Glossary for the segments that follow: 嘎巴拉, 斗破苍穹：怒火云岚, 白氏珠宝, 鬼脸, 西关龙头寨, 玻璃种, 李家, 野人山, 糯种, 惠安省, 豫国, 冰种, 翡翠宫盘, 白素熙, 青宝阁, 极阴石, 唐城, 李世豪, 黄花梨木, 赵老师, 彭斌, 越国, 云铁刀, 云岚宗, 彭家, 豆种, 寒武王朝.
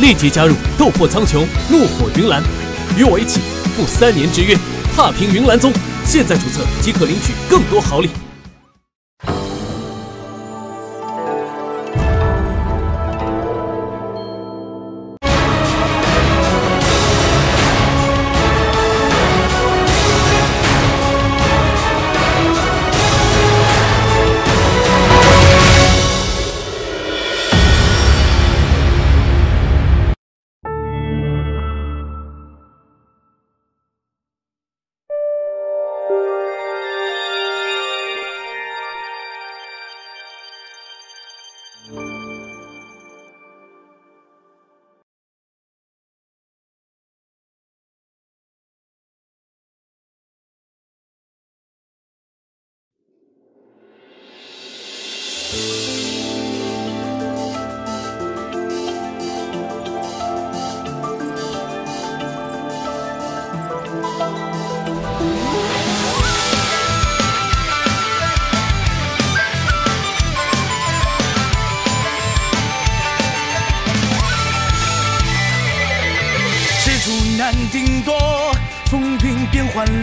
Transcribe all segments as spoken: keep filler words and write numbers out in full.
立即加入斗破苍穹，怒火云岚，与我一起赴三年之约，踏平云岚宗。现在注册即可领取更多好礼。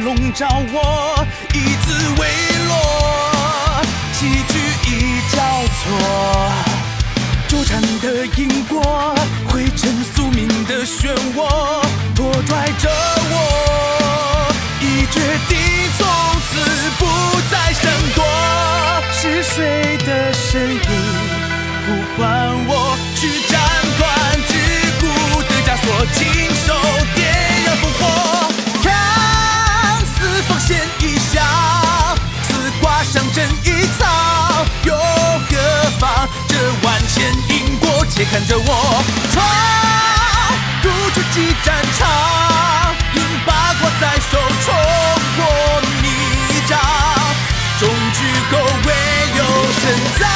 笼罩我，一字未落，棋局已交错，纠缠的因果，汇成宿命的漩涡，拖拽着我，已决定从此不再闪躲。是谁的身影呼唤我，去斩断桎梏的枷锁，亲手点燃烽火。 剑一笑，丝瓜上针一草，又何妨？这万千因果且看着我闯，如突击战场，引八卦在手，冲破泥沼，终局后唯有深藏。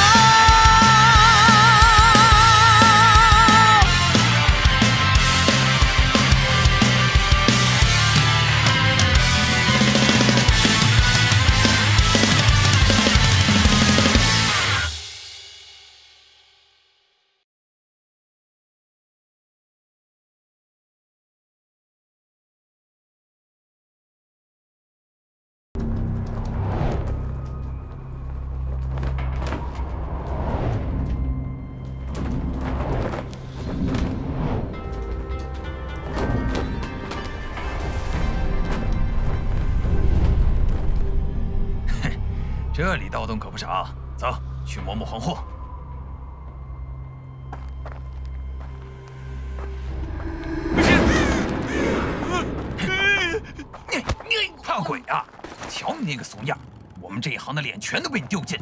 这里盗洞可不少，走去磨磨黄祸。你你怕鬼啊？瞧你那个怂样，我们这一行的脸全都被你丢尽。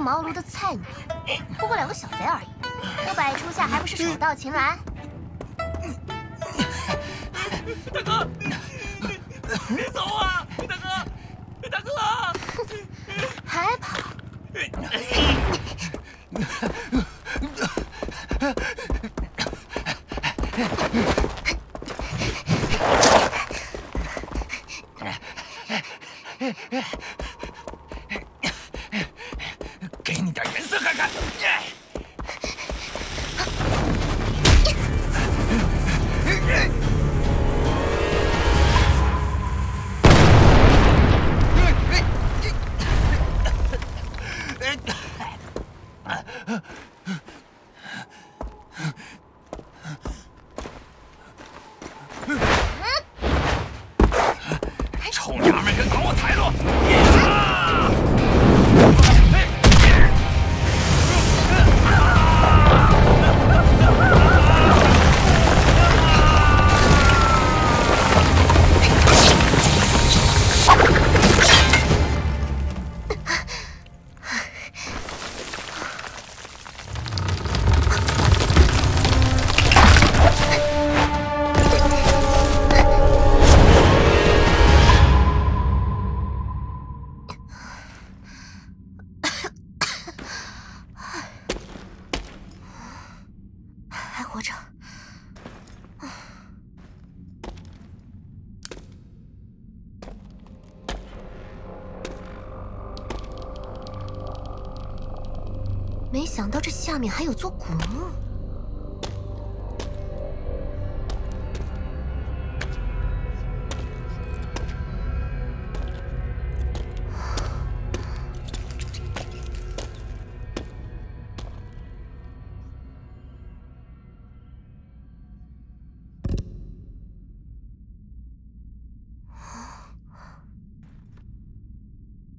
茅庐的菜鸟，不过两个小贼而已，我摆出下还不是手到擒来？大哥，别走啊！大哥，大哥、啊，还跑？没想到这下面还有座古墓。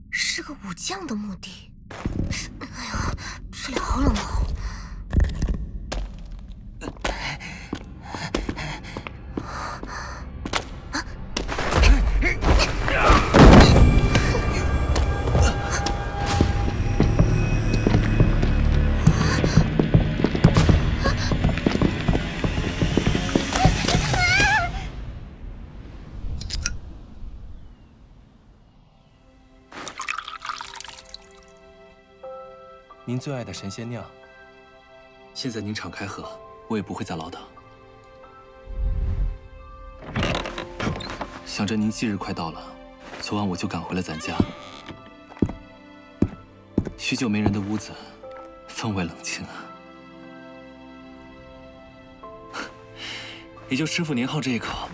是个武将的墓地。 这里好冷啊！您最爱的神仙酿，现在您敞开喝，我也不会再唠叨。想着您忌日快到了，昨晚我就赶回了咱家。许久没人的屋子，分外冷清啊。也就师傅您好这一口。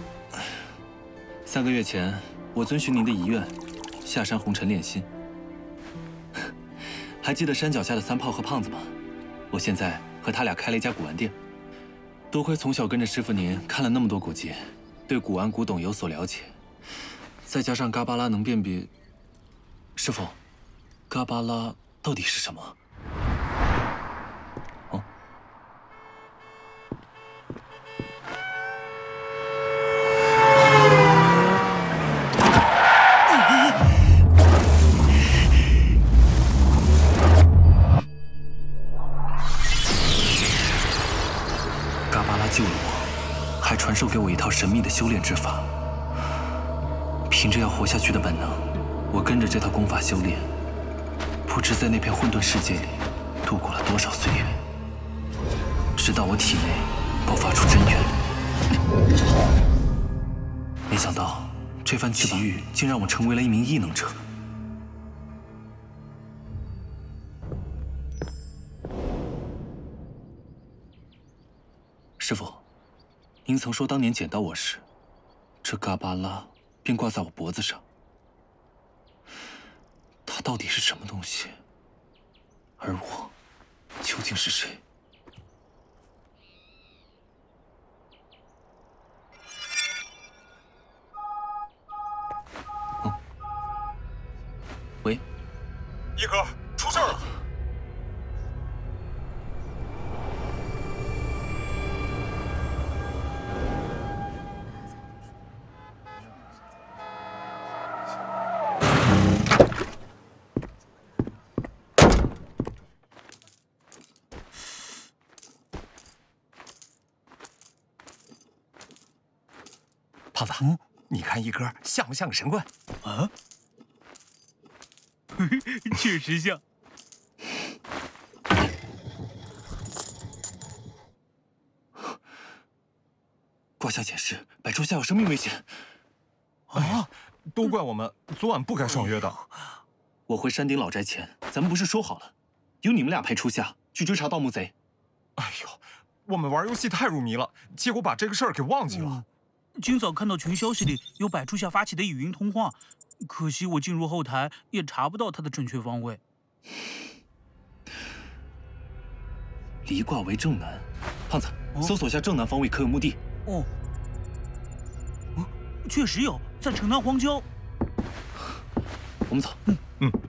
三个月前，我遵循您的遗愿，下山红尘炼心。 还记得山脚下的三炮和胖子吗？我现在和他俩开了一家古玩店。多亏从小跟着师傅您看了那么多古籍，对古玩古董有所了解，再加上嘎巴拉能辨别。师傅，嘎巴拉到底是什么？哦，授给我一套神秘的修炼之法，凭着要活下去的本能，我跟着这套功法修炼，不知在那片混沌世界里度过了多少岁月，直到我体内爆发出真元。没想到这番奇遇竟让我成为了一名异能者。 您曾说，当年捡到我时，这嘎巴拉便挂在我脖子上。它到底是什么东西？而我究竟是谁？嗯、喂，一哥，出事了！ 胖子，嗯、你看一哥像不像个神棍？啊，确实像。卦象显示，百州下有生命危险。啊、哎，都怪我们昨晚不该爽约的。我回山顶老宅前，咱们不是说好了，由你们俩陪初夏去追查盗墓贼。哎呦，我们玩游戏太入迷了，结果把这个事儿给忘记了。嗯 今早看到群消息里有百处下发起的语音通话，可惜我进入后台也查不到它的准确方位。离卦为正南，胖子，哦、搜索下正南方位可有墓地？哦，哦，确实有，在城南荒郊。我们走。嗯嗯。嗯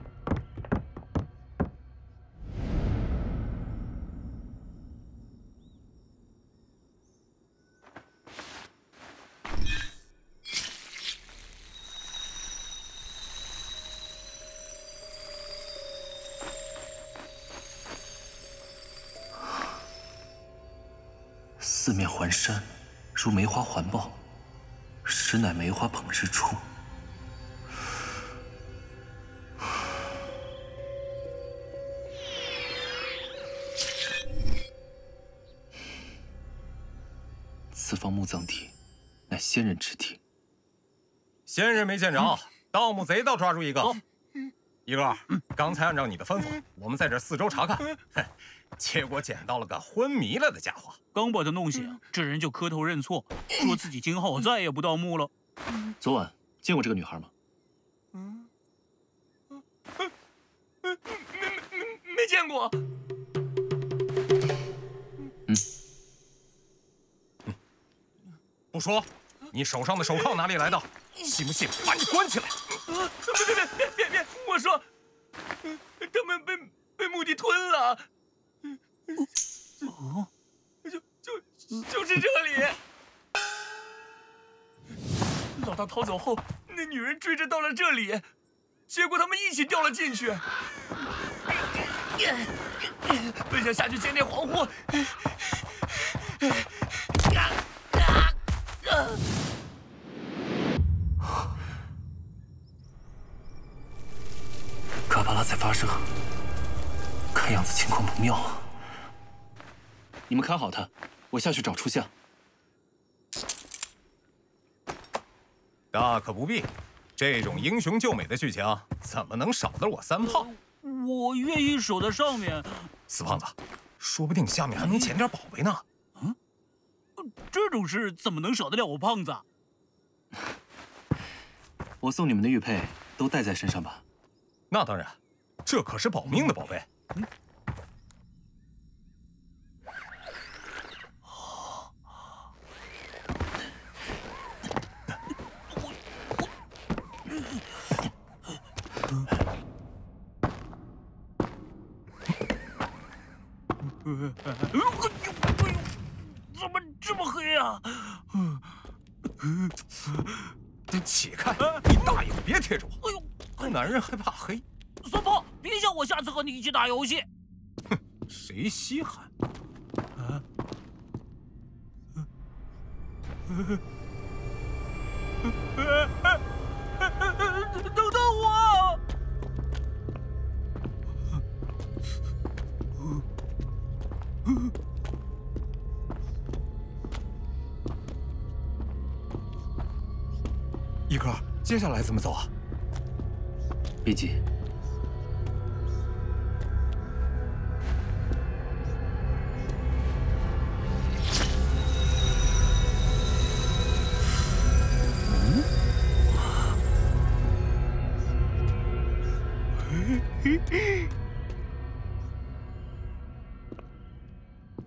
四面环山，如梅花环抱，实乃梅花捧日出。此方墓葬地，乃仙人之地。仙人没见着，盗墓贼倒抓住一个。走。嗯。一乐，刚才按照你的吩咐，我们在这四周查看，结果捡到了个昏迷了的家伙。刚把他弄醒，这人就磕头认错，说自己今后再也不盗墓了。昨晚见过这个女孩吗？嗯，没没没没见过。嗯，不说，你手上的手铐哪里来的？信不信把你关起来？ 别别别别别！我说，他们被被墓地吞了，哦，就就就是这里。老大逃走后，那女人追着到了这里，结果他们一起掉了进去。本想下去歼灭皇户，啊啊啊！ 卡巴拉在发射，看样子情况不妙啊！你们看好他，我下去找出像。大可不必，这种英雄救美的剧情怎么能少得我三炮？我愿意守在上面。死胖子，说不定下面还能捡点宝贝呢。嗯，这种事怎么能少得了我胖子？我送你们的玉佩都带在身上吧。 那当然，这可是保命的宝贝。嗯、怎么这么黑啊？你起开！你大爷，别贴着我！ 男人还怕黑？三炮，别想我下次和你一起打游戏。哼，谁稀罕？啊！等等我！一哥，接下来怎么走啊？ 别急，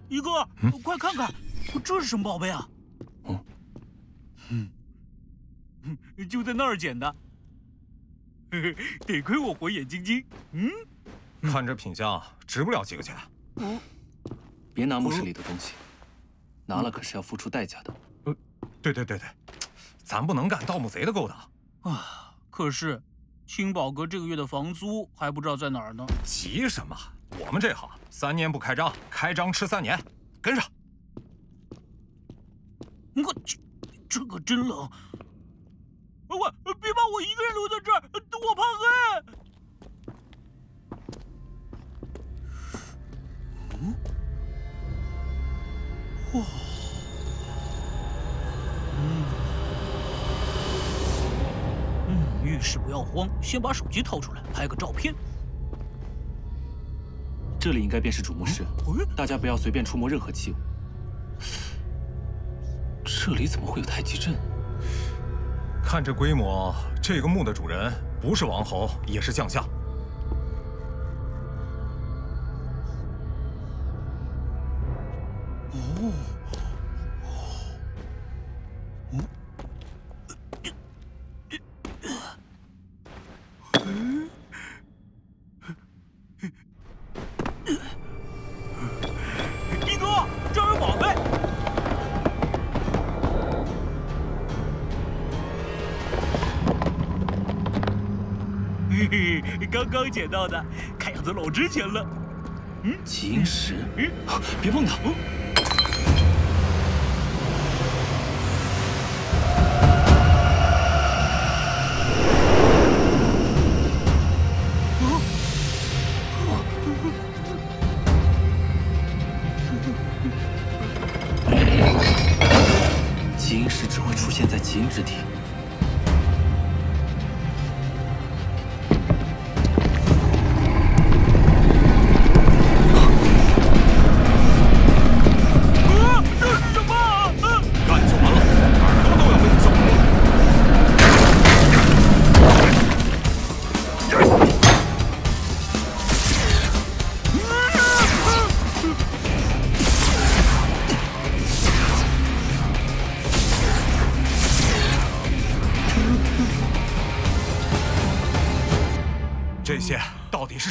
一哥，嗯、快看看，这是什么宝贝啊？嗯嗯，就在那儿捡的。 得亏我火眼金睛，嗯，看这品相值不了几个钱。哦，别拿墓室里的东西，拿了可是要付出代价的。呃，对对对对，咱不能干盗墓贼的勾当啊！可是，青宝阁这个月的房租还不知道在哪儿呢。急什么？我们这行三年不开张，开张吃三年。跟上。我这这可真冷。 我别把我一个人留在这儿，我怕黑。嗯，哇，嗯，嗯，遇事不要慌，先把手机掏出来拍个照片。这里应该便是主墓室，嗯、大家不要随便触摸任何器物。这里怎么会有太极阵？ 看这规模，这个墓的主人不是王侯，也是将相。哦，哦，嗯，一哥，这儿有宝贝。 嘿嘿，刚刚捡到的，看样子老值钱了。嗯，极阴石，嗯，别碰它。极阴石只会出现在极阴之地。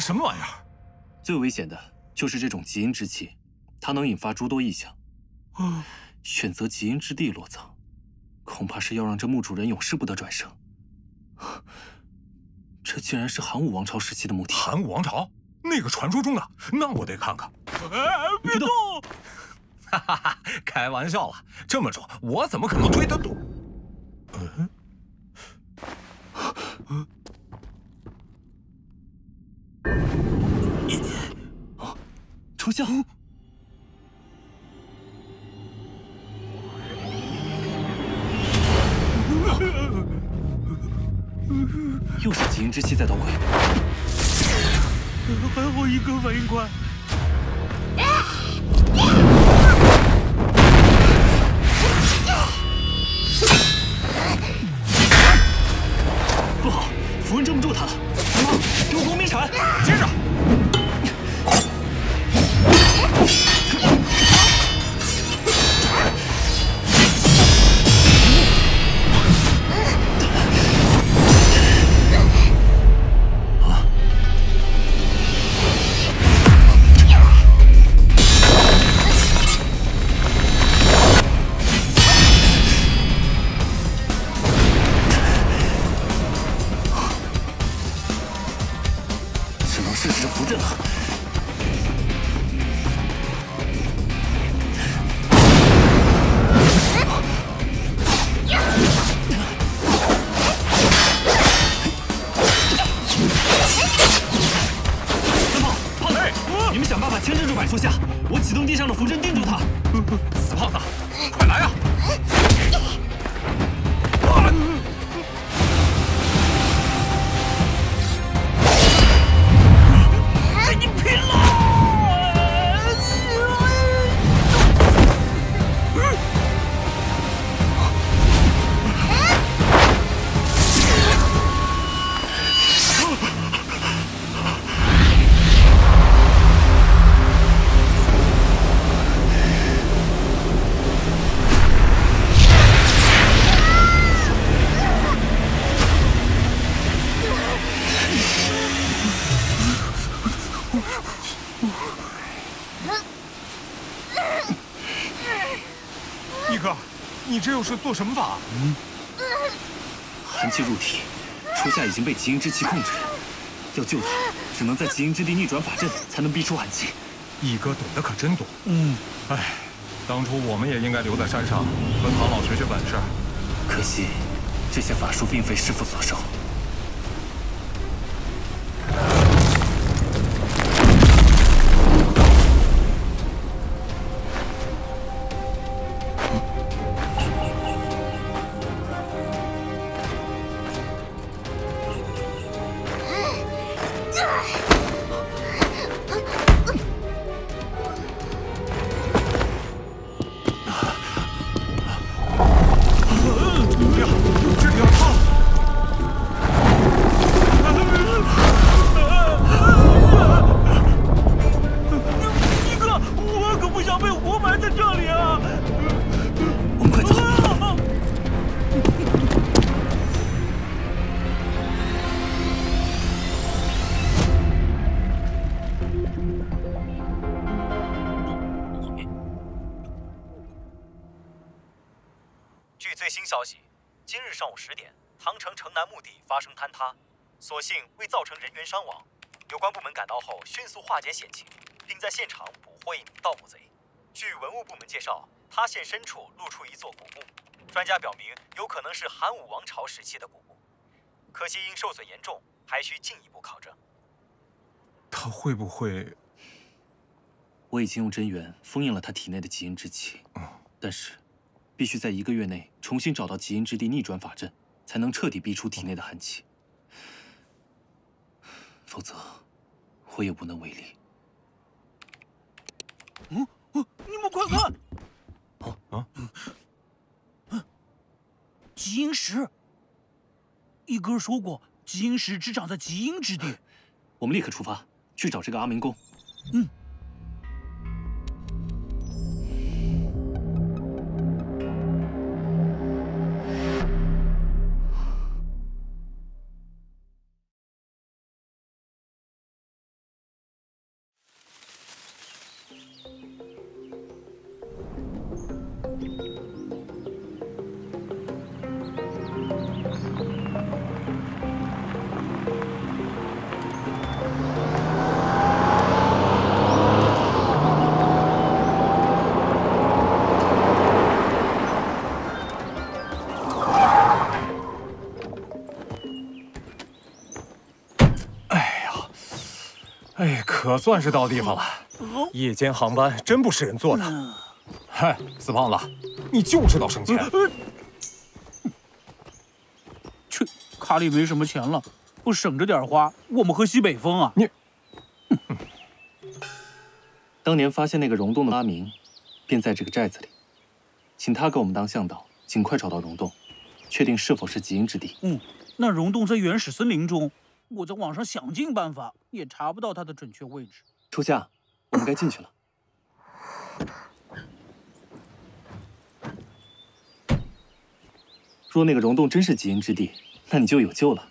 什么玩意儿？最危险的就是这种极阴之气，它能引发诸多异象。嗯，选择极阴之地落葬，恐怕是要让这墓主人永世不得转生。这竟然是寒武王朝时期的墓地。寒武王朝那个传说中的，那我得看看。哎，别动！哈哈哈，开玩笑了，这么重，我怎么可能推得动？嗯。 嗯，啊，丞相，又是极阴之气在捣鬼，还好一哥反应快。 符文镇不住他了，怎么？给我光明铲，接着！啊！试试这符阵了。三炮、胖子，你们想办法牵制住柏树下，我启动地上的符阵定住他。死胖子，快来啊！ 这又是做什么法、啊？嗯，寒气入体，初夏已经被极阴之气控制，要救他，只能在极阴之地逆转法阵，才能逼出寒气。一哥懂得可真多。嗯，哎，当初我们也应该留在山上和唐老学学本事，可惜这些法术并非师父所授。 所幸未造成人员伤亡，有关部门赶到后迅速化解险情，并在现场捕获一名盗墓贼。据文物部门介绍，塌陷深处露出一座古墓，专家表明有可能是寒武王朝时期的古墓，可惜因受损严重，还需进一步考证。他会不会？我已经用真元封印了他体内的极阴之气，嗯、但是必须在一个月内重新找到极阴之地逆转法阵，才能彻底逼出体内的寒气。 否则，我也无能为力。嗯嗯、啊，你们快看！啊啊！嗯，极阴石。一哥说过，极阴石只长在极阴之地。我们立刻出发去找这个阿明公。嗯。可算是到地方了。夜间航班真不是人坐的。嗨，死胖子，你就知道省钱。去，卡里没什么钱了，不省着点花，我们喝西北风啊！你，嗯、当年发现那个溶洞的阿明，便在这个寨子里，请他给我们当向导，尽快找到溶洞，确定是否是极阴之地。嗯，那溶洞在原始森林中。 我在网上想尽办法，也查不到它的准确位置。初夏，我们该进去了。若那个溶洞真是极阴之地，那你就有救了。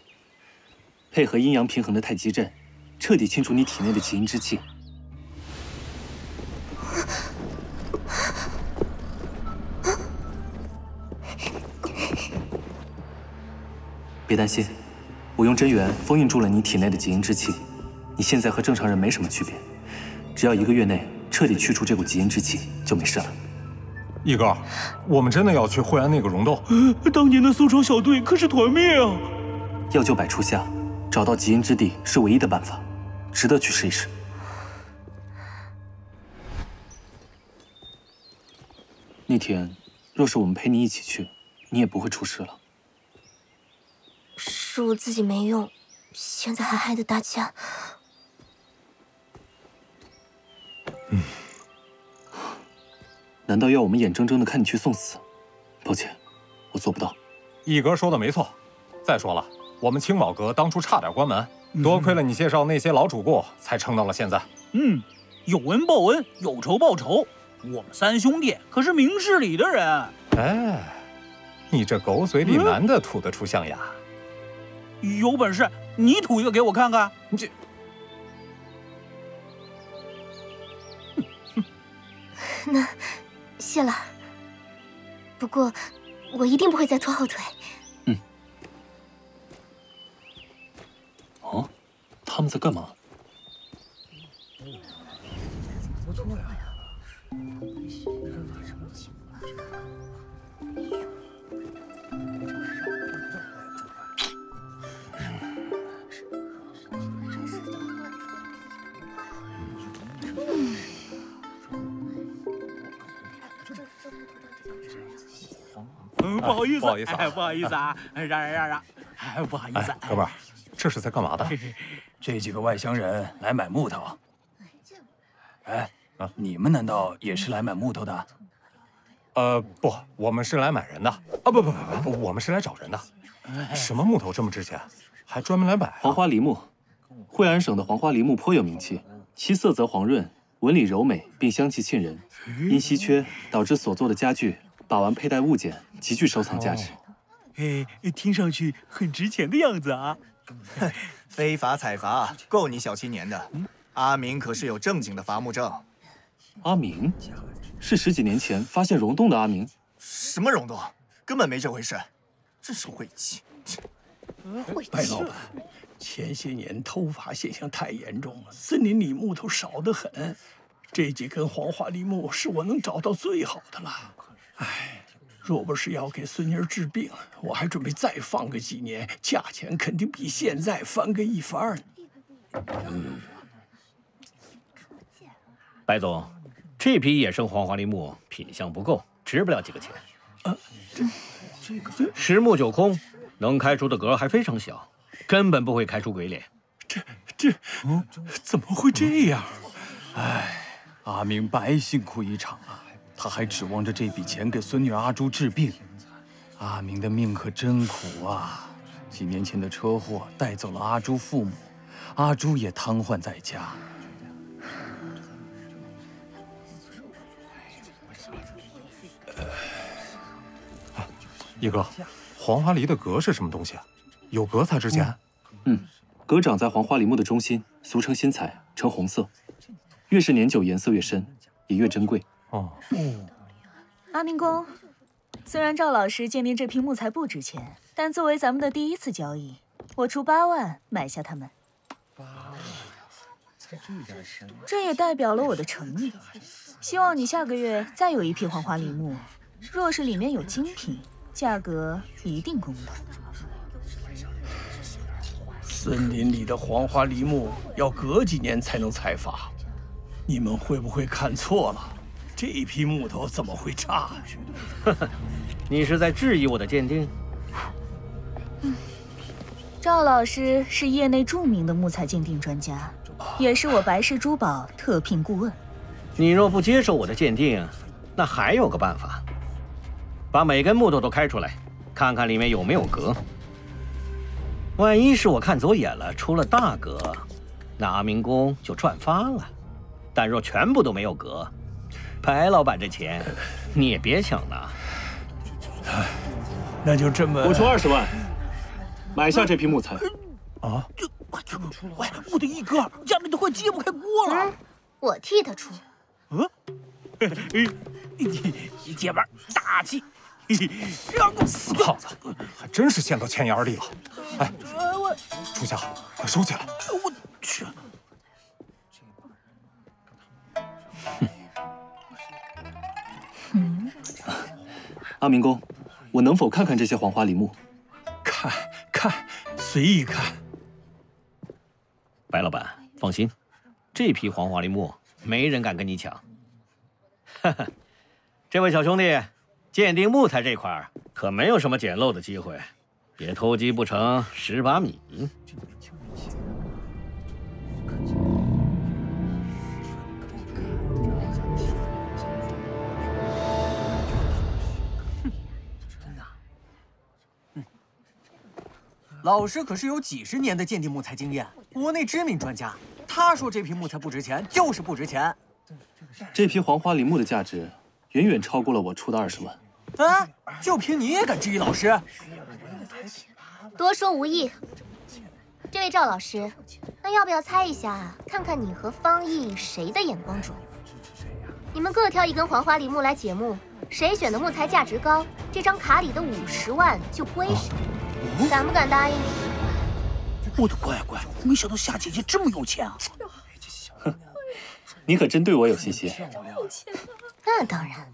配合阴阳平衡的太极阵，彻底清除你体内的极阴之气。别担心。 我用真元封印住了你体内的极阴之气，你现在和正常人没什么区别，只要一个月内彻底去除这股极阴之气就没事了。一哥，我们真的要去惠安那个溶洞？当年的搜查小队可是团灭啊！要救百初夏，找到极阴之地是唯一的办法，值得去试一试。那天，若是我们陪你一起去，你也不会出事了。 是我自己没用，现在还害得大家。嗯，难道要我们眼睁睁的看你去送死？抱歉，我做不到。一哥说的没错。再说了，我们青卯阁当初差点关门，嗯、多亏了你介绍那些老主顾，才撑到了现在。嗯，有恩报恩，有仇报仇。我们三兄弟可是明事理的人。哎，你这狗嘴里男的吐得出象牙。嗯 有本事你吐一个给我看看！你这，那谢了。不过我一定不会再拖后腿。嗯。哦，他们在干嘛？不错呀。不好意思，不好意思，不好意思啊！让让让让，哎，不好意思，哥们儿，这是在干嘛的？这几个外乡人来买木头。哎，你们难道也是来买木头的？呃，不，我们是来买人的。啊，不不不不，我们是来找人的。什么木头这么值钱？还专门来买？黄花梨木，惠安省的黄花梨木颇有名气，其色泽黄润，纹理柔美，并香气沁人。因稀缺，导致所做的家具。 把玩佩戴物件极具收藏价值，哎，听上去很值钱的样子啊！非法采伐够你小青年的，阿明可是有正经的伐木证。阿明是十几年前发现溶洞的阿明？什么溶洞？根本没这回事，真是晦气！白老板，前些年偷伐现象太严重了，森林里木头少得很，这几根黄花梨木是我能找到最好的了。 哎，若不是要给孙女儿治病，我还准备再放个几年，价钱肯定比现在翻个一番。嗯，白总，这批野生黄花梨木品相不够，值不了几个钱。啊，这这个十木九空，能开出的格还非常小，根本不会开出鬼脸。这这，嗯，怎么会这样？哎，阿明白辛苦一场啊。 他还指望着这笔钱给孙女阿朱治病，阿明的命可真苦啊！几年前的车祸带走了阿朱父母，阿朱也瘫痪在家。一哥，黄花梨的格是什么东西啊？有格才值钱。嗯，格长在黄花梨木的中心，俗称心材，呈红色，越是年久颜色越深，也越珍贵。 哦，嗯、阿明公，虽然赵老师鉴定这批木材不值钱，但作为咱们的第一次交易，我出八万买下它们。八万，才这点钱，这也代表了我的诚意。希望你下个月再有一批黄花梨木，若是里面有精品，价格一定公道。森林里的黄花梨木要隔几年才能采伐，你们会不会看错了？这一批木头怎么会差呀？你是在质疑我的鉴定？嗯，赵老师是业内著名的木材鉴定专家，也是我白氏珠宝特聘顾问。你若不接受我的鉴定，那还有个办法，把每根木头都开出来，看看里面有没有格。 万一是我看走眼了，出了大格，那阿明宫就赚翻了；但若全部都没有格，白老板这钱你也别想拿。那就这么，我出二十万买下这批木材。啊！喂，我的一哥家里都快揭不开锅了。我替他出。嗯，你姐们大气。 死胖子，还真是陷到钱眼里了。哎，初夏，快收起来！我去。嗯。阿明公，我能否看看这些黄花梨木？看看，随意看。白老板，放心，这批黄花梨木没人敢跟你抢。哈哈，这位小兄弟。 鉴定木材这块可没有什么捡漏的机会，别偷鸡不成蚀把米。老师可是有几十年的鉴定木材经验，国内知名专家。他说这批木材不值钱，就是不值钱。这批黄花梨木的价值远远超过了我出的二十万。 哎，就凭你也敢质疑老师？多说无益。这位赵老师，那要不要猜一下，看看你和方毅谁的眼光准？你们各挑一根黄花梨木来解木，谁选的木材价值高，这张卡里的五十万就归谁。哦、敢不敢答应？我的乖乖，没想到夏姐姐这么有钱啊！哼，你可真对我有信心。那当然。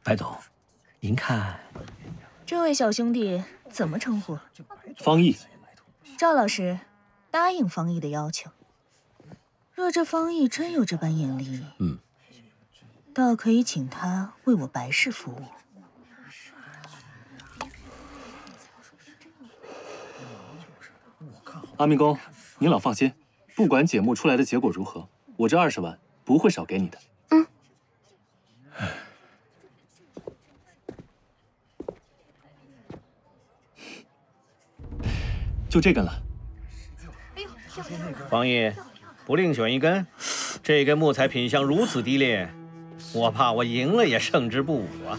白总，您看，这位小兄弟怎么称呼？方毅。赵老师答应方毅的要求。若这方毅真有这般眼力，嗯，倒可以请他为我白氏服务。阿明公，您老放心，不管解目出来的结果如何，我这二十万不会少给你的。嗯。 就这根了，方毅，不另选一根，这根木材品相如此低劣，我怕我赢了也胜之不武啊！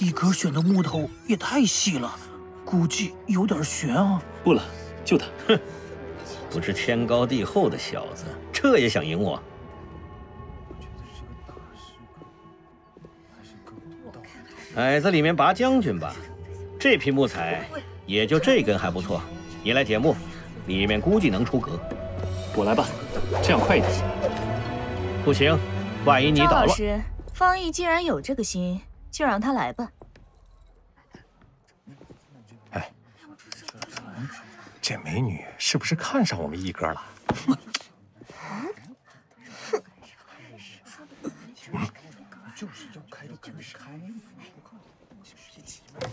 一哥选的木头也太细了，估计有点悬啊！不了，就他，哼，不知天高地厚的小子，这也想赢我？矮子里面拔将军吧，这批木材。 也就这根还不错，你来解木，里面估计能出格。我来吧，这样快一点。不行，万一你倒了。赵老师，方毅既然有这个心，就让他来吧。哎，这美女是不是看上我们一哥了？嗯，就是要开就敢开嘛，别急嘛。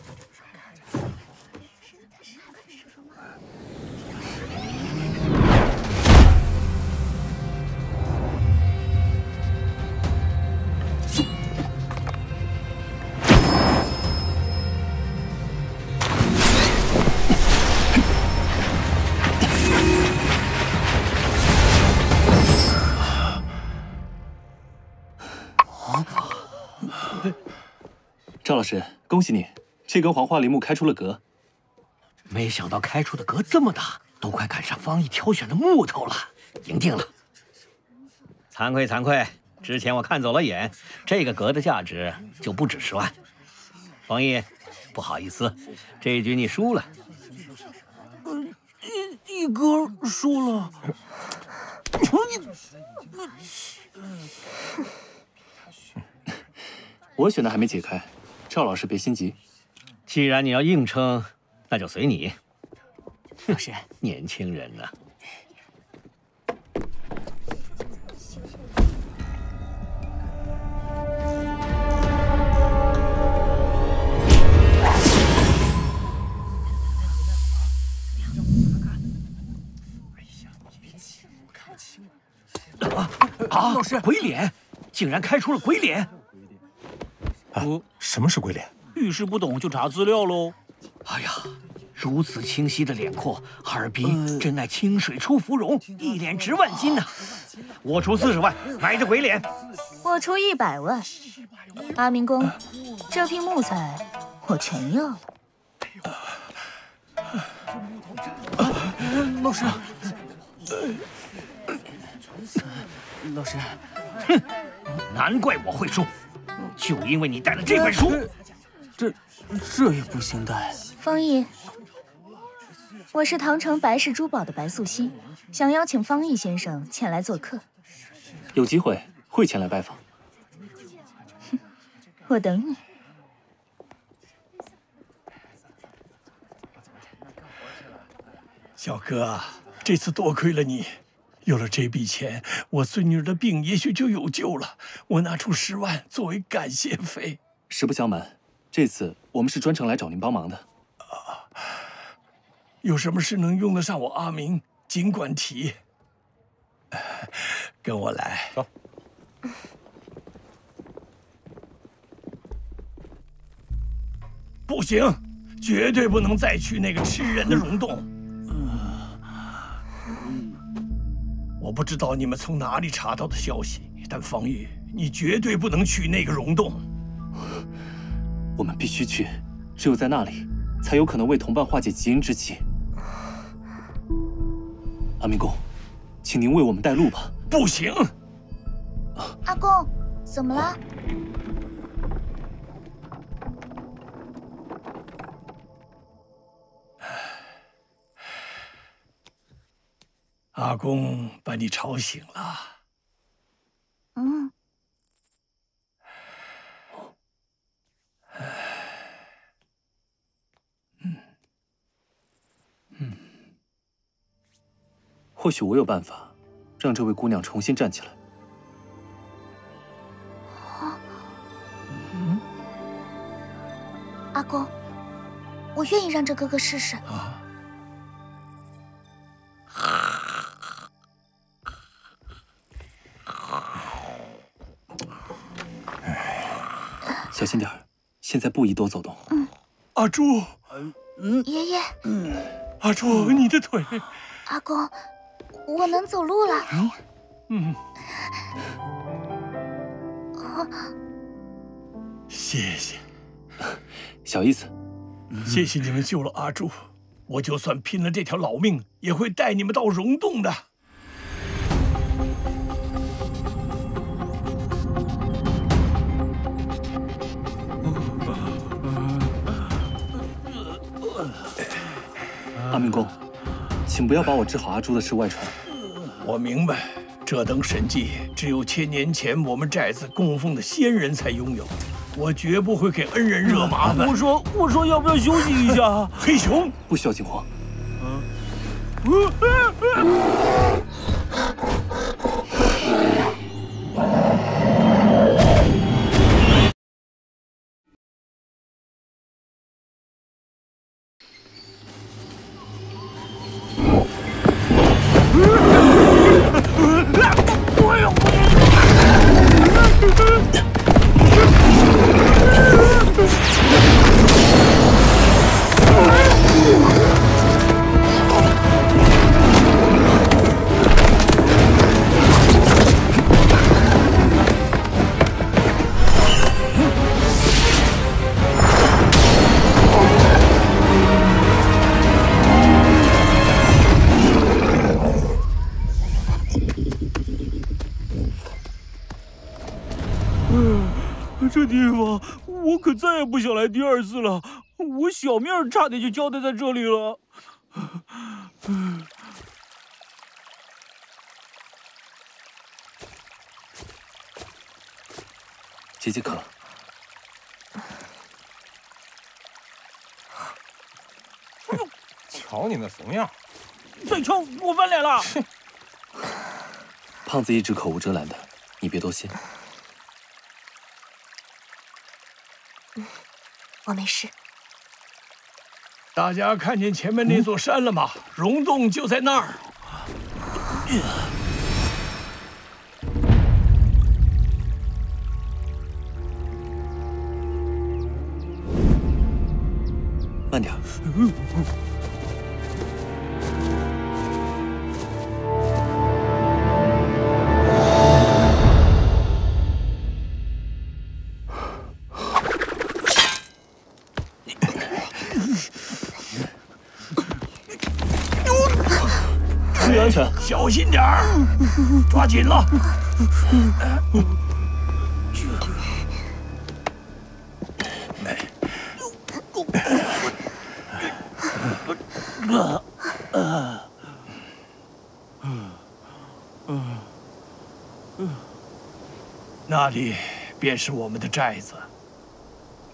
赵老师，恭喜你，这根黄花梨木开出了格。没想到开出的格这么大，都快赶上方毅挑选的木头了，赢定了。惭愧惭愧，之前我看走了眼，这个格的价值就不止十万。方毅，不好意思，这一局你输了。呃，一一哥输了。我选的还没解开。 赵老师，别心急。既然你要硬撑，那就随你。老师，年轻人呢、啊？ 啊！老师，鬼脸竟然开出了鬼脸！啊，什么是鬼脸？遇事不懂就查资料喽。哎呀，如此清晰的脸廓，哈尔滨真乃清水出芙蓉，一脸值万金呐！我出四十万买这鬼脸。我出一百万。阿明公，这批木材我全要了。老师。 老师，哼，难怪我会输，就因为你带了这本书。这这也不行带。方毅，我是唐城白氏珠宝的白素熙，想邀请方毅先生前来做客。有机会会前来拜访。哼，我等你。小哥，这次多亏了你。 有了这笔钱，我孙女的病也许就有救了。我拿出十万作为感谢费。实不相瞒，这次我们是专程来找您帮忙的。啊，有什么事能用得上我阿明，尽管提。跟我来，走。不行，绝对不能再去那个吃人的溶洞。 我不知道你们从哪里查到的消息，但方毅，你绝对不能去那个溶洞。我们必须去，只有在那里，才有可能为同伴化解极阴之气。阿明公，请您为我们带路吧。不行。阿公，怎么了？阿公把你吵醒了。嗯。嗯。嗯。或许我有办法，让这位姑娘重新站起来。啊。嗯。阿公，我愿意让这哥哥试试。啊。 小心点儿，现在不宜多走动。嗯，阿朱，嗯，爷爷，嗯，阿朱，你的腿。阿公，我能走路了。嗯，啊，谢谢，小意思。谢谢你们救了阿朱，我就算拼了这条老命，也会带你们到溶洞的。 阿明公，请不要把我治好阿朱的事外传。我明白，这等神技只有千年前我们寨子供奉的仙人才拥有，我绝不会给恩人惹麻烦。我说，我说，要不要休息一下？黑熊，不需要惊慌。嗯。 再也不想来第二次了，我小命差点就交代在这里了。解解渴。瞧你那怂样，嘴臭，我翻脸了。胖子一直口无遮拦的，你别多心。嗯，我没事。大家看见前面那座山了吗？溶洞就在那儿。嗯 慢点。注意安全，小心点儿，抓紧了。啊啊啊那里便是我们的寨子。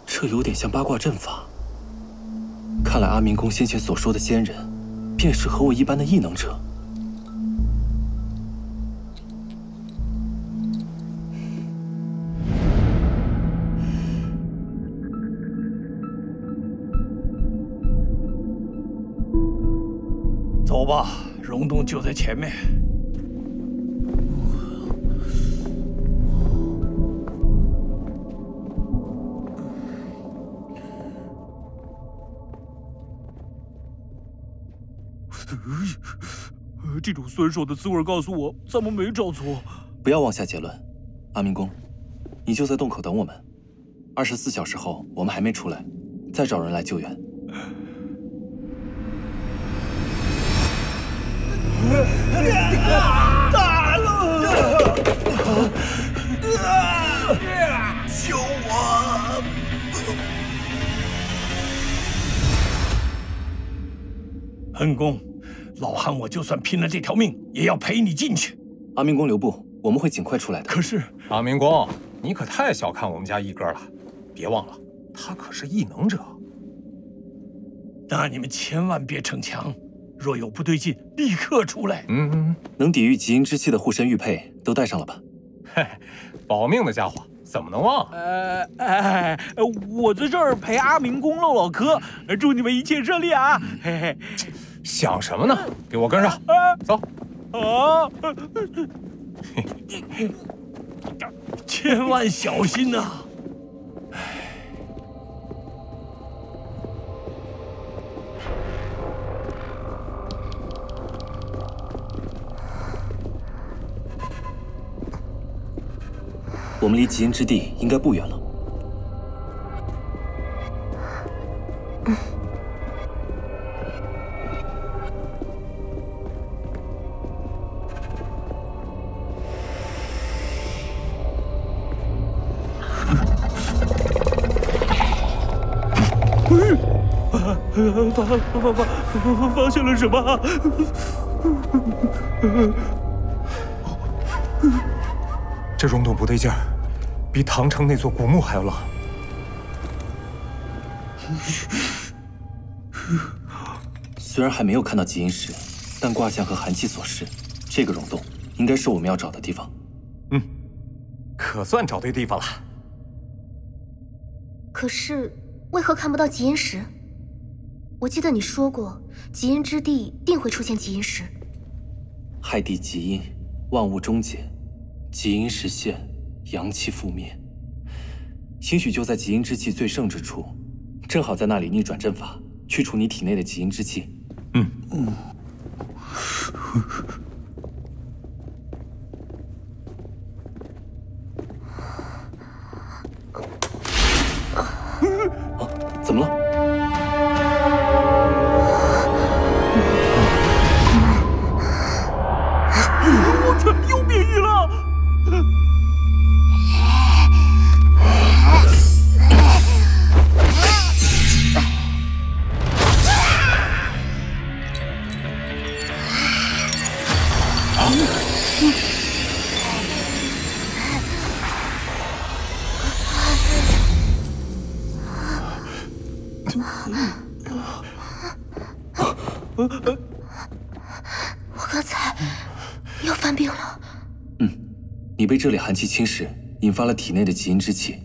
这有点像八卦阵法。看来阿明公先前所说的仙人，便是和我一般的异能者。走吧，溶洞就在前面。这种酸爽的滋味告诉我，咱们没找错。不要妄下结论，阿明公，你就在洞口等我们。二十四小时后，我们还没出来，再找人来救援。 大陆，救我！恩公，老汉我就算拼了这条命，也要陪你进去。阿明公留步，我们会尽快出来的。可是，阿明公，你可太小看我们家一哥了。别忘了，他可是异能者。那你们千万别逞强。 若有不对劲，立刻出来。嗯嗯，能抵御极阴之气的护身玉佩都带上了吧？嘿，保命的家伙怎么能忘？呃，哎，我在这儿陪阿明公唠唠嗑，祝你们一切顺利啊！嘿嘿，想什么呢？给我跟上，走。啊！千万小心呐！ 我们离极阴之地应该不远了。发发发发发现了什么？ 这溶洞不对劲儿，比唐城那座古墓还要冷。虽然还没有看到极阴石，但卦象和寒气所示，这个溶洞应该是我们要找的地方。嗯，可算找对地方了。可是为何看不到极阴石？我记得你说过，极阴之地定会出现极阴石。海底极阴，万物终结。 极阴石现，阳气覆灭。兴许就在极阴之气最盛之处，正好在那里逆转阵法，去除你体内的极阴之气。嗯嗯。啊，怎么了？我刚才又犯病了。嗯，你被这里寒气侵蚀，引发了体内的极阴之气，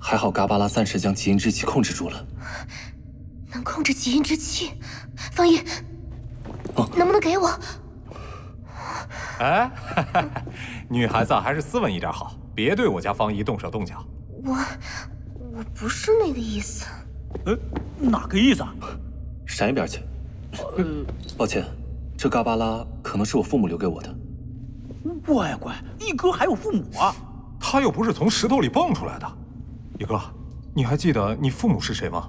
还好嘎巴拉暂时将极阴之气控制住了。能控制极阴之气，方一，哦、能不能给我？哎，女孩子还是斯文一点好，别对我家方一动手动脚。我我不是那个意思。呃，哪个意思啊？闪一边去。呃，抱歉。 这嘎巴拉可能是我父母留给我的。乖乖，一哥还有父母啊？他又不是从石头里蹦出来的。一哥，你还记得你父母是谁吗？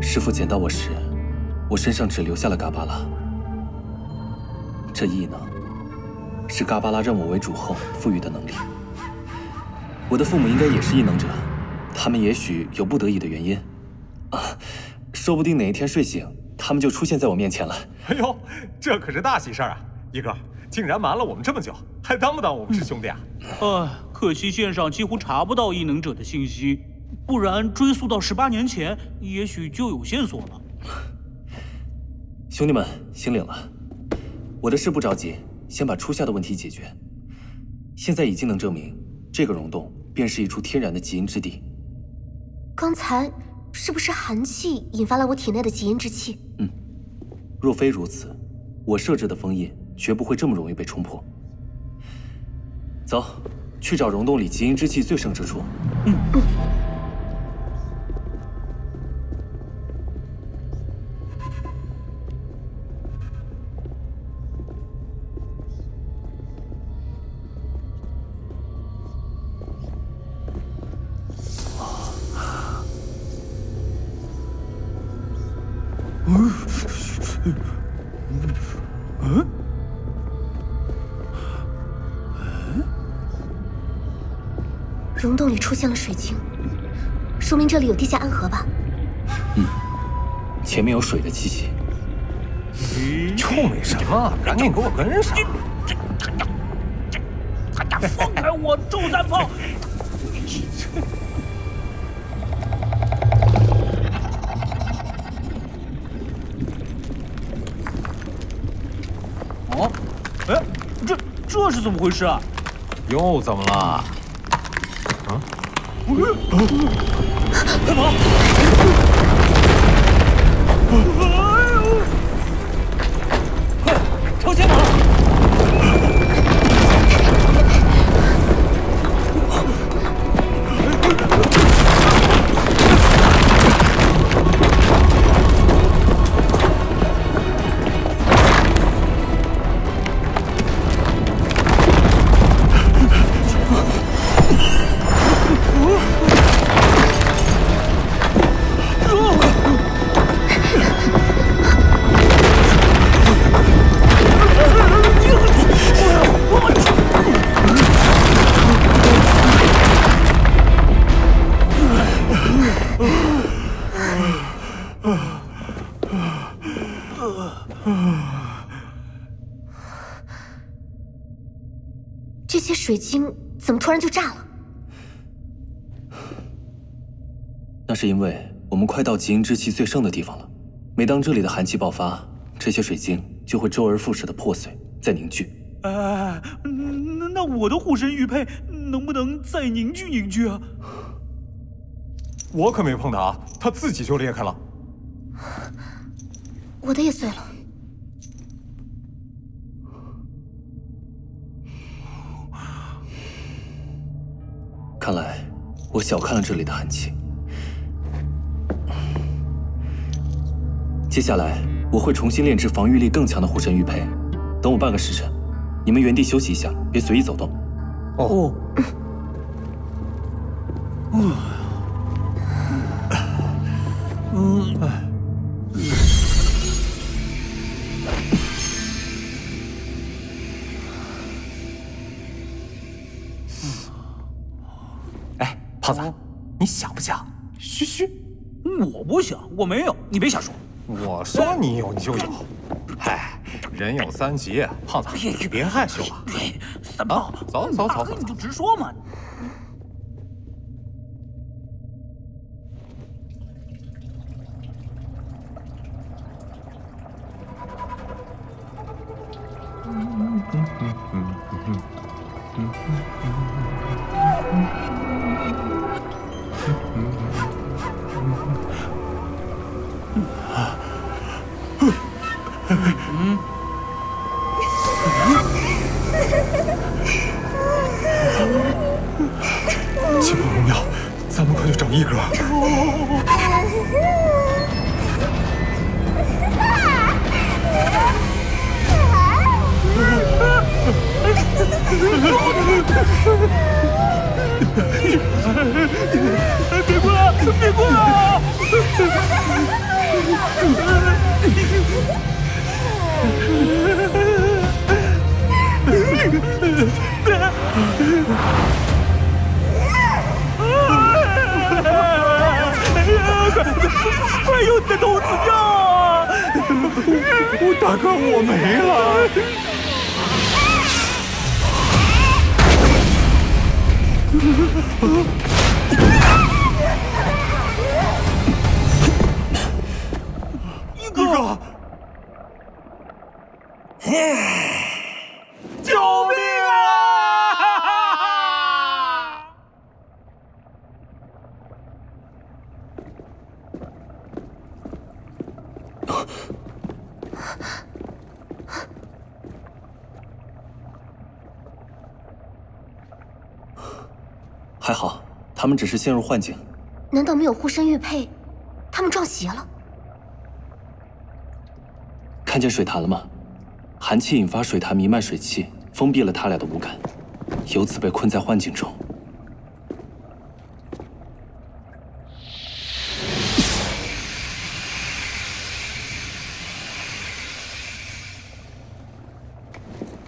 师父捡到我时，我身上只留下了嘎巴拉。 这翼呢，是嘎巴拉认我为主后赋予的能力。我的父母应该也是异能者，他们也许有不得已的原因，啊，说不定哪一天睡醒，他们就出现在我面前了。哎呦，这可是大喜事儿啊！一哥竟然瞒了我们这么久，还当不当我们是兄弟啊？哎，可惜线上几乎查不到异能者的信息，不然追溯到十八年前，也许就有线索了。兄弟们，心领了。 我的事不着急，先把初夏的问题解决。现在已经能证明，这个溶洞便是一处天然的极阴之地。刚才是不是寒气引发了我体内的极阴之气？嗯，若非如此，我设置的封印绝不会这么容易被冲破。走，去找溶洞里极阴之气最盛之处。嗯。嗯 溶洞里出现了水晶，说明这里有地下暗河吧？嗯，前面有水的气息。臭美什么？赶紧给我跟上！这这这这这！放开我，周三炮！哦，哎，这这是怎么回事啊？又怎么了？ 干嘛？快，朝前跑！这些水晶怎么突然就炸了？那是因为我们快到极阴之气最盛的地方了。每当这里的寒气爆发，这些水晶就会周而复始的破碎，再凝聚。哎，那那我的护身玉佩能不能再凝聚凝聚啊？我可没碰它啊，它自己就裂开了。我的也碎了。 看来我小看了这里的寒气。接下来我会重新炼制防御力更强的护身玉佩，等我半个时辰，你们原地休息一下，别随意走动。哦。嗯。胖子，你想不想？嘘嘘，我不想，我没有，你别瞎说。我说你有你就有。哎，人有三急，胖子，别害羞了。怎么？走走走走，你就直说嘛。嗯嗯嗯嗯嗯嗯嗯。 嗯，情况荣耀，咱们快去找一哥。别过来，别过来！ 快用你的头死掉啊！我大哥，我没了。一哥，救命啊！还好，他们只是陷入幻境。难道没有护身玉佩，他们撞邪了？看见水潭了吗？ 寒气引发水潭弥漫水汽，封闭了他俩的五感，由此被困在幻境中。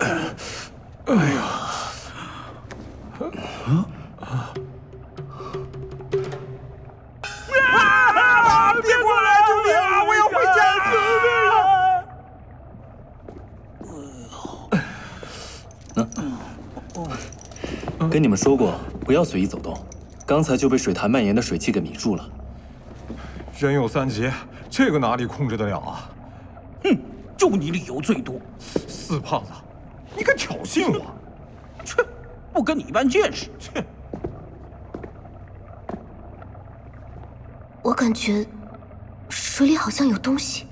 哎呀！啊啊！啊！别过来！救命啊！我要回家！救命啊！ 那，跟你们说过不要随意走动，刚才就被水潭蔓延的水汽给迷住了。人有三急，这个哪里控制得了啊？哼，就你理由最多。死胖子，你敢挑衅我？切，不跟你一般见识。切。我感觉水里好像有东西。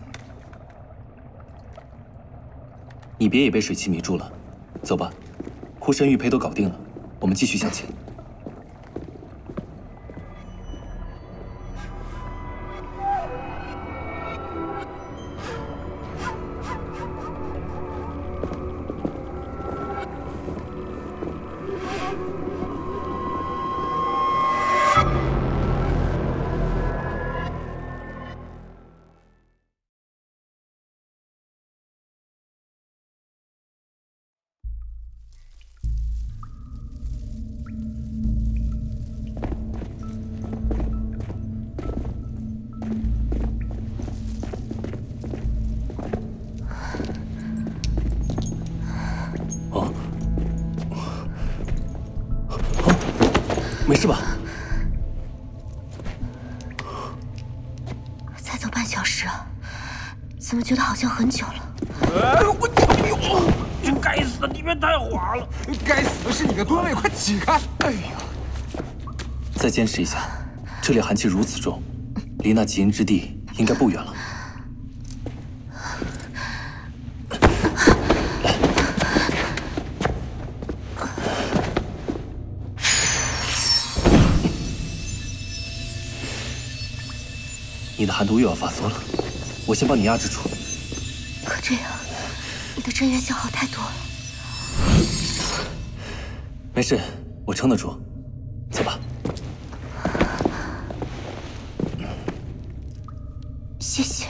你别也被水汽迷住了。 走吧，护身玉佩都搞定了，我们继续向前。没事吧？才走半小时，怎么觉得好像很久了？哎呦我操！这该死的地面太滑了！该死的是你的吨位，快起开！哎呦！再坚持一下，这里寒气如此重，离那极阴之地应该不远了。 你的寒毒又要发作了，我先帮你压制住。可这样，你的真元消耗太多了。没事，我撑得住。走吧。谢谢。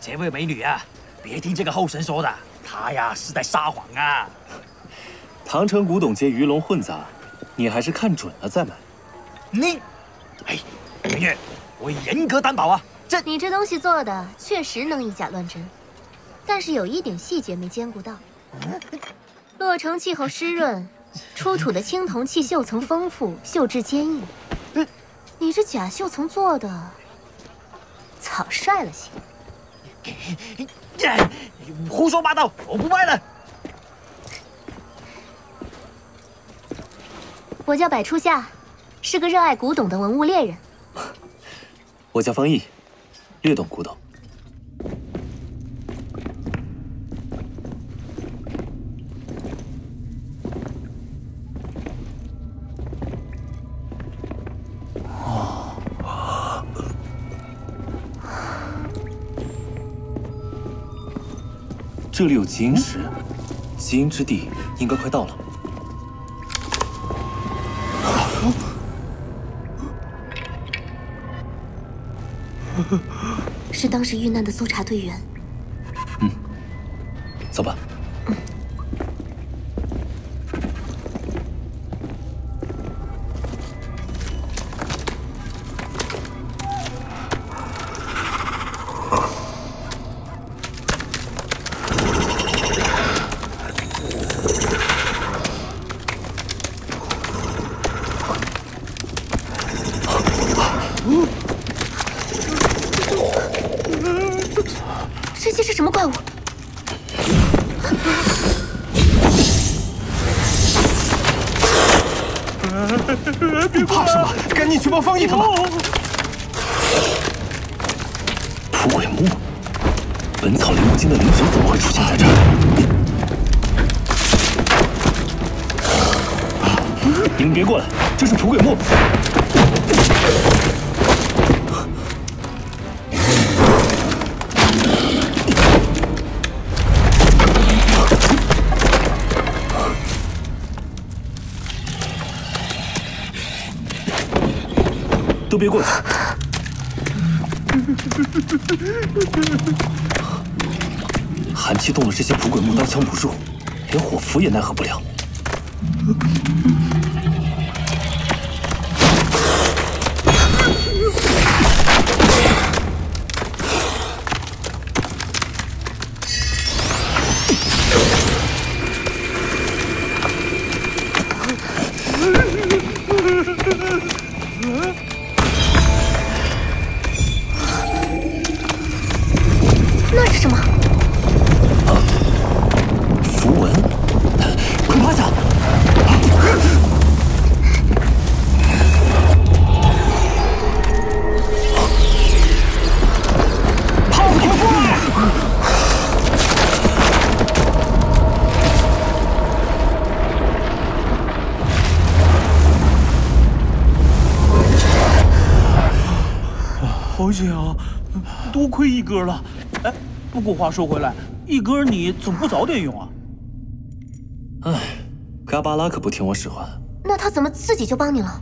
这位美女啊，别听这个后生说的，他呀是在撒谎啊。唐城古董街鱼龙混杂。 你还是看准了再买。你，哎，美女，我严格担保啊，这你这东西做的确实能以假乱真，但是有一点细节没兼顾到。洛城气候湿润，出土的青铜器锈层丰富，锈质坚硬。嗯，你这假锈层做的草率了些。 胡说八道！我不卖了。我叫百初夏，是个热爱古董的文物猎人。我叫方毅，略懂古董。这里有极阴石，极阴之地应该快到了。是当时遇难的搜查队员。嗯，走吧。嗯。都别过去！寒气动了这些捕鬼木刀枪不入，连火符也奈何不了。多亏一哥了，哎，不过话说回来，一哥你怎么不早点用啊？哎，嘎巴拉可不听我使唤。那他怎么自己就帮你了？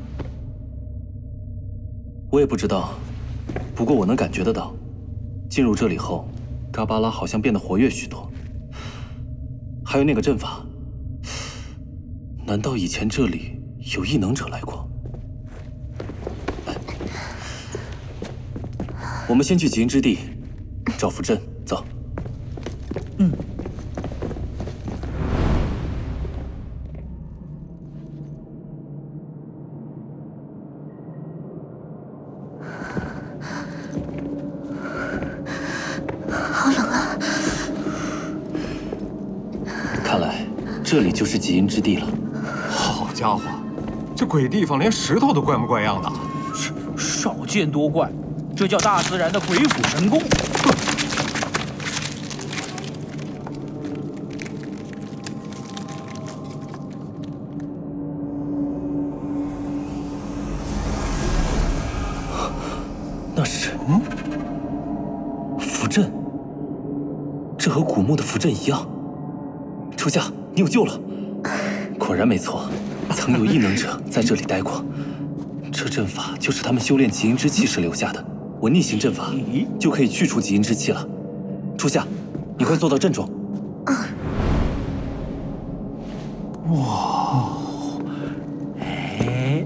我也不知道，不过我能感觉得到，进入这里后，嘎巴拉好像变得活跃许多。还有那个阵法，难道以前这里有异能者来过？ 我们先去极阴之地找符阵，走。嗯。好冷啊！看来这里就是极阴之地了。好家伙，这鬼地方连石头都怪模怪样的，少见多怪。 这叫大自然的鬼斧神工。那是嗯，符阵。这和古墓的符阵一样。初夏，你有救了。果然没错，曾有异能者在这里待过。这阵法就是他们修炼极阴之气时留下的。 我逆行阵法，就可以去除极阴之气了。初夏，你快坐到阵中。哇！哎，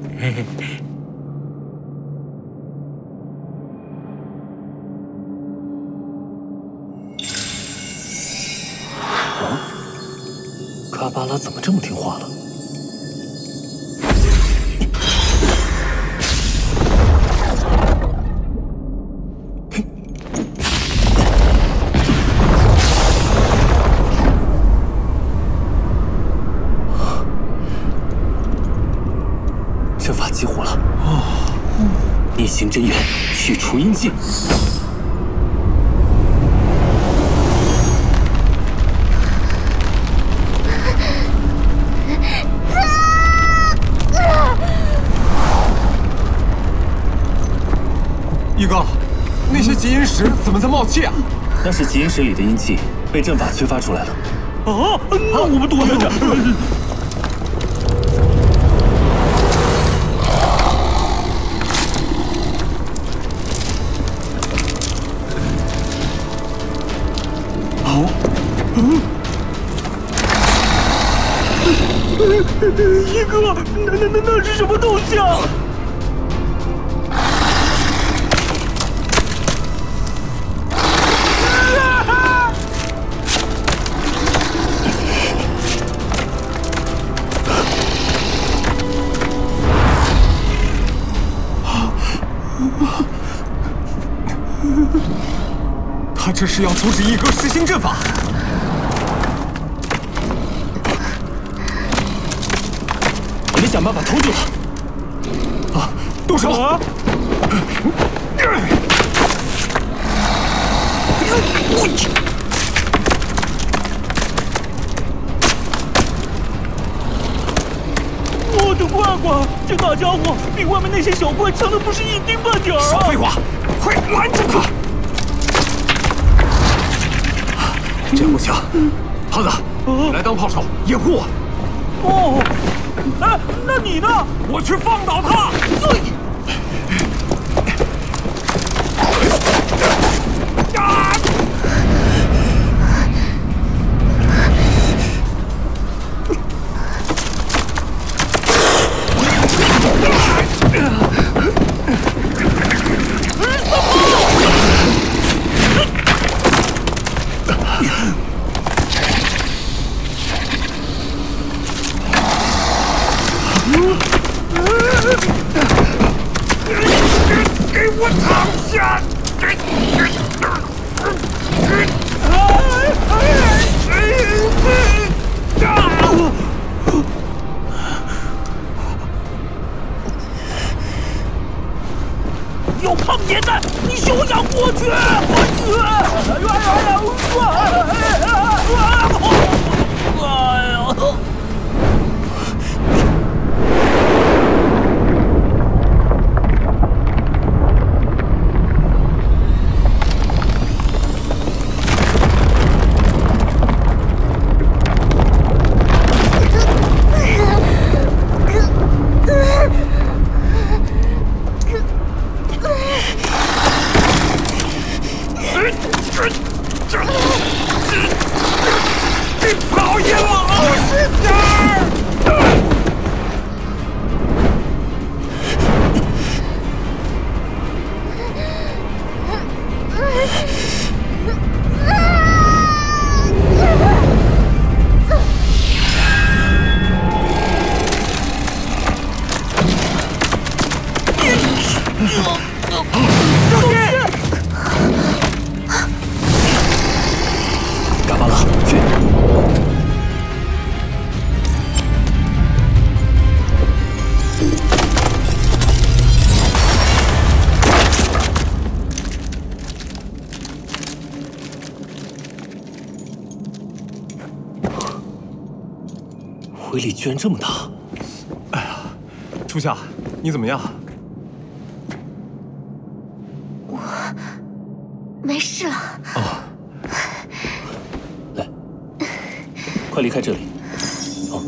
卡巴拉怎么这么听话了？ 逆行真元，去除阴气。一哥，那些极阴石怎么在冒气啊？那是极阴石里的阴气被阵法催发出来了。啊！那我们躲远点。一哥，那那那那是什么东西啊？他这是要阻止一哥实行阵法。 想办法偷住他！啊，动手！啊！我去！我的罐罐，这大家伙比外面那些小怪强的不是一丁半点儿啊！少废话，快拦住他！这样不行，胖子，你来当炮手，掩护我。哦。 哎，那你呢？我去放倒他！啊！威力居然这么大！哎呀，初夏，你怎么样？我没事了。哦，来，快离开这里。哦。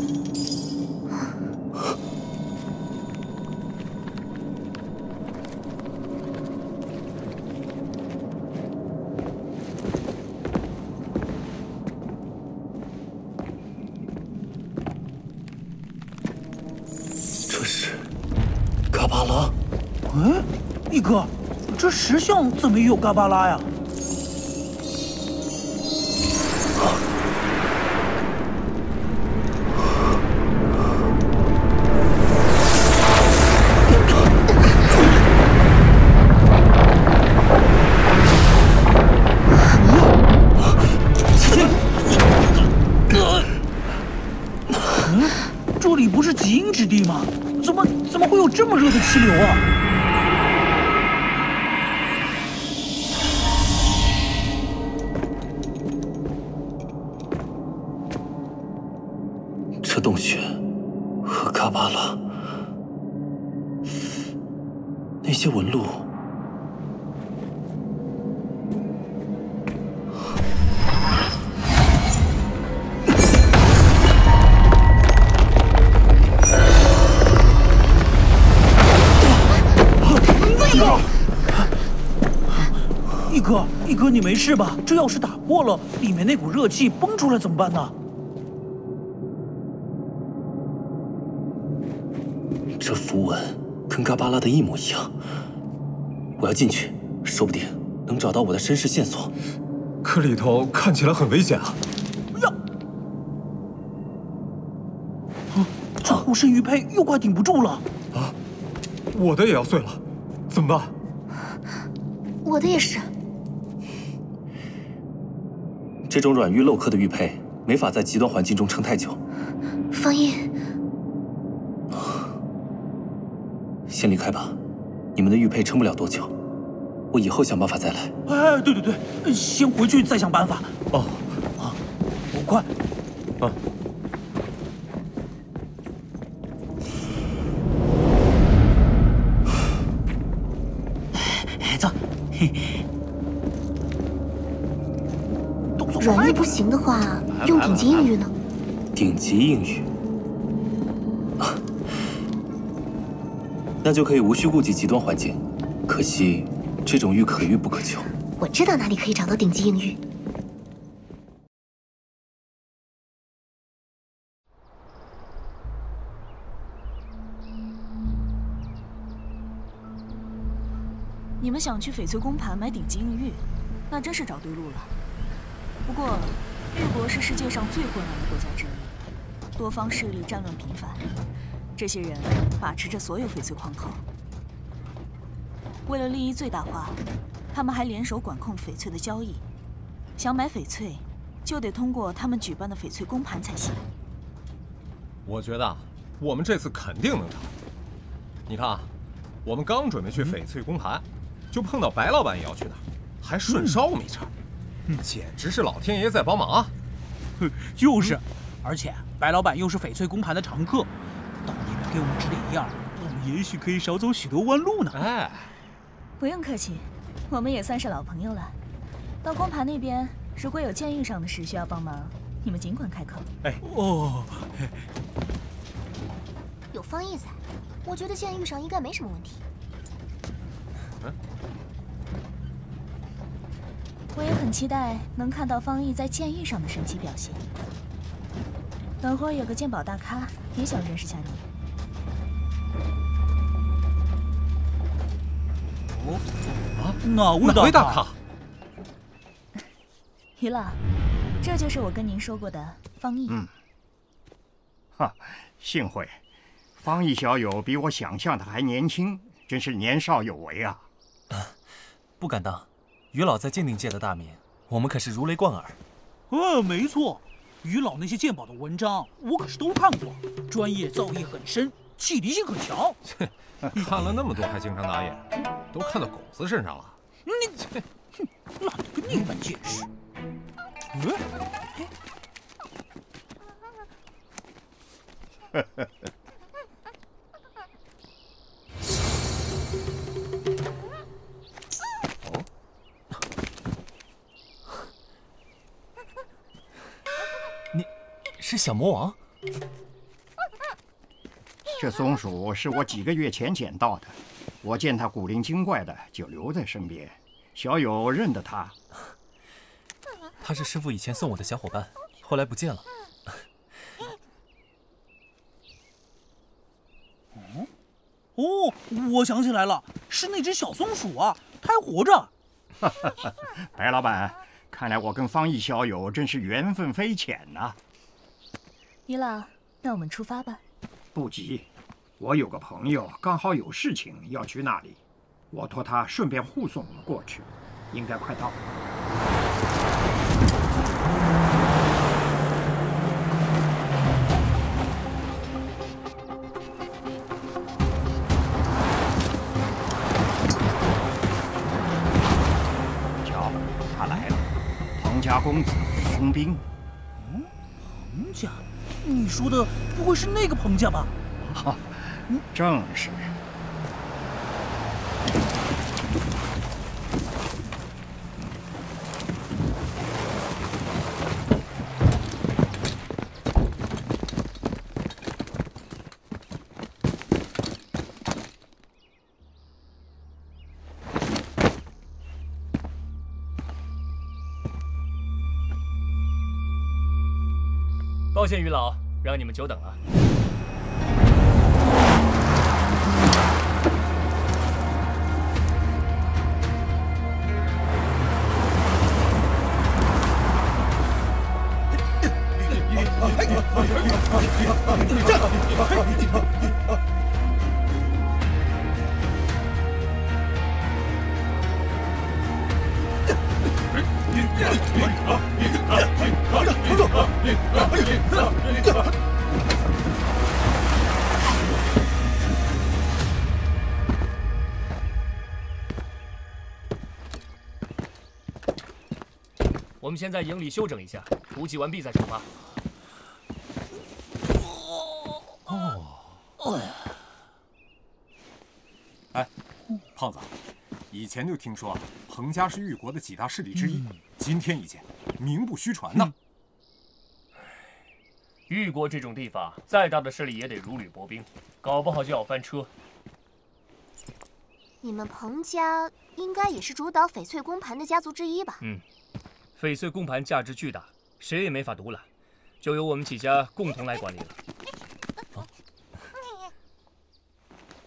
哥，这石像怎么也有嘎巴拉呀？啊、嗯，这里不是极阴之地吗？怎么怎么会有这么热的气流啊？这洞穴和卡巴拉那些纹路。 哥，一哥，你没事吧？这要是打破了，里面那股热气崩出来怎么办呢？这符文跟嘎巴拉的一模一样，我要进去，说不定能找到我的身世线索。可里头看起来很危险啊！呀，啊，这护身玉佩又快顶不住了！啊，我的也要碎了，怎么办？我的也是。 这种软玉镂刻的玉佩，没法在极端环境中撑太久。方毅，先离开吧，你们的玉佩撑不了多久，我以后想办法再来。哎，对对对，先回去再想办法。哦，啊，我快，啊。 软玉不行的话，用顶级硬玉呢？顶级硬玉，啊，那就可以无需顾及极端环境。可惜，这种玉可遇不可求。我知道哪里可以找到顶级硬玉。你们想去翡翠宫盘买顶级硬玉，那真是找对路了。 不过，越国是世界上最混乱的国家之一，多方势力战乱频繁，这些人把持着所有翡翠矿口。为了利益最大化，他们还联手管控翡翠的交易。想买翡翠，就得通过他们举办的翡翠公盘才行。我觉得我们这次肯定能成。你看啊，我们刚准备去翡翠公盘，就碰到白老板也要去那儿，还顺捎我们一程。嗯 简直是老天爷在帮忙啊！哼，就是，而且白老板又是翡翠公盘的常客，到你们给我们指点一二，我们也许可以少走许多弯路呢。哎，不用客气，我们也算是老朋友了。到公盘那边，如果有建议上的事需要帮忙，你们尽管开口。哎哦，哎有方毅在，我觉得建议上应该没什么问题。嗯。 我也很期待能看到方毅在剑域上的神奇表现。等会儿有个鉴宝大咖也想认识下你。哦，啊，哪位大咖？于老，这就是我跟您说过的方毅。嗯。哈，幸会，方毅小友比我想象的还年轻，真是年少有为啊！不敢当。 于老在鉴定界的大名，我们可是如雷贯耳。呃、哎，没错，于老那些鉴宝的文章，我可是都看过，专业造诣很深，启迪性很强。看了那么多，还经常打眼，都看到狗子身上了。你，哼，懒得跟你们解释。嗯。是小魔王，这松鼠是我几个月前捡到的，我见它古灵精怪的，就留在身边。小友认得它，他是师傅以前送我的小伙伴，后来不见了。嗯，哦，我想起来了，是那只小松鼠啊，它还活着。白老板，看来我跟方毅小友真是缘分匪浅呐、啊。 于老，那我们出发吧。不急，我有个朋友刚好有事情要去那里，我托他顺便护送我们过去，应该快到了。大公子彭斌。嗯，彭家？你说的不会是那个彭家吧？哈、啊，正是。抱歉，于老，让你们久等了。我们先在营里休整一下，补给完毕再出发。哦，哎，胖子，以前就听说啊，彭家是豫国的几大势力之一，嗯、今天一见，名不虚传呐、啊。豫、嗯、国这种地方，再大的势力也得如履薄冰，搞不好就要翻车。你们彭家应该也是主导翡翠公盘的家族之一吧？嗯。 翡翠公盘价值巨大，谁也没法独揽，就由我们几家共同来管理了。啊、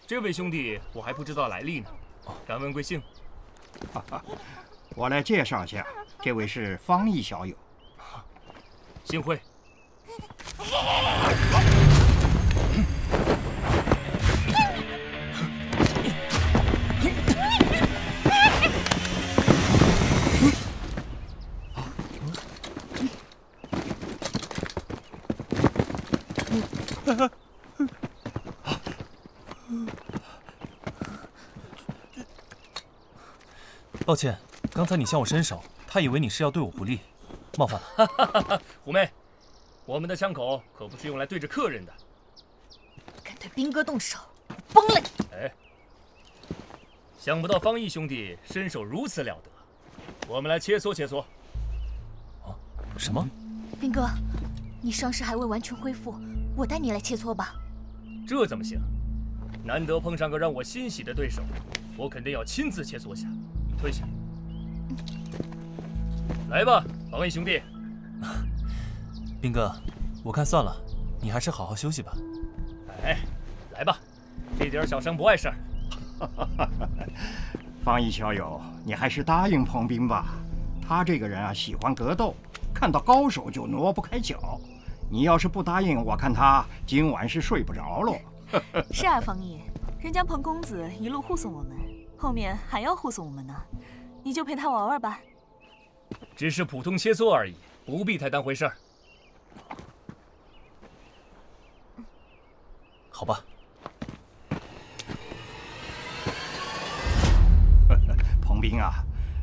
这位兄弟，我还不知道来历呢，敢问贵姓？哈哈，我来介绍下，这位是方毅小友，幸会。抱歉，刚才你向我伸手，他以为你是要对我不利，冒犯了。虎妹，我们的枪口可不是用来对着客人的。敢对兵哥动手，我崩了你！哎，想不到方毅兄弟身手如此了得，我们来切磋切磋。啊，什么？兵哥，你伤势还未完全恢复。 我带你来切磋吧，这怎么行？难得碰上个让我欣喜的对手，我肯定要亲自切磋下。你退下，嗯、来吧，方毅兄弟。兵哥，我看算了，你还是好好休息吧。哎，来吧，这点小伤不碍事儿。方毅小友，你还是答应彭斌吧。他这个人啊，喜欢格斗，看到高手就挪不开脚。 你要是不答应，我看他今晚是睡不着喽。是啊，方毅，人家彭公子一路护送我们，后面还要护送我们呢，你就陪他玩玩吧。只是普通切磋而已，不必太当回事儿。好吧。彭斌啊，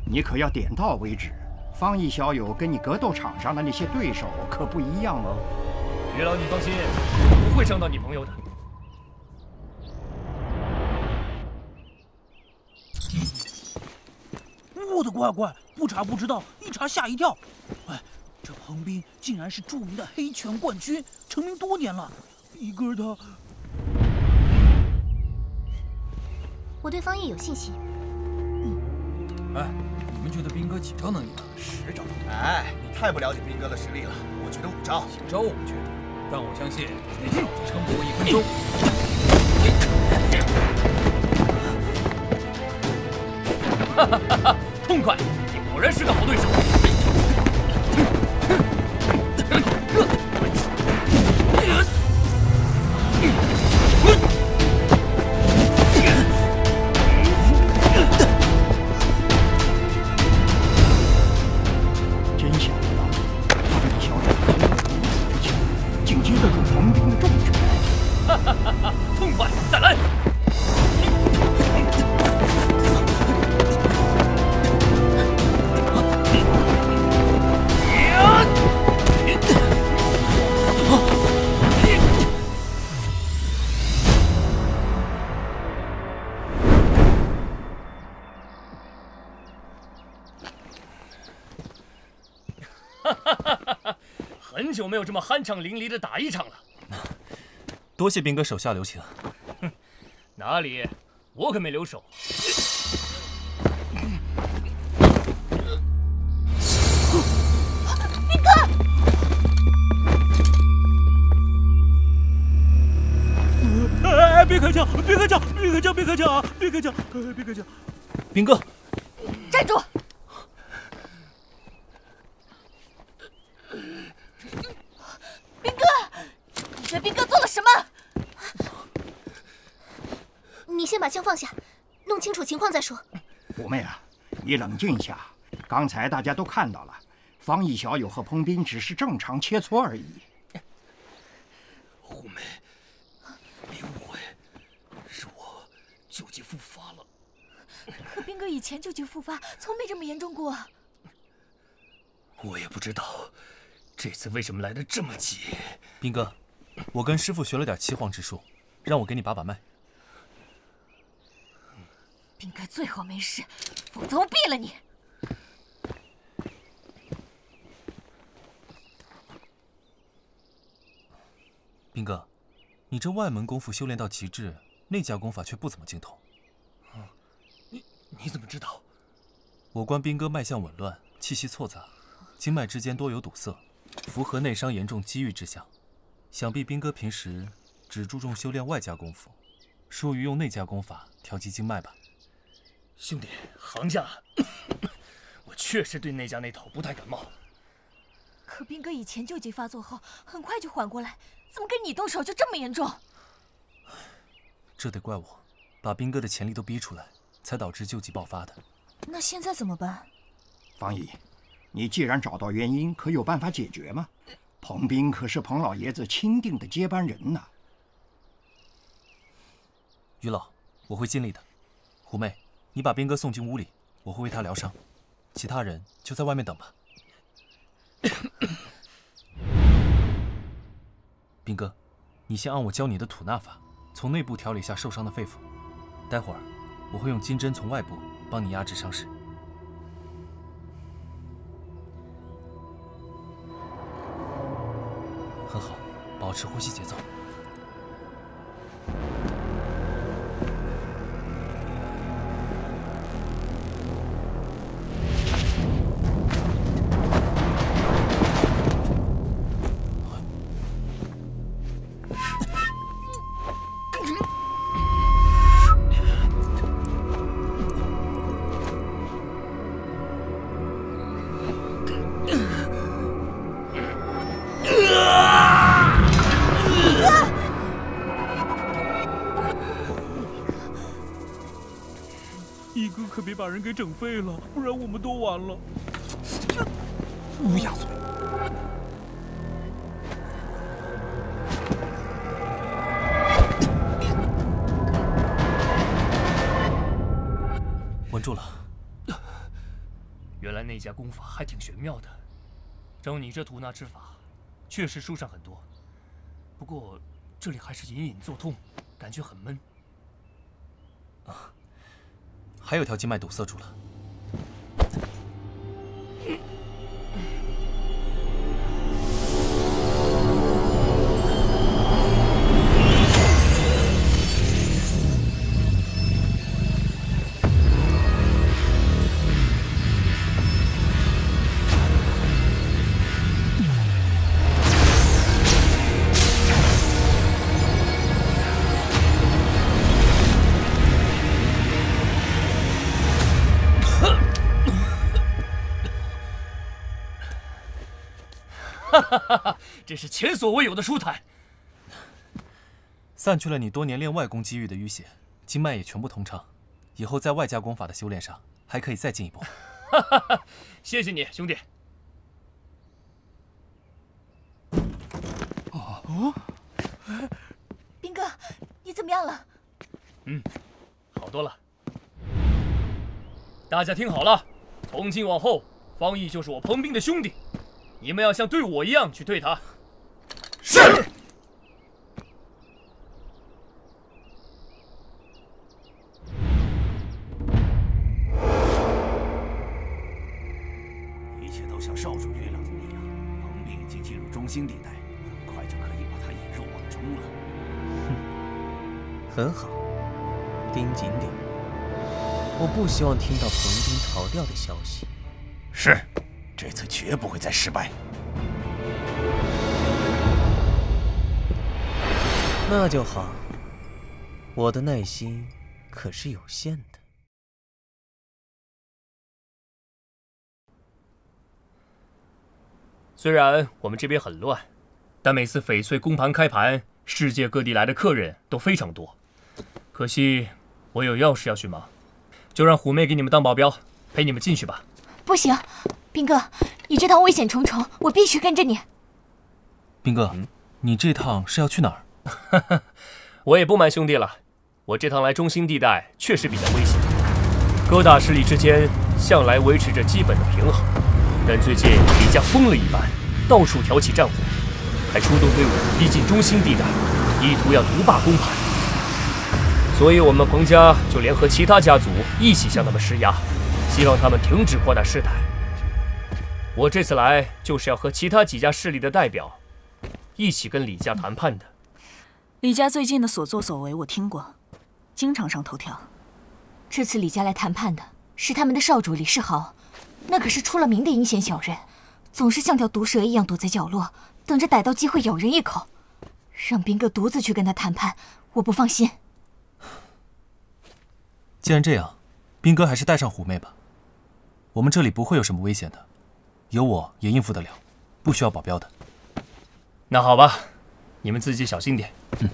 你可要点到为止。 方毅小友跟你格斗场上的那些对手可不一样哦，于老，你放心，我不会伤到你朋友的。我的乖乖，不查不知道，一查吓一跳。哎，这彭斌竟然是著名的黑拳冠军，成名多年了。一哥他，我对方毅有信心。嗯，哎。 你们觉得斌哥几招能赢？十招。哎，你太不了解斌哥的实力了。我觉得五招。几招我不确定，但我相信你撑不过一分钟。哈哈哈哈！痛快，你果然是个好对手。很久没有这么酣畅淋漓的打一场了。多谢兵哥手下留情。哼，哪里，我可没留手。兵哥，哎哎，别开枪！别开枪！别开枪！别开枪啊！别开枪！哎，别开枪！兵哥，站住！ 兵哥，你对兵哥做了什么？你先把枪放下，弄清楚情况再说。五妹啊，你冷静一下。刚才大家都看到了，方义小友和彭斌只是正常切磋而已。五妹，别误会，是我旧疾复发了。可兵哥以前旧疾复发，从没这么严重过。我也不知道。 这次为什么来得这么急？兵哥，我跟师傅学了点岐黄之术，让我给你把把脉。兵哥最好没事，否则我毙了你！兵哥，你这外门功夫修炼到极致，内家功法却不怎么精通。嗯，你你怎么知道？我观兵哥脉象紊乱，气息错杂，经脉之间多有堵塞。 符合内伤严重积郁之象，想必兵哥平时只注重修炼外家功夫，疏于用内家功法调节经脉吧。兄弟，行家，我确实对内家那套不太感冒。可兵哥以前旧疾发作后，很快就缓过来，怎么跟你动手就这么严重？这得怪我，把兵哥的潜力都逼出来，才导致旧疾爆发的。那现在怎么办？方姨。 你既然找到原因，可有办法解决吗？彭斌可是彭老爷子钦定的接班人呐。于老，我会尽力的。虎妹，你把兵哥送进屋里，我会为他疗伤。其他人就在外面等吧。兵哥，你先按我教你的吐纳法，从内部调理一下受伤的肺腑。待会儿我会用金针从外部帮你压制伤势。 很好，保持呼吸节奏。把人给整废了，不然我们都完了。乌鸦嘴！稳住了。原来那家功法还挺玄妙的，照你这吐纳之法，确实舒畅很多。不过这里还是隐隐作痛，感觉很闷。啊。 还有条经脉堵塞住了。这是前所未有的舒坦，散去了你多年练外功积郁的淤血，经脉也全部通畅。以后在外家功法的修炼上，还可以再进一步。谢谢你，兄弟。哦，兵哥，你怎么样了？嗯，好多了。大家听好了，从今往后，方毅就是我彭斌的兄弟，你们要像对我一样去对他。 是。一切都像少主预料的那样，彭斌已经进入中心地。很好，盯紧点。我不希望听到彭斌逃掉的消息。是，这次绝不会再失败。那就好，我的耐心可是有限的。 虽然我们这边很乱，但每次翡翠公盘开盘，世界各地来的客人都非常多。可惜我有要事要去忙，就让虎妹给你们当保镖，陪你们进去吧。不行，斌哥，你这趟危险重重，我必须跟着你。斌哥，嗯、你这趟是要去哪儿？我也不瞒兄弟了，我这趟来中心地带确实比较危险。各大势力之间向来维持着基本的平衡。 但最近李家疯了一般，到处挑起战火，还出动队伍逼近中心地带，意图要独霸公盘。所以，我们彭家就联合其他家族一起向他们施压，希望他们停止扩大事态。我这次来就是要和其他几家势力的代表一起跟李家谈判的。李家最近的所作所为我听过，经常上头条。这次李家来谈判的是他们的少主李世豪。 那可是出了名的阴险小人，总是像条毒蛇一样躲在角落，等着逮到机会咬人一口。让斌哥独自去跟他谈判，我不放心。既然这样，斌哥还是带上虎妹吧。我们这里不会有什么危险的，有我也应付得了，不需要保镖的。那好吧，你们自己小心点。嗯。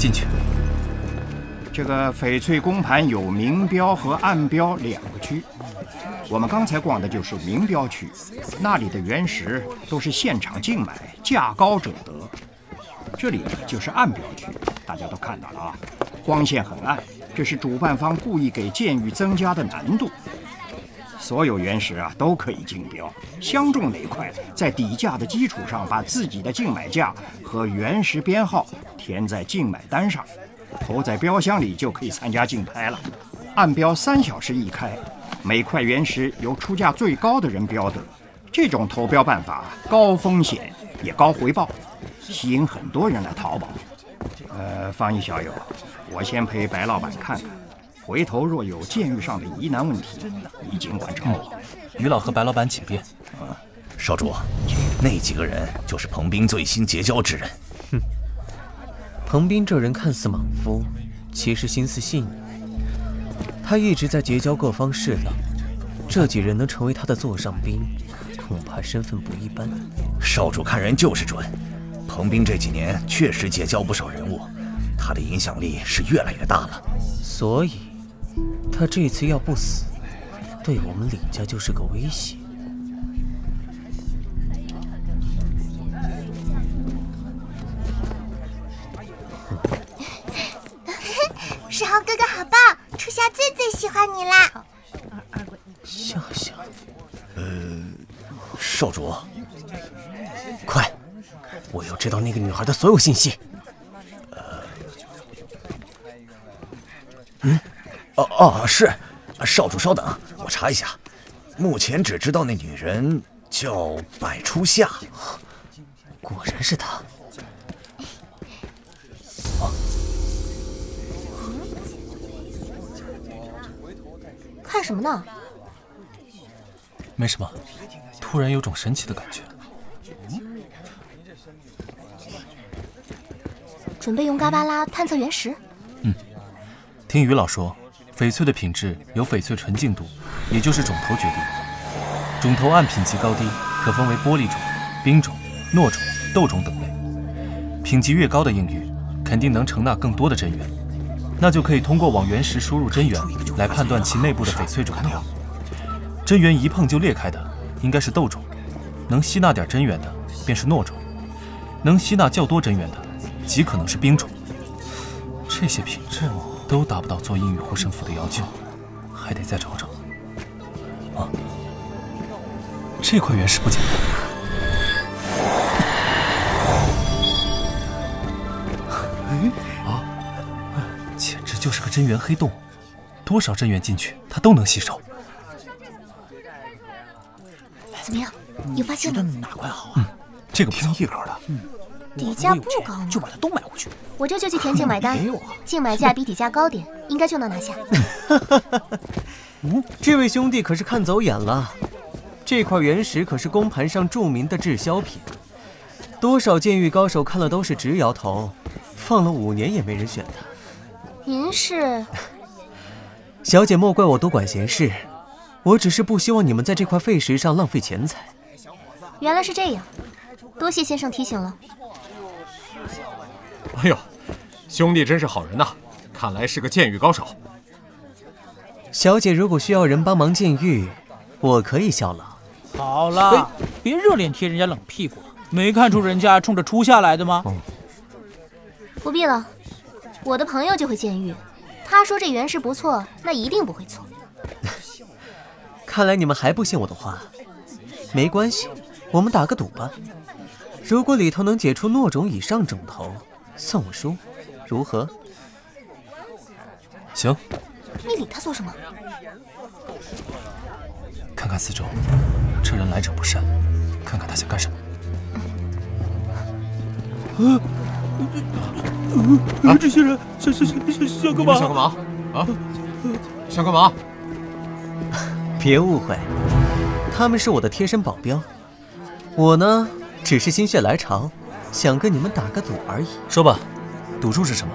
进去。这个翡翠公盘有明标和暗标两个区，我们刚才逛的就是明标区，那里的原石都是现场竞买，价高者得。这里就是暗标区，大家都看到了啊，光线很暗，这是主办方故意给剑玉增加的难度。所有原石啊都可以竞标，相中哪块，在底价的基础上，把自己的竞买价和原石编号。 填在竞买单上，投在标箱里就可以参加竞拍了。暗标三小时一开，每块原石由出价最高的人标得。这种投标办法高风险也高回报，吸引很多人来淘宝。呃，方毅小友，我先陪白老板看看，回头若有建议上的疑难问题，你尽管找我。于老和白老板请便。啊，少主，那几个人就是彭斌最新结交之人。哼。 彭斌这人看似莽夫，其实心思细腻。他一直在结交各方势力，这几人能成为他的座上宾，恐怕身份不一般。少主看人就是准，彭斌这几年确实结交不少人物，他的影响力是越来越大了。所以，他这次要不死，对我们李家就是个威胁。 世豪哥哥好棒，初夏最最喜欢你啦！笑笑，呃，少主，快，我要知道那个女孩的所有信息。呃，嗯，哦哦，是，少主稍等，我查一下。目前只知道那女人叫百初夏，果然是她。 看什么呢？没什么，突然有种神奇的感觉。嗯、准备用嘎巴拉探测原石。嗯，听于老说，翡翠的品质由翡翠纯净度，也就是种头决定。种头按品级高低可分为玻璃种、冰种、糯种、豆种等类。品级越高的硬玉，肯定能承纳更多的真元。 那就可以通过往原石输入真元来判断其内部的翡翠种头。真元一碰就裂开的应该是豆种，能吸纳点真元的便是糯种，能吸纳较多真元的极可能是冰种。这些品质都达不到做硬玉护身符的要求，还得再找找。啊，这块原石不简单。 就是个真元黑洞，多少真元进去，他都能吸收。怎么样？有发现吗？哪块好啊？嗯，这个不错，挺一格的。嗯，底价不高，就把它都买回去。我这就去填净买单，净买价比底价高点，应该就能拿下。嗯，这位兄弟可是看走眼了，这块原石可是宫盘上著名的滞销品，多少剑域高手看了都是直摇头，放了五年也没人选它。 您是小姐，莫怪我多管闲事，我只是不希望你们在这块废石上浪费钱财。原来是这样，多谢先生提醒了。哎呦，兄弟真是好人呐，看来是个剑域高手。小姐如果需要人帮忙剑域，我可以效劳。好了，别热脸贴人家冷屁股了，没看出人家冲着出下来的吗？嗯、不必了。 我的朋友就会剑域，他说这原石不错，那一定不会错。看来你们还不信我的话，没关系，我们打个赌吧。如果里头能解出诺种以上种头，算我输，如何？行。你理他做什么？看看四周，这人来者不善，看看他想干什么。嗯。啊 啊！这些人想想想想想干嘛？想干嘛？啊！想干嘛？别误会，他们是我的贴身保镖，我呢只是心血来潮，想跟你们打个赌而已。说吧，赌注是什么？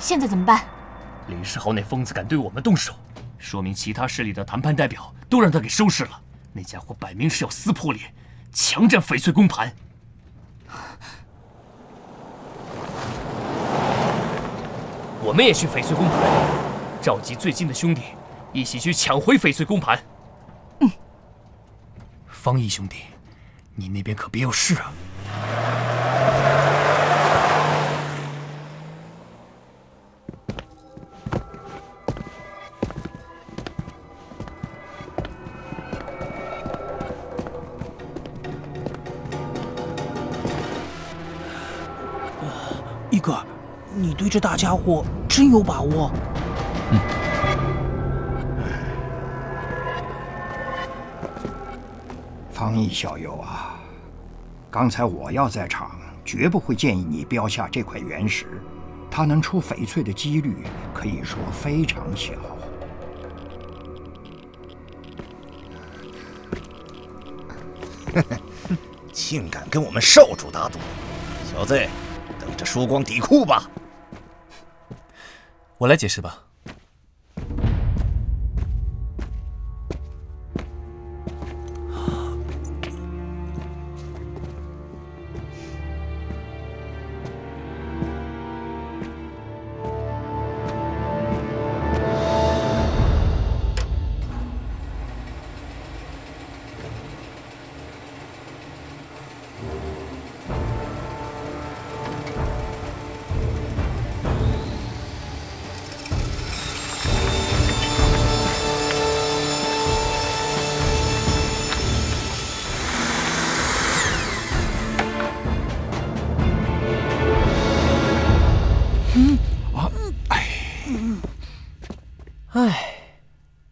现在怎么办？林世豪那疯子敢对我们动手，说明其他势力的谈判代表都让他给收拾了。那家伙摆明是要撕破脸，强占翡翠宫盘。我们也去翡翠宫盘，召集最近的兄弟，一起去抢回翡翠宫盘。嗯。方毅兄弟，你那边可别有事啊！ 一哥，你对这大家伙真有把握？嗯。方毅小友啊，刚才我要在场，绝不会建议你标下这块原石，它能出翡翠的几率可以说非常小。竟敢跟我们少主打赌，小子！ 等着输光底裤吧！我来解释吧。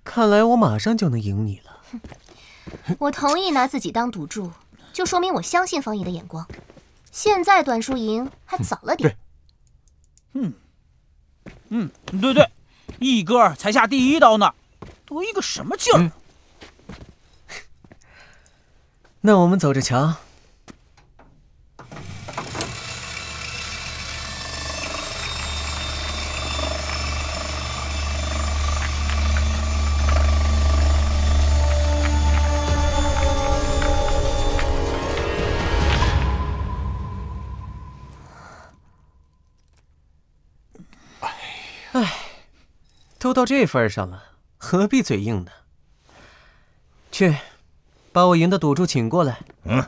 看来我马上就能赢你了。我同意拿自己当赌注，就说明我相信方毅的眼光。现在短输赢还早了点。嗯，嗯，对对，一哥才下第一刀呢，多一个什么劲儿？嗯、那我们走着瞧。唉，都到这份上了，何必嘴硬呢？去，把我赢的赌注请过来。嗯、啊，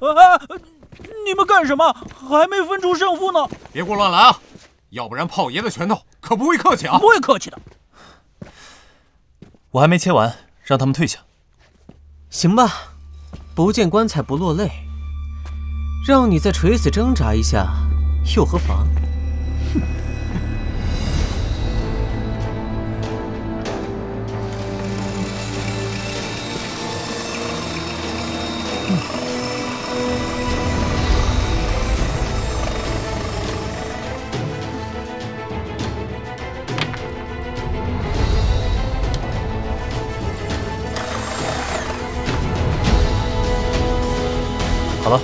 你们干什么？还没分出胜负呢！别给我乱来啊！要不然炮爷的拳头可不会客气啊！不会客气的。我还没切完，让他们退下。行吧，不见棺材不落泪，让你再垂死挣扎一下，又何妨？ 好了，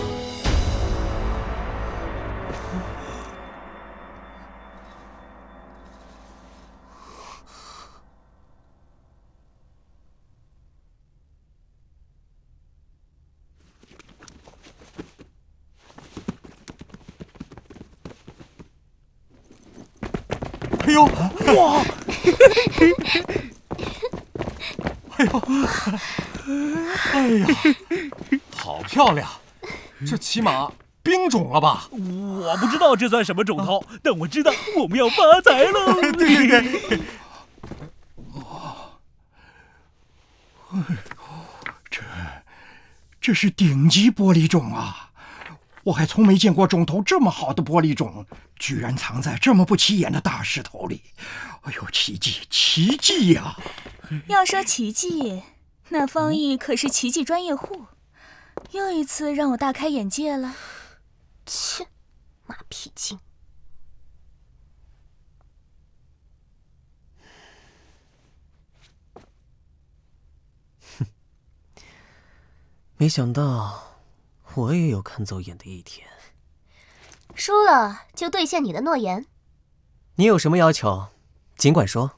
哎呦，哇！哎呦，哎呀，好漂亮！ 这起码冰种了吧？我不知道这算什么种头，啊、但我知道我们要发财了。对对对，这这是顶级玻璃种啊！我还从没见过种头这么好的玻璃种，居然藏在这么不起眼的大石头里。哎呦，奇迹，奇迹呀、啊！要说奇迹，那方毅可是奇迹专业户。 又一次让我大开眼界了，切，马屁精！哼，没想到我也有看走眼的一天。输了就兑现你的诺言。你有什么要求，尽管说，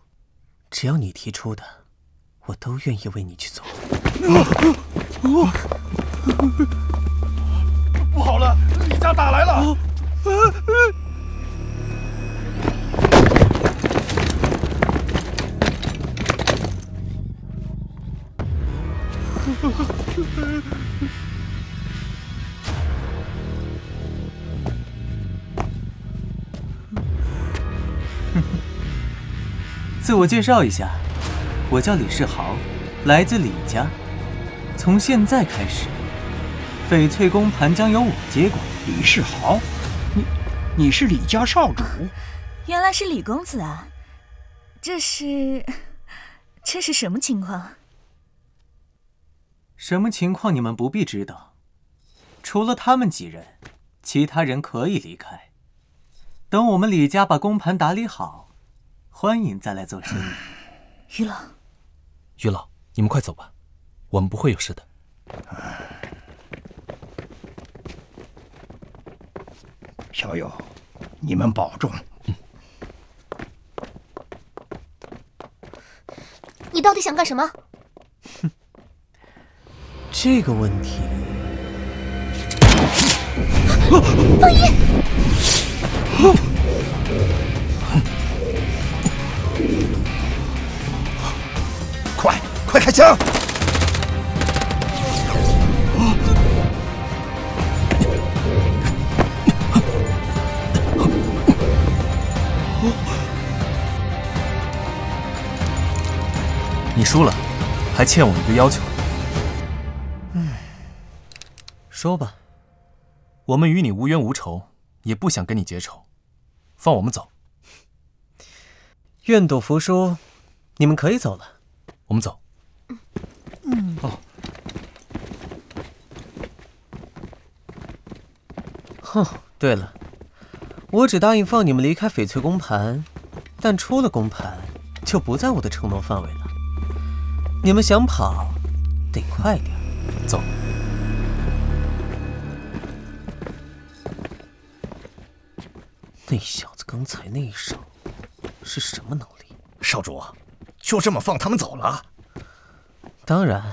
只要你提出的，我都愿意为你去做。啊啊啊 不好了，李家打来了！啊啊啊、自我介绍一下，我叫李世豪，来自李家。从现在开始。 翡翠宫盘将由我接管。李世豪，你你是李家少主？原来是李公子啊！这是这是什么情况？什么情况你们不必知道，除了他们几人，其他人可以离开。等我们李家把宫盘打理好，欢迎再来做生意。于老，于老，你们快走吧，我们不会有事的。 小友，你们保重。嗯、你到底想干什么？哼，这个问题。方一、啊，快快开枪！ 输了，还欠我一个要求。嗯，说吧，我们与你无冤无仇，也不想跟你结仇，放我们走。愿赌服输，你们可以走了。我们走。嗯。哦。哼，对了，我只答应放你们离开翡翠宫盘，但出了宫盘就不在我的承诺范围了。 你们想跑，得快点，走。那小子刚才那一手是什么能力？少主，就这么放他们走了？当然，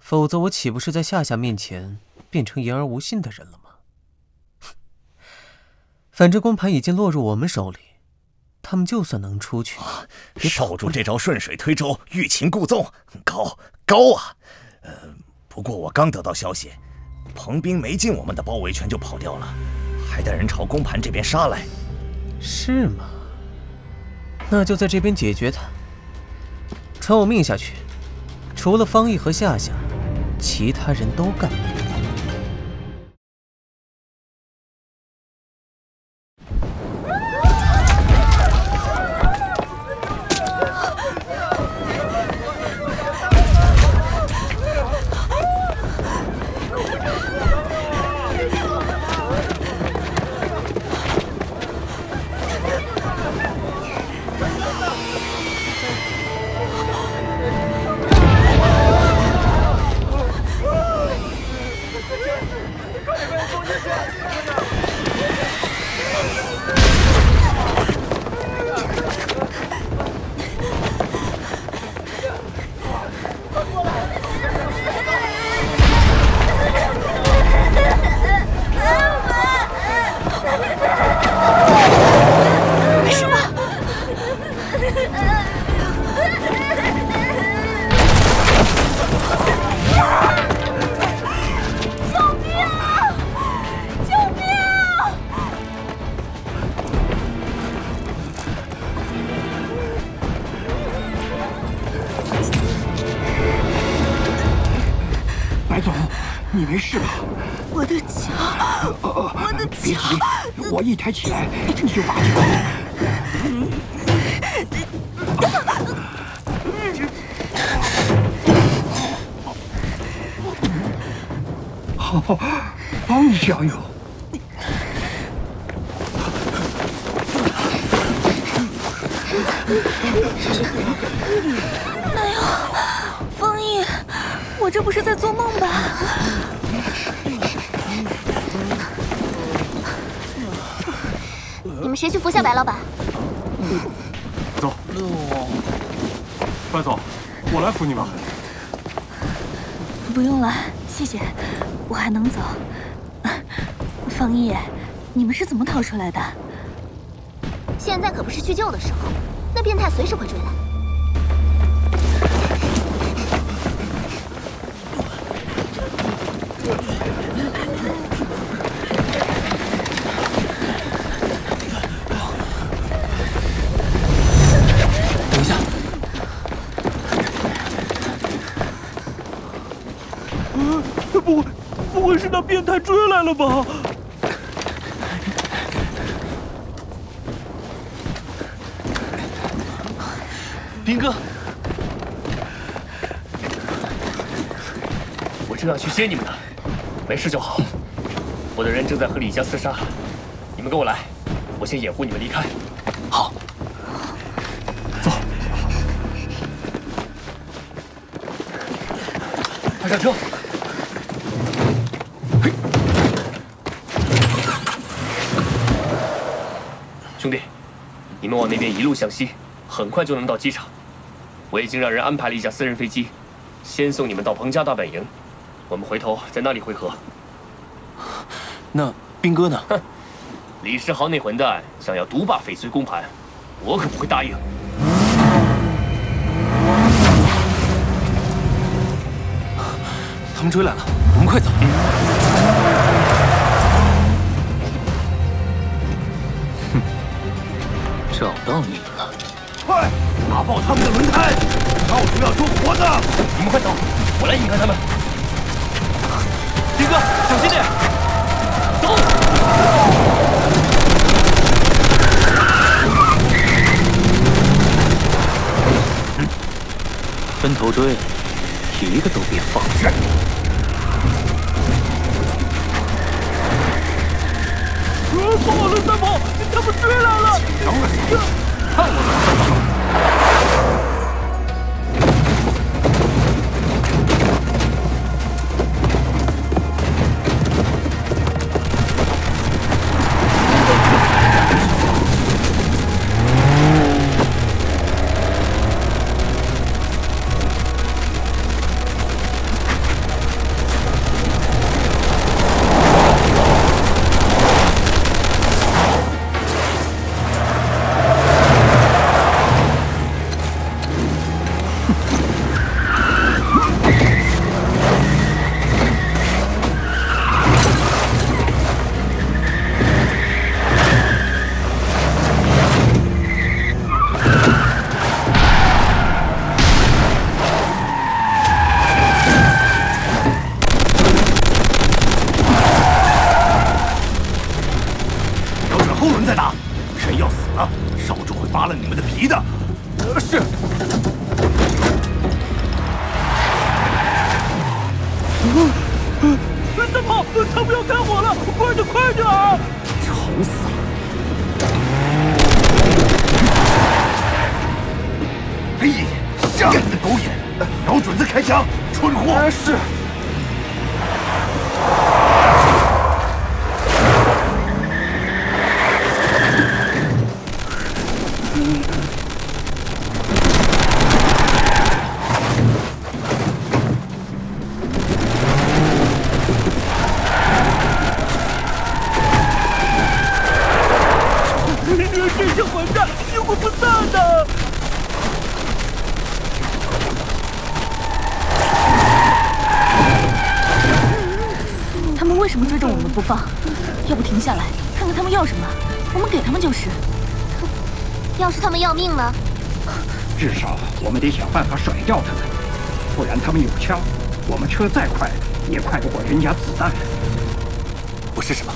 否则我岂不是在夏夏面前变成言而无信的人了吗？反正宫盘已经落入我们手里，他们就算能出去，少主这招顺水推舟、欲擒故纵，高高啊！呃，不过我刚得到消息，彭兵没进我们的包围圈就跑掉了，还带人朝公盘这边杀来。是吗？那就在这边解决他。传我命下去，除了方毅和夏夏，其他人都干不了。 一抬起来，你就拔起来。好，方小友。哎呦，方毅，我这不是在做梦吧？ 谁去扶下白老板？走，白总，我来扶你吧。不用了，谢谢，我还能走。方毅，你们是怎么逃出来的？现在可不是去救的时候，那变态随时会追来。 变态追来了吧？兵哥，我正要去接你们呢，没事就好。我的人正在和李家厮杀，你们跟我来，我先掩护你们离开。好，走，快上车。 兄弟，你们往那边一路向西，很快就能到机场。我已经让人安排了一架私人飞机，先送你们到彭家大本营，我们回头在那里会合。那兵哥呢？哼，李世豪那混蛋想要独霸翡翠公盘，我可不会答应。他们追来了，我们快走。嗯 找到你们了！快打爆他们的轮胎！老子要捉活的！你们快走，我来引开他们。兵哥，小心点！走！嗯，分头追，一个都别放。是。放我轮胎跑！ 他们追来了！饶了谁？看我上，少主会扒了你们的皮的。呃，是。 三炮，他们要开火了，快点，快点！吵死了！黑爷爷，吓你的狗眼！瞄准再开枪，蠢货！啊、是。嗯 不放，要不停下来看看他们要什么，我们给他们就是。要是他们要命呢？至少我们得想办法甩掉他们，不然他们有枪，我们车再快也快不过人家子弹。我试试吧。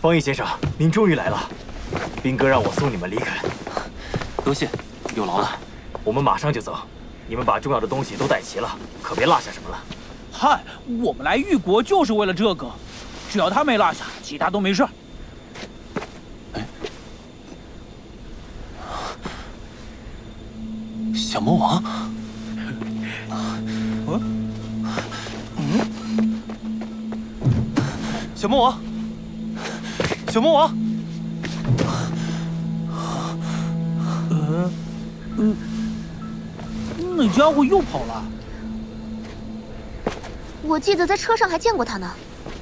方毅先生，您终于来了。兵哥让我送你们离开，多谢，有劳了。我们马上就走，你们把重要的东西都带齐了，可别落下什么了。嗨，我们来玉国就是为了这个，只要他没落下，其他都没事。哎，小魔王，嗯，嗯，小魔王。 小魔王，嗯嗯，那家伙又跑了。我记得在车上还见过他呢，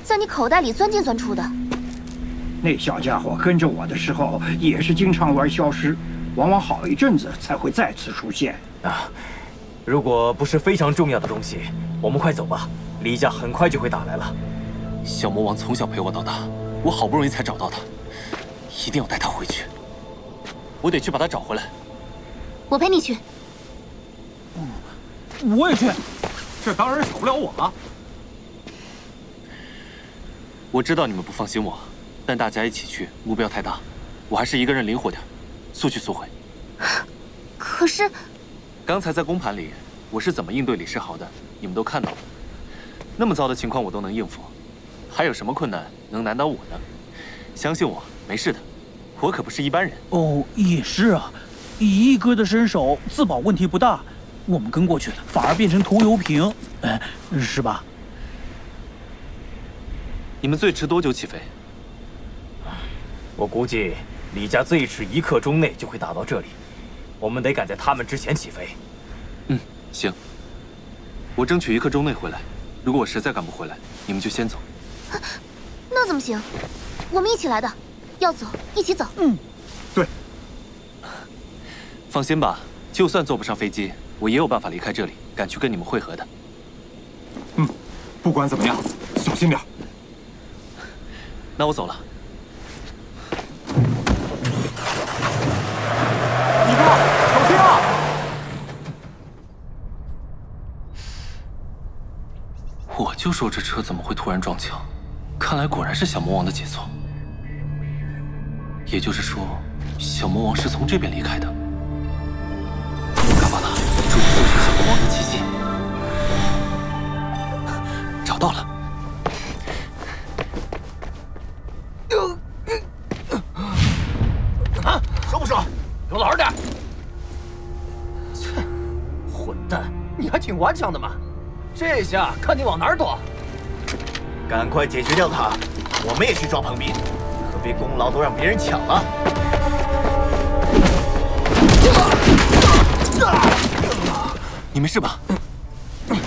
在你口袋里钻进钻出的。那小家伙跟着我的时候，也是经常玩消失，往往好一阵子才会再次出现。啊，如果不是非常重要的东西，我们快走吧，黎家很快就会打来了。小魔王从小陪我到大。 我好不容易才找到他，一定要带他回去。我得去把他找回来。我陪你去。嗯，我也去。这当然少不了我了。我知道你们不放心我，但大家一起去，目标太大，我还是一个人灵活点，速去速回。可是，刚才在公盘里，我是怎么应对李世豪的，你们都看到了。那么糟的情况我都能应付。 还有什么困难能难倒我呢？相信我，没事的。我可不是一般人。哦，也是啊。以一哥的身手，自保问题不大。我们跟过去了，反而变成拖油瓶，哎，是吧？你们最迟多久起飞？我估计李家最迟一刻钟内就会打到这里，我们得赶在他们之前起飞。嗯，行。我争取一刻钟内回来。如果我实在赶不回来，你们就先走。 那怎么行？我们一起来的，要走一起走。嗯，对。放心吧，就算坐不上飞机，我也有办法离开这里，赶去跟你们会合的。嗯，不管怎么样，小心点。那我走了。 我就说这车怎么会突然撞墙？看来果然是小魔王的杰作。也就是说，小魔王是从这边离开的。卡巴拉，注意搜寻小魔王的气息。找到了。啊！说不说？给我老实点！切，混蛋，你还挺顽强的嘛！ 这下看你往哪儿躲！赶快解决掉他，我们也去抓彭斌，可别功劳都让别人抢了。你没事吧？你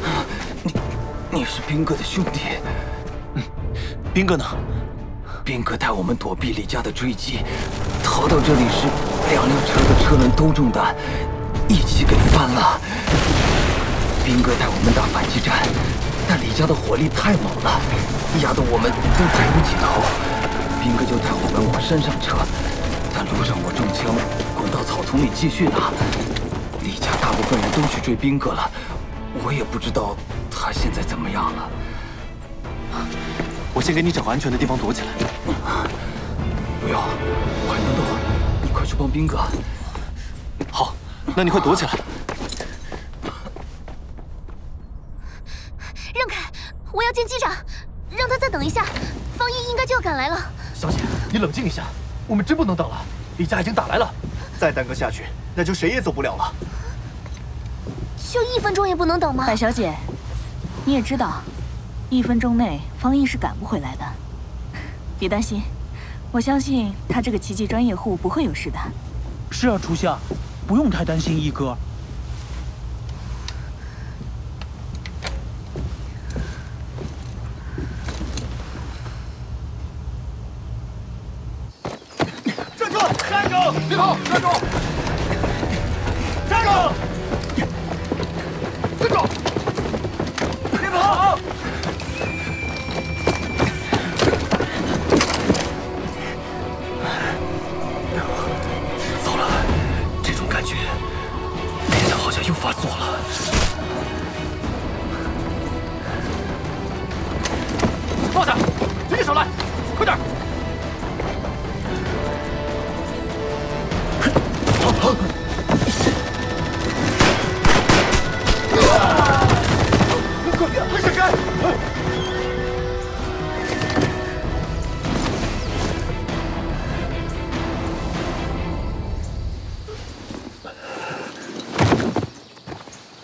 你是斌哥的兄弟，嗯，斌哥呢？斌哥带我们躲避李家的追击，逃到这里时，两辆车的车轮都中弹，一起给翻了。 兵哥带我们打反击战，但李家的火力太猛了，压得我们都抬不起头。兵哥就带我们往山上撤，但路上我中枪，滚到草丛里继续打。李家大部分人都去追兵哥了，我也不知道他现在怎么样了。我先给你找个安全的地方躲起来。不用，我还能动，你快去帮兵哥。好，那你快躲起来。 我要见机长，让他再等一下。方一应该就要赶来了。小姐，你冷静一下，我们真不能等了。李家已经打来了，再耽搁下去，那就谁也走不了了。就一分钟也不能等吗？白小姐，你也知道，一分钟内方一是赶不回来的。别担心，我相信他这个奇迹专业户不会有事的。是啊，初夏，不用太担心一哥。 别跑！站住！站住！站住！别跑！糟了，这种感觉，脸上好像又发作了。放下！举起手来，快点！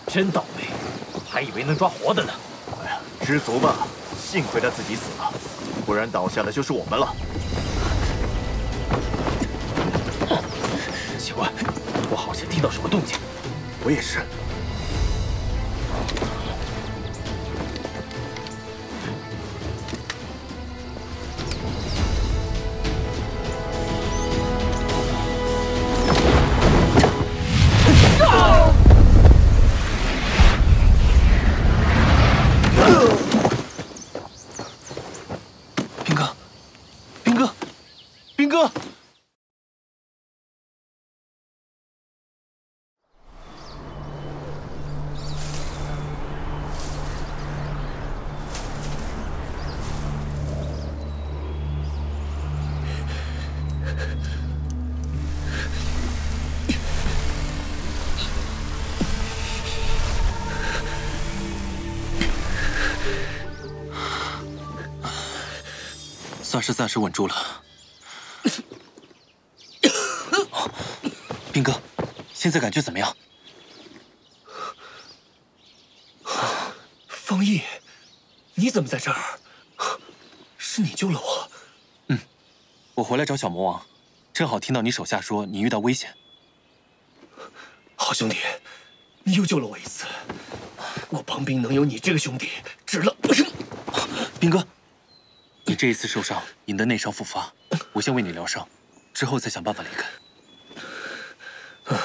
真倒霉，还以为能抓活的呢。哎呀，知足吧，幸亏他自己死了，不然倒下的就是我们了。奇怪，我好像听到什么动静。我也是。算是暂时稳住了，斌哥，现在感觉怎么样？方毅，你怎么在这儿？是你救了我。嗯，我回来找小魔王，正好听到你手下说你遇到危险。好兄弟，你又救了我一次，我庞斌能有你这个兄弟，值了。斌哥。 你这一次受伤，你的内伤复发，我先为你疗伤，之后再想办法离开。啊，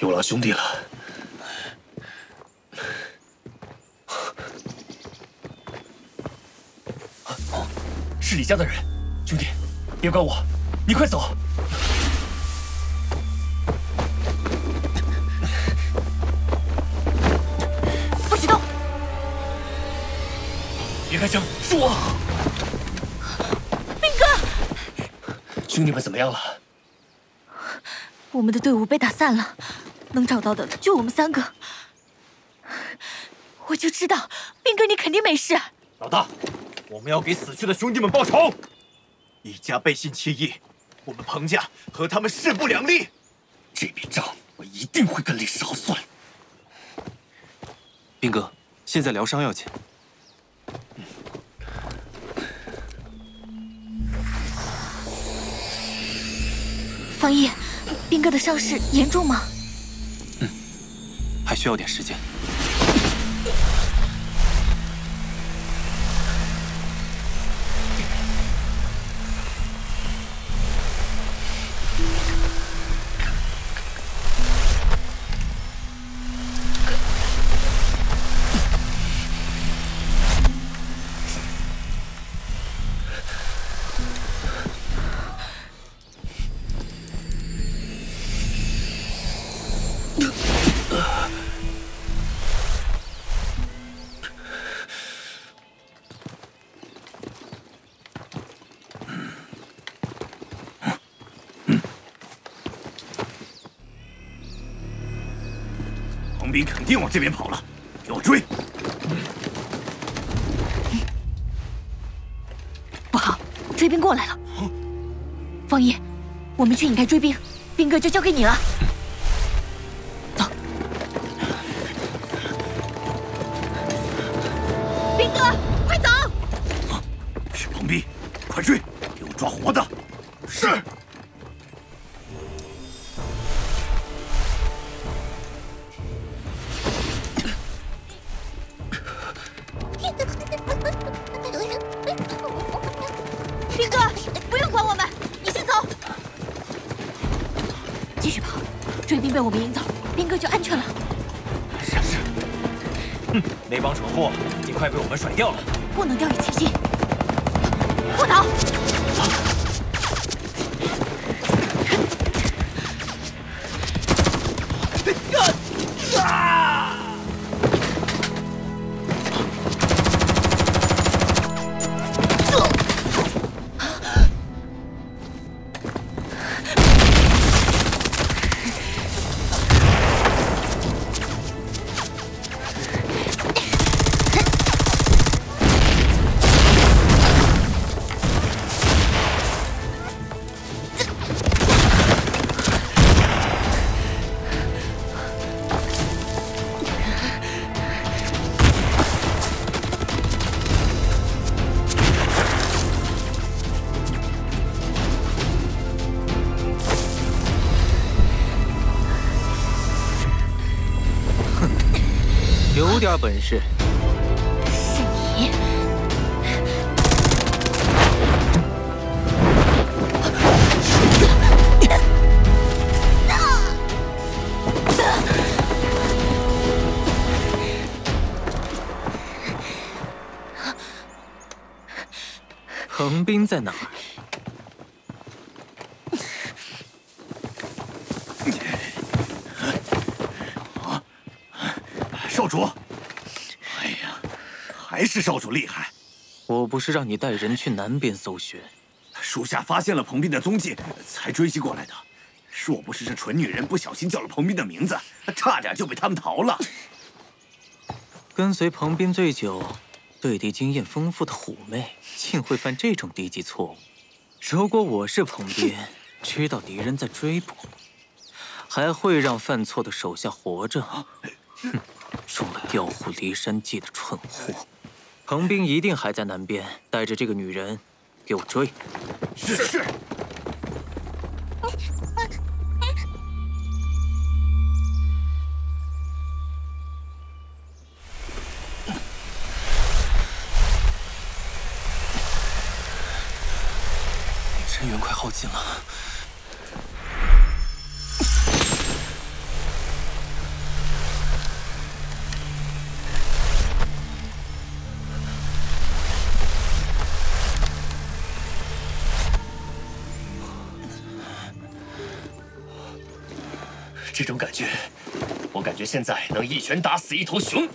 有劳兄弟了。是李家的人。兄弟，别管我，你快走。 别开枪！是我，兵哥。兄弟们怎么样了？我们的队伍被打散了，能找到的就我们三个。我就知道，兵哥你肯定没事。老大，我们要给死去的兄弟们报仇。李家背信弃义，我们彭家和他们势不两立。这笔账我一定会跟李世豪算。兵哥，现在疗伤要紧。 方毅，兵哥的伤势严重吗？嗯，还需要点时间。兵肯定往这边跑了，给我追！不好，追兵过来了。哦、方毅，我们去引开追兵，兵哥就交给你了。嗯、走，兵哥，快走！啊、是彭斌，快追，给我抓活的！是。 被我们引走，兵哥就安全了。是是，哼、嗯，那帮蠢货已经快被我们甩掉了，不能掉以轻心，不倒。啊 点本事是你！彭斌在哪儿？ 是少主厉害，我不是让你带人去南边搜寻，属下发现了彭斌的踪迹，才追击过来的。是我不是这蠢女人不小心叫了彭斌的名字，差点就被他们逃了。跟随彭斌最久、对敌经验丰富的虎妹，竟会犯这种低级错误。如果我是彭斌，知道敌人在追捕，还会让犯错的手下活着？哼，中了调虎离山计的蠢货。 彭斌一定还在南边，带着这个女人，给我追！是是。是陈元快耗尽了。这种感觉，我感觉现在能一拳打死一头熊。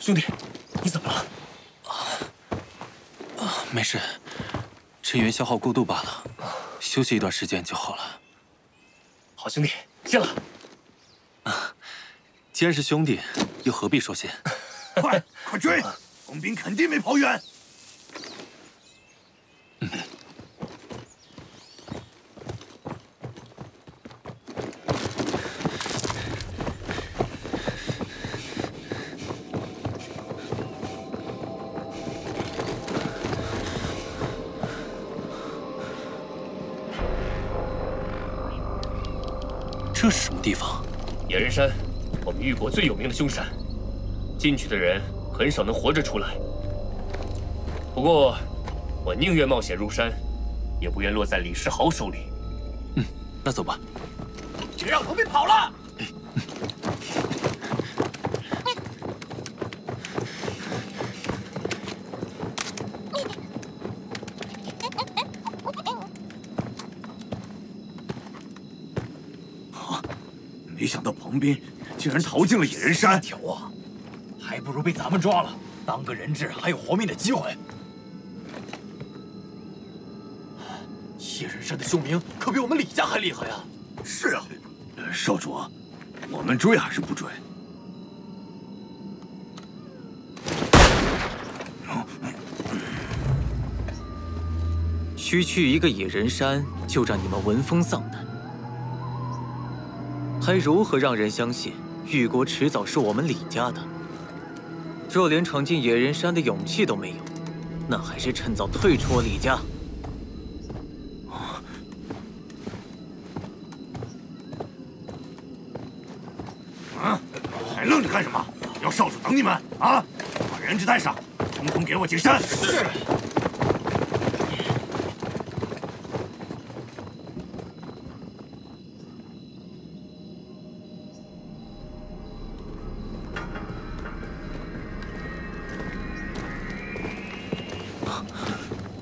兄弟，你怎么了？啊啊，没事，肾源消耗过度罢了，休息一段时间就好了。好兄弟，谢了。啊，既然是兄弟，又何必说谢？快快追，红兵肯定没跑远。 嗯，这是什么地方？野人山，我们玉国最有名的凶山，进去的人很少能活着出来。不过。 我宁愿冒险入山，也不愿落在李世豪手里。嗯，那走吧。别让红兵跑了！啊！没想到红兵竟然逃进了野人山。条啊，还不如被咱们抓了，当个人质还有活命的机会。 野人山的凶名可比我们李家还厉害啊！是啊，少主，我们追还是不追？区区一个野人山就让你们闻风丧胆，还如何让人相信玉国迟早是我们李家的？若连闯进野人山的勇气都没有，那还是趁早退出我李家。 愣着干什么？要少主等你们啊！把人质带上，统统给我进山。是。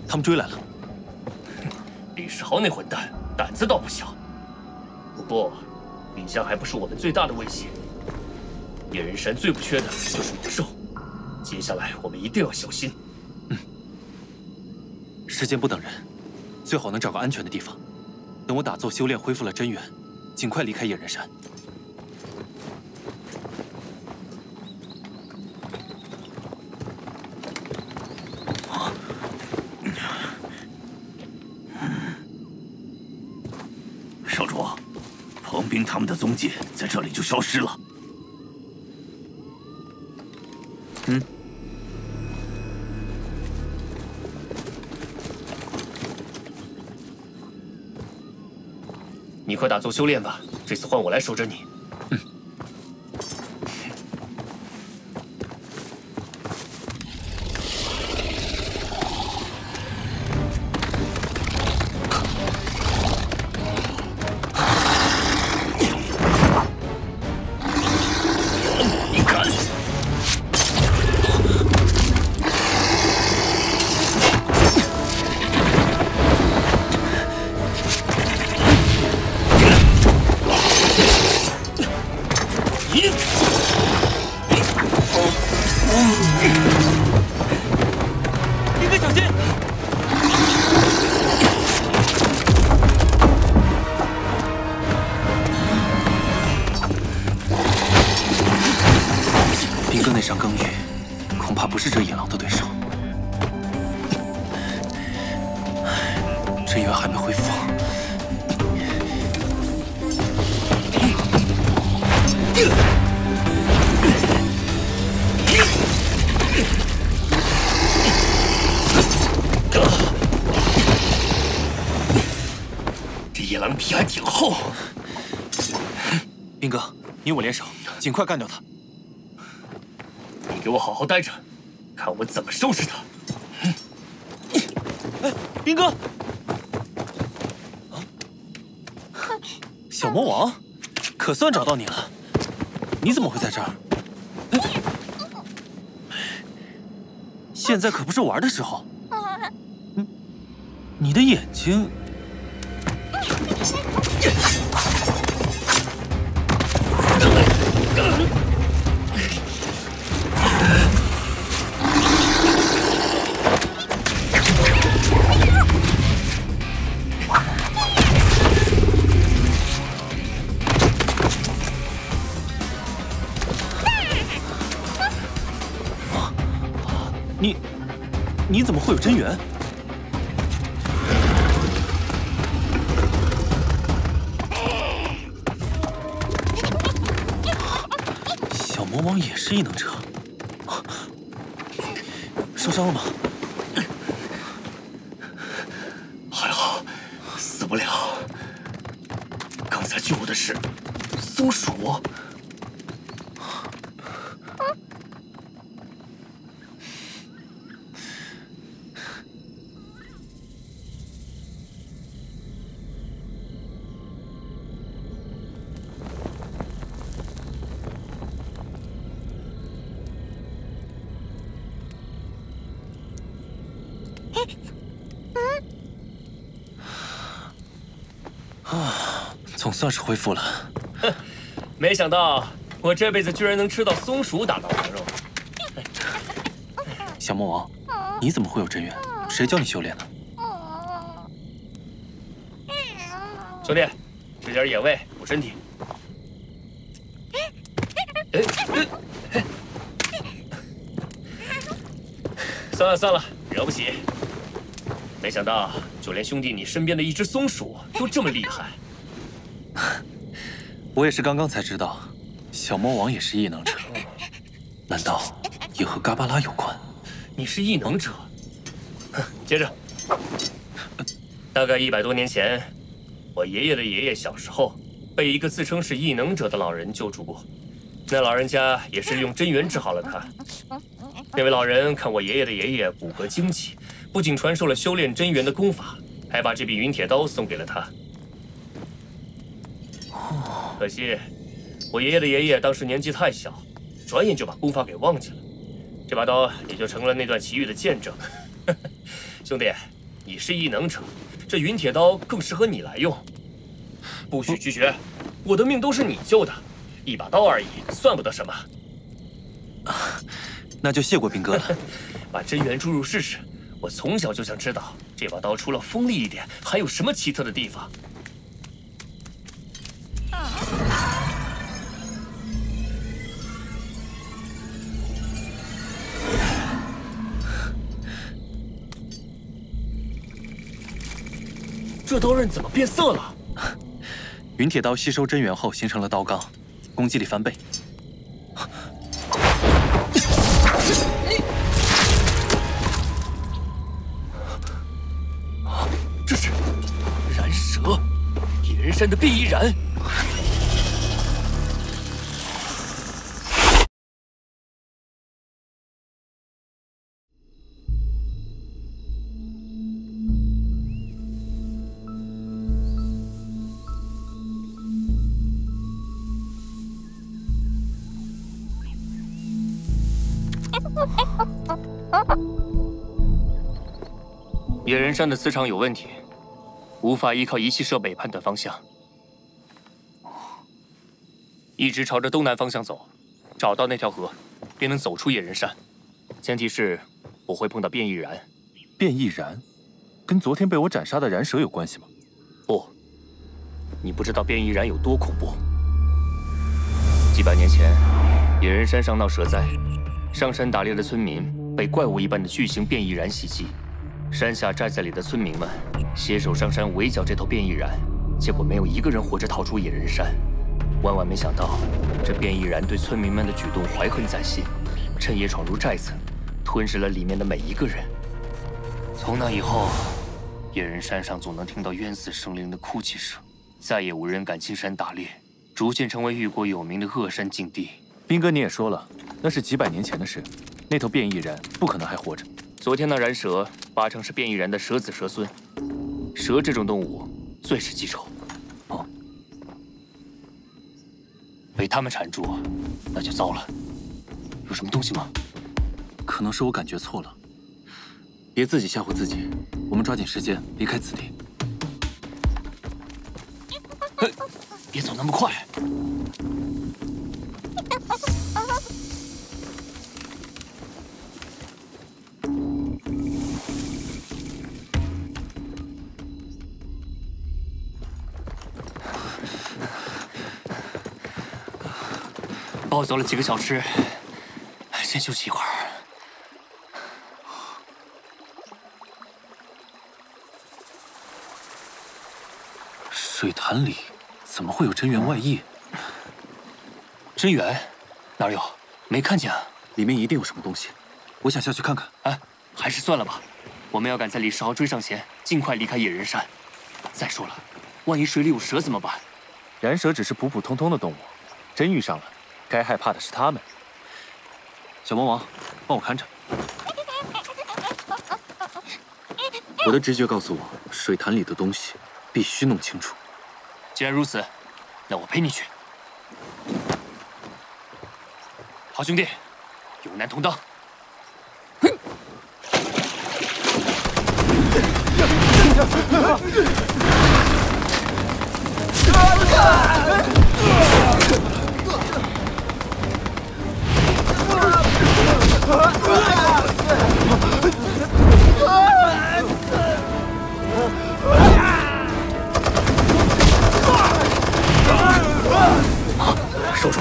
他们追来了。李世豪那混蛋，胆子倒不小。不过，李家还不是我们最大的威胁。 野人山最不缺的就是魔兽，接下来我们一定要小心。嗯，时间不等人，最好能找个安全的地方。等我打坐修炼恢复了真元，尽快离开野人山。啊！少主，彭兵他们的踪迹在这里就消失了。 嗯，你快打坐修炼吧，这次换我来守着你。嗯。你敢！ 联手，尽快干掉他！你给我好好待着，看我怎么收拾他！哎，兵哥，小魔王，可算找到你了！你怎么会在这儿？现在可不是玩的时候。嗯，你的眼睛。你，你怎么会有真元？ 魔王也是异能者，受伤了吗？还好，死不了。刚才救我的是松鼠。总算是恢复了。哼，没想到我这辈子居然能吃到松鼠打造的肉。小魔王，你怎么会有真元？谁教你修炼的？兄弟，吃点野味补身体。算了算了，惹不起。没想到，就连兄弟你身边的一只松鼠都这么厉害。 我也是刚刚才知道，小魔王也是异能者，难道也和嘎巴拉有关？你是异能者？接着，大概一百多年前，我爷爷的爷爷小时候被一个自称是异能者的老人救助过，那老人家也是用真元治好了他。那位老人看我爷爷的爷爷骨骼精奇，不仅传授了修炼真元的功法，还把这柄云铁刀送给了他。 可惜，我爷爷的爷爷当时年纪太小，转眼就把功法给忘记了，这把刀也就成了那段奇遇的见证。兄弟，你是异能者，这云铁刀更适合你来用，不许拒绝！我的命都是你救的，一把刀而已，算不得什么。啊，那就谢过兵哥了。把真元注入试试，我从小就想知道这把刀除了锋利一点，还有什么奇特的地方。 这刀刃怎么变色了？云铁刀吸收真元后形成了刀罡，攻击力翻倍。这是燃蛇，野人山的碧衣燃。 野人山的磁场有问题，无法依靠仪器设备判断方向，一直朝着东南方向走，找到那条河，便能走出野人山。前提是我会碰到变异燃。变异燃，跟昨天被我斩杀的燃蛇有关系吗？不，你不知道变异燃有多恐怖。几百年前，野人山上闹蛇灾，上山打猎的村民被怪物一般的巨型变异燃袭击。 山下寨子里的村民们携手上山围剿这头变异燃，结果没有一个人活着逃出野人山。万万没想到，这变异燃对村民们的举动怀恨在心，趁夜闯入寨子，吞噬了里面的每一个人。从那以后，野人山上总能听到冤死生灵的哭泣声，再也无人敢进山打猎，逐渐成为越国有名的恶山禁地。斌哥，你也说了，那是几百年前的事，那头变异燃不可能还活着。 昨天那燃蛇八成是变异燃的蛇子蛇孙，蛇这种动物最是记仇，哦，被他们缠住，那就糟了。有什么东西吗？可能是我感觉错了。别自己吓唬自己，我们抓紧时间离开此地。别走那么快。暴走了几个小时，先休息一会儿。 水潭里怎么会有真元外溢？真元哪有？没看见啊！里面一定有什么东西，我想下去看看。哎，还是算了吧。我们要赶在李世豪追上前，尽快离开野人山。再说了，万一水里有蛇怎么办？燃蛇只是普普通通的动物，真遇上了，该害怕的是他们。小魔王，帮我看着。我的直觉告诉我，水潭里的东西必须弄清楚。 既然如此，那我陪你去。好兄弟，有难同当。少主，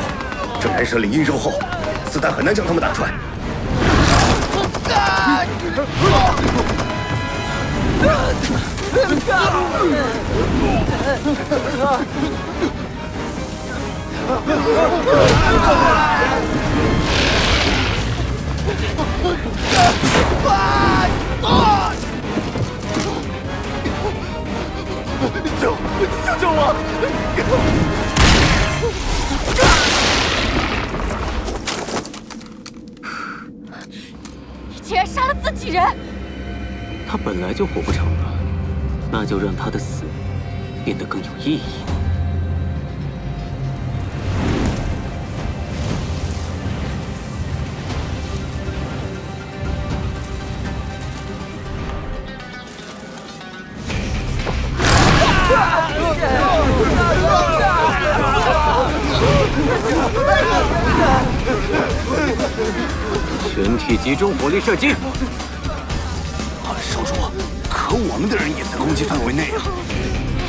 这燃蛇里阴肉厚，子弹很难将它们打穿。救救救我！ 你竟然杀了自己人！他本来就活不长了，那就让他的死变得更有意义。全体集中火力射击！啊，少主，可我们的人也在攻击范围内啊！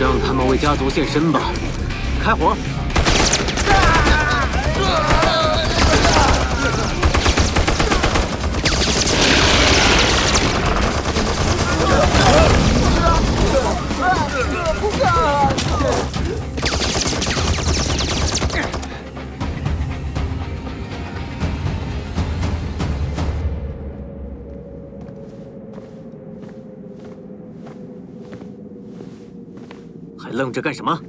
让他们为家族献身吧！开火！ 愣着干什么？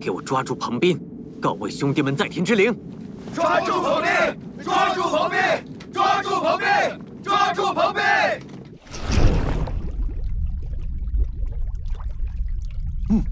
给我抓住彭斌，告慰兄弟们在天之灵！抓住彭斌！抓住彭斌！抓住彭斌！抓住彭斌！嗯。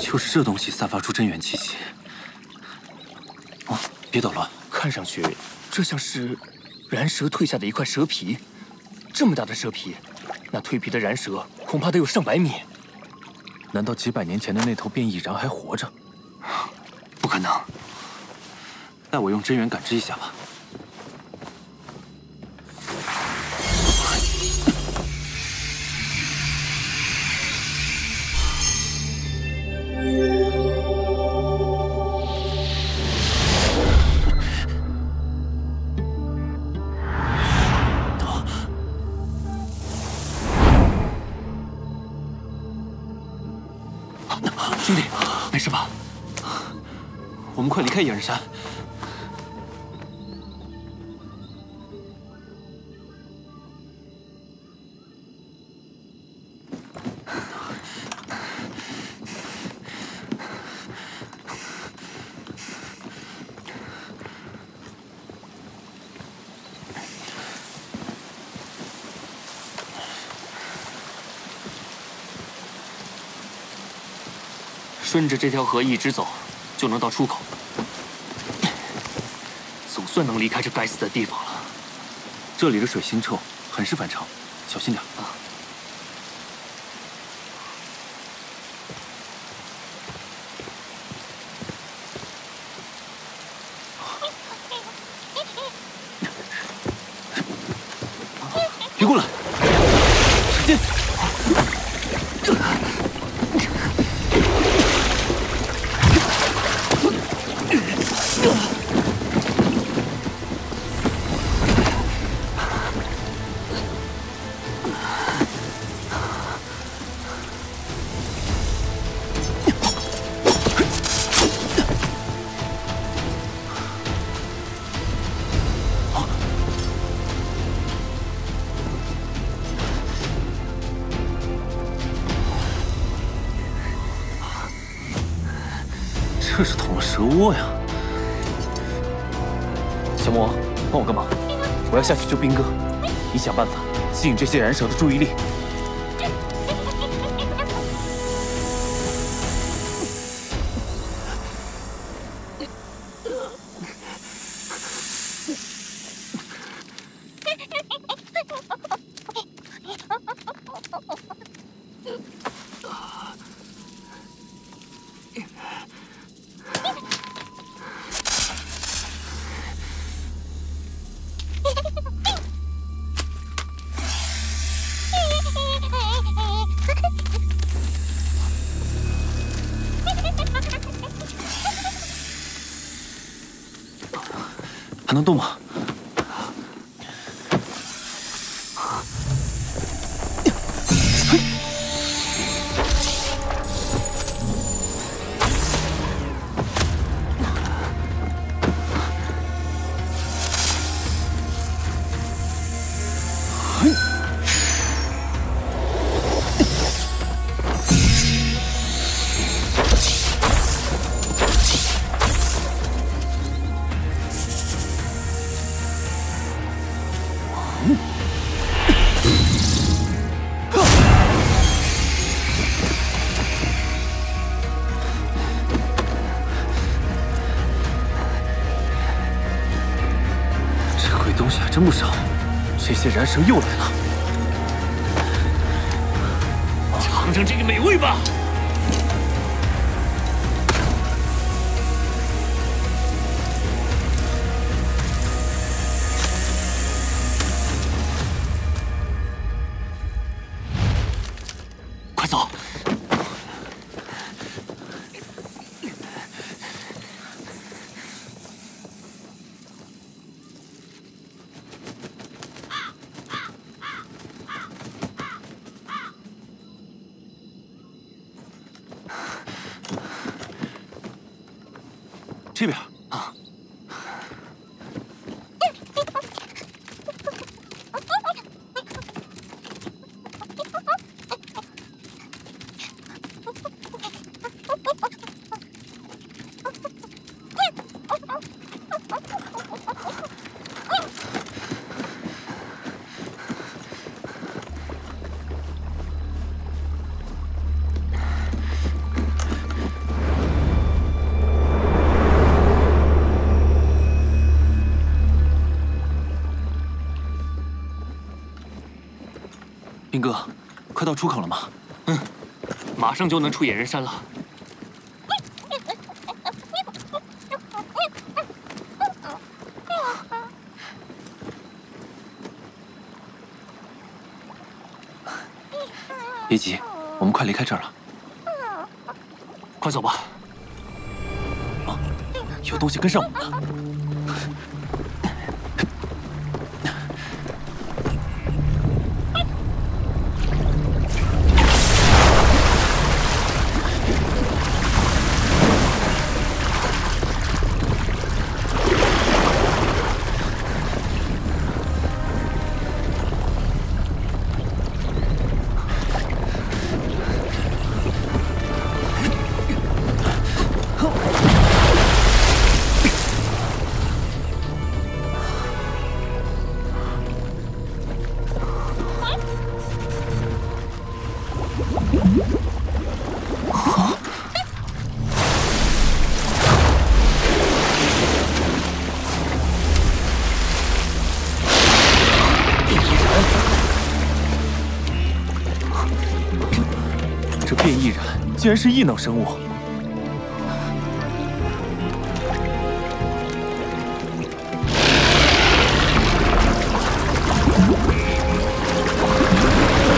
就是这东西散发出真元气息。哦，别捣乱！看上去这像是燃蛇蜕下的一块蛇皮，这么大的蛇皮，那蜕皮的燃蛇恐怕得有上百米。难道几百年前的那头变异燃还活着？不可能！待我用真元感知一下吧。没事吧？我们快离开野人山。 顺着这条河一直走，就能到出口。总算能离开这该死的地方了。这里的水腥臭，很是反常，小心点啊！别过来！ 这是捅了蛇窝呀！小魔王，帮我个忙，我要下去救兵哥，你想办法吸引这些燃蛇的注意力。 还能动吗？ 真不少，这些燃蛇又来了，尝尝这个美味吧！快走！ 这边啊！兵哥，快到出口了吗？嗯，马上就能出野人山了。 别急，我们快离开这儿了。快走吧！啊，有东西跟上我们了。竟然是异能生物！明哥，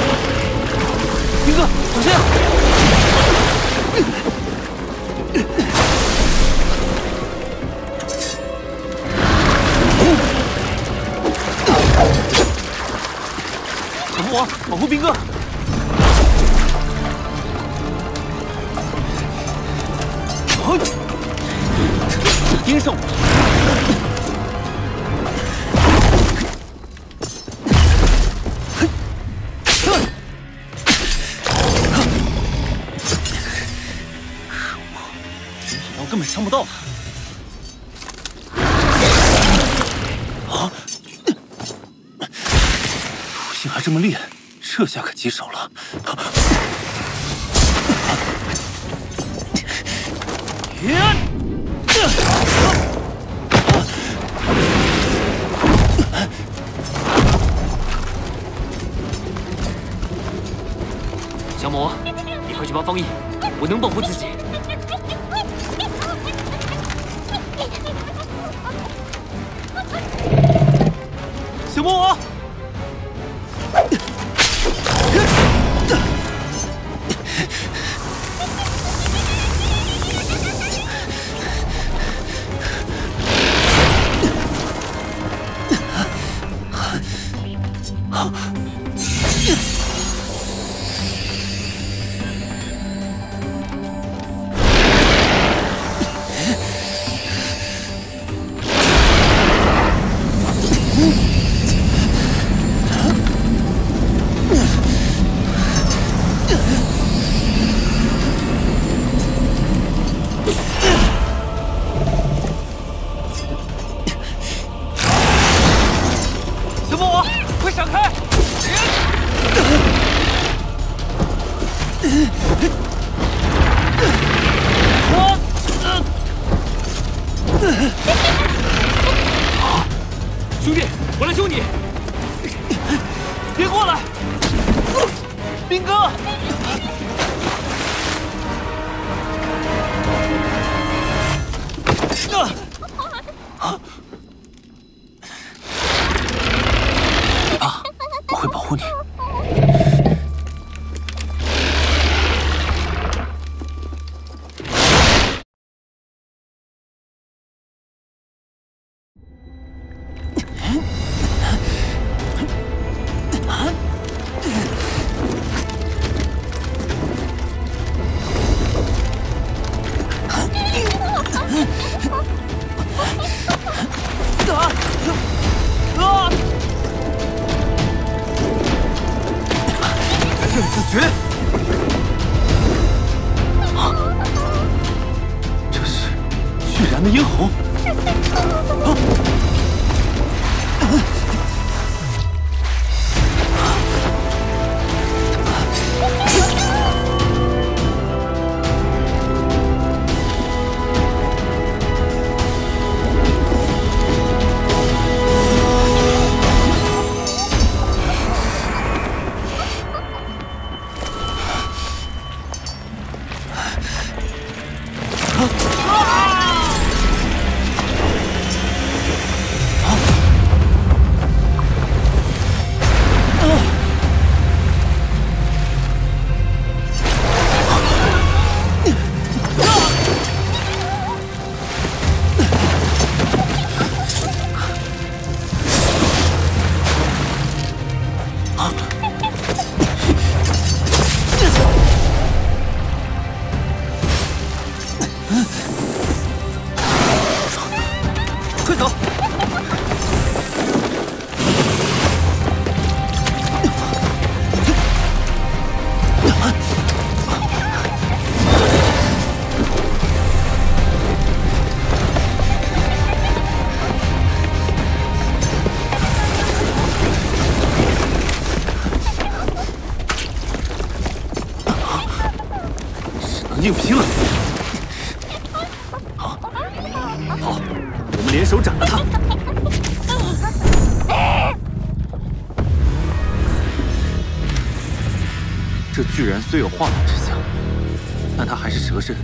小心啊！小魔王，保护明哥！ 盯上我！可恶，我根本伤不到他。啊！毒性还这么厉害，这下可棘手了。啊 小魔王，你快去帮方毅，我能保护自己。小魔王，好。 兄弟，我来救你！别过来，兵哥！啊！别怕，我会保护你。 自觉。啊！这是巨然的咽喉。啊！硬拼了！好，好，我们联手斩了他！这居然虽有化脓之象，但他还是蛇身，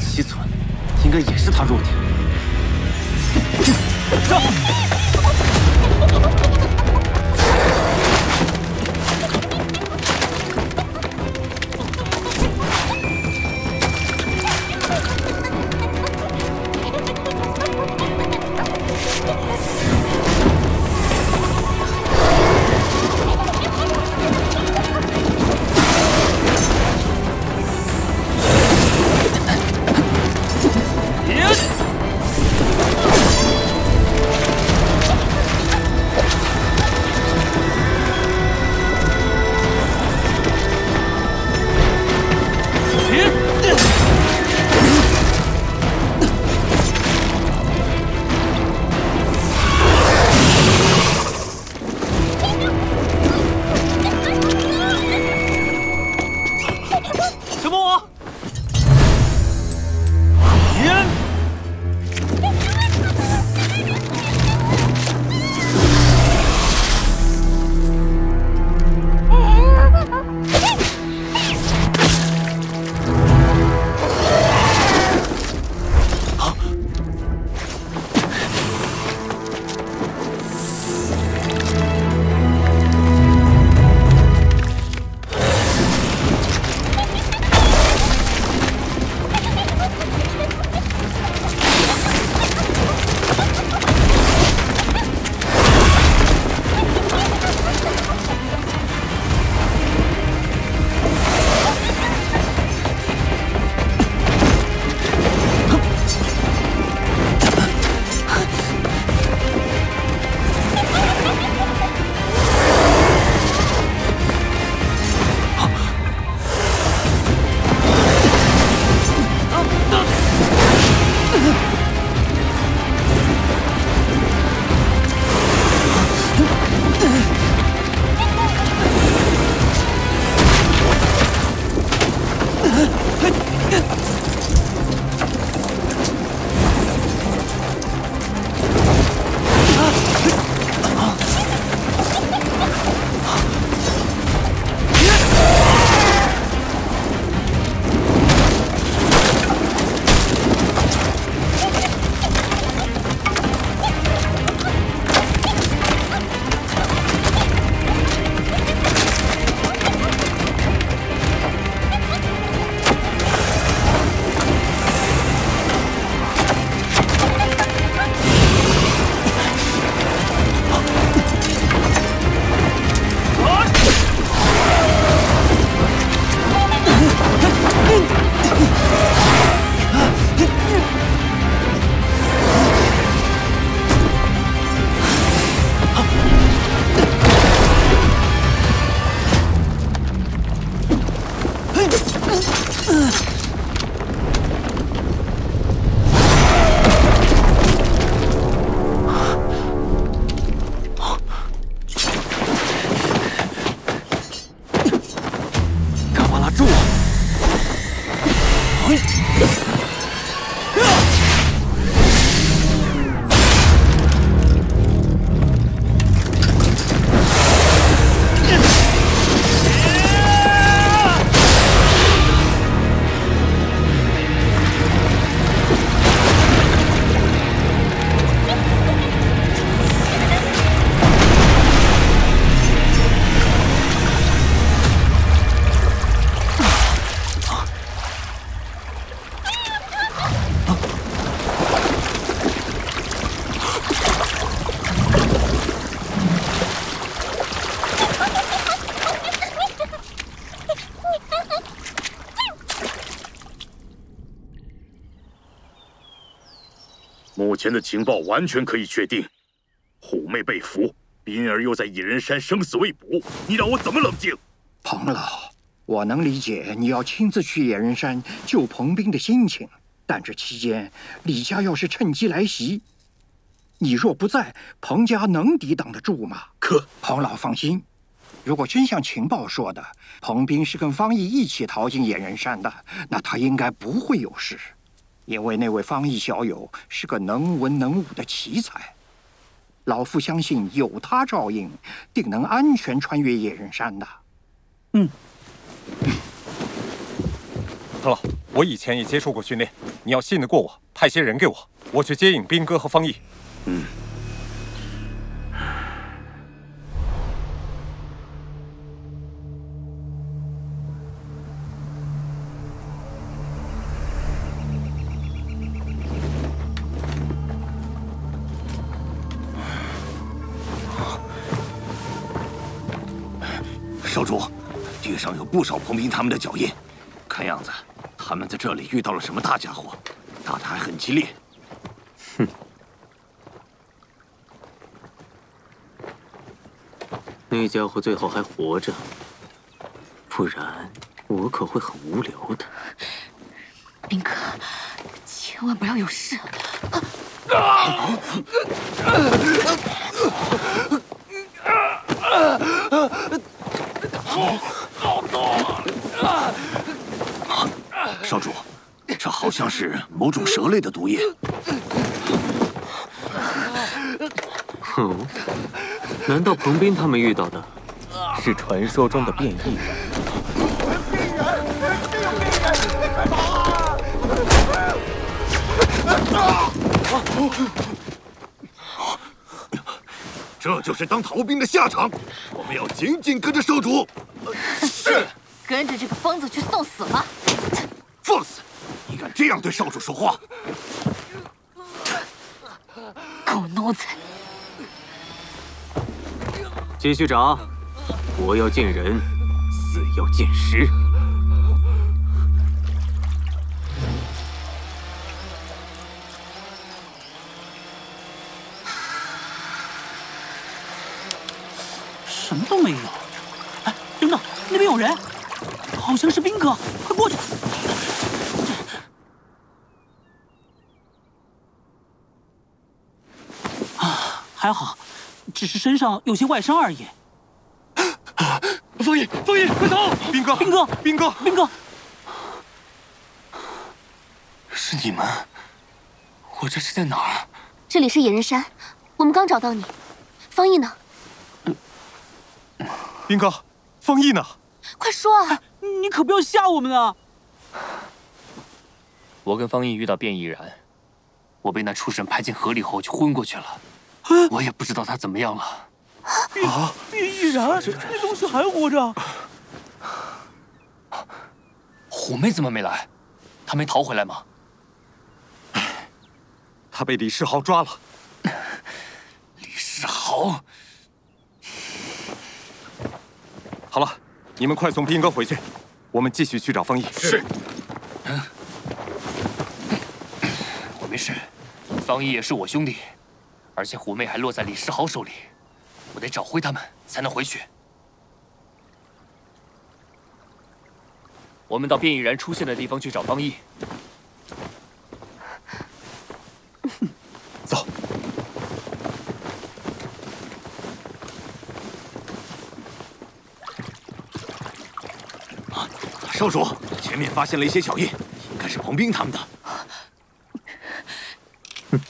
七寸，应该也是他弱点。上！目前的情报完全可以确定，虎妹被俘，冰儿又在蚁人山生死未卜，你让我怎么冷静？彭老，我能理解你要亲自去蚁人山救彭冰的心情，但这期间李家要是趁机来袭，你若不在，彭家能抵挡得住吗？可彭老放心，如果真像情报说的，彭冰是跟方毅一起逃进蚁人山的，那他应该不会有事。 因为那位方毅小友是个能文能武的奇才，老夫相信有他照应，定能安全穿越野人山的。嗯，好了。我以前也接受过训练，你要信得过我，派些人给我，我去接应兵哥和方毅。嗯。 少主，地上有不少彭斌他们的脚印，看样子他们在这里遇到了什么大家伙，打得还很激烈。哼！那家伙最好还活着，不然我可会很无聊的。明哥，千万不要有事！啊啊啊啊 好痛啊！少主，这好像是某种蛇类的毒液。哦，难道彭斌他们遇到的是传说中的变异人？病人，这有病人，你快跑啊！这就是当逃兵的下场，我们要紧紧跟着少主。 是，跟着这个疯子去送死了！放肆！你敢这样对少主说话？狗奴才！继续找，活要见人，死要见尸。什么都没有。 等等，那边有人，好像是兵哥，快过去！啊，还好，只是身上有些外伤而已。啊、方毅，方毅，快逃！兵哥，兵哥，兵哥，兵哥，是你们？我这是在哪儿？这里是野人山，我们刚找到你。方毅呢？兵哥。 方毅呢？快说啊！哎、你可不要吓我们啊！我跟方毅遇到变异人，我被那畜生拍进河里后就昏过去了，哎、我也不知道他怎么样了。啊！变异人，那东西还活着？虎妹怎么没来？她没逃回来吗？她被李世豪抓了。李世豪。 好了，你们快送兵哥回去，我们继续去找方毅。是。嗯，我没事，方毅也是我兄弟，而且虎妹还落在李世豪手里，我得找回他们才能回去。我们到变异人出现的地方去找方毅。走。 少主，前面发现了一些脚印，应该是彭斌他们的。哼。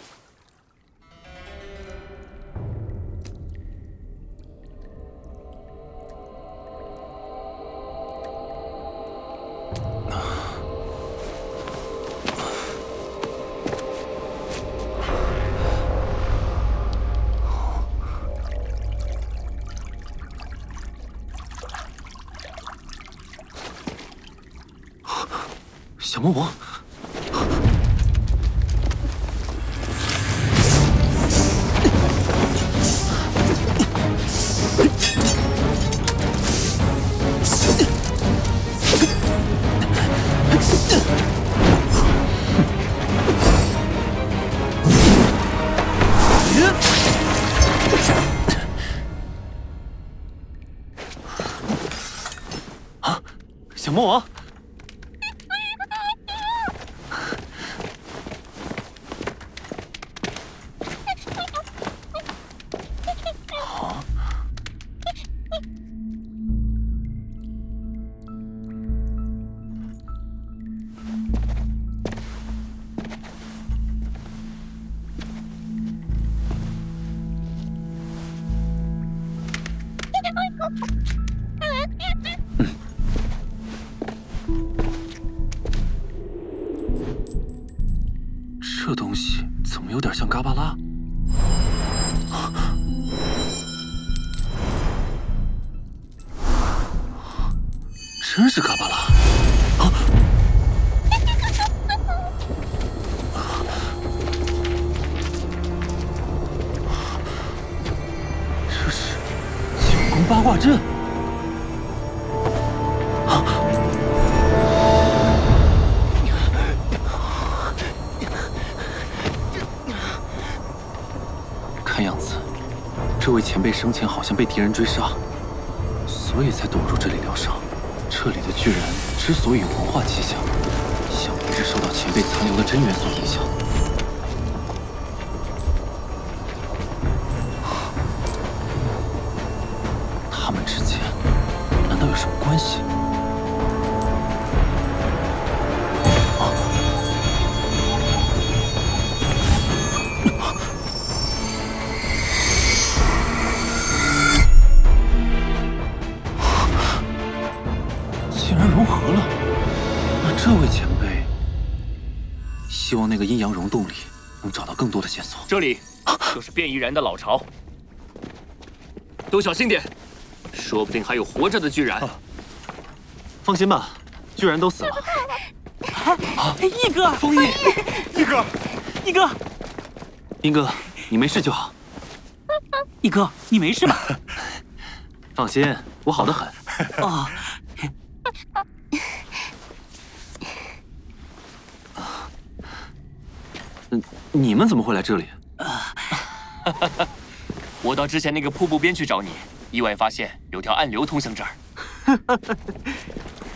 小魔王，啊，小魔王。这东西怎么有点像嘎巴拉？啊 真是嘎巴拉！啊！这是九宫八卦阵。 这位前辈生前好像被敌人追杀，所以才躲入这里疗伤。这里的巨人之所以有文化气象，想必是受到前辈残留的真元所影响。他们之间难道有什么关系？ 希望那个阴阳溶洞里能找到更多的线索。这里就是变异人的老巢，都小心点，说不定还有活着的巨人。啊、放心吧，巨人都死了。啊！一哥，枫叶，一哥，一哥，一哥，你没事就好。一哥，你没事吧？放心，我好得很。啊。 你们怎么会来这里？我到之前那个瀑布边去找你，意外发现有条暗流通向这儿。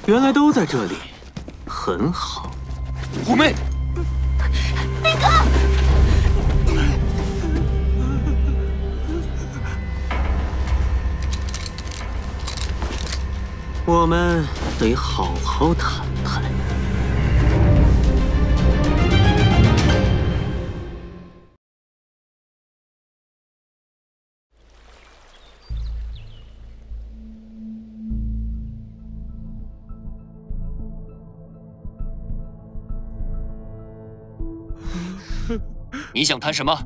原来都在这里，很好。狐媚，那个，我们得好好谈谈。 你想谈什么？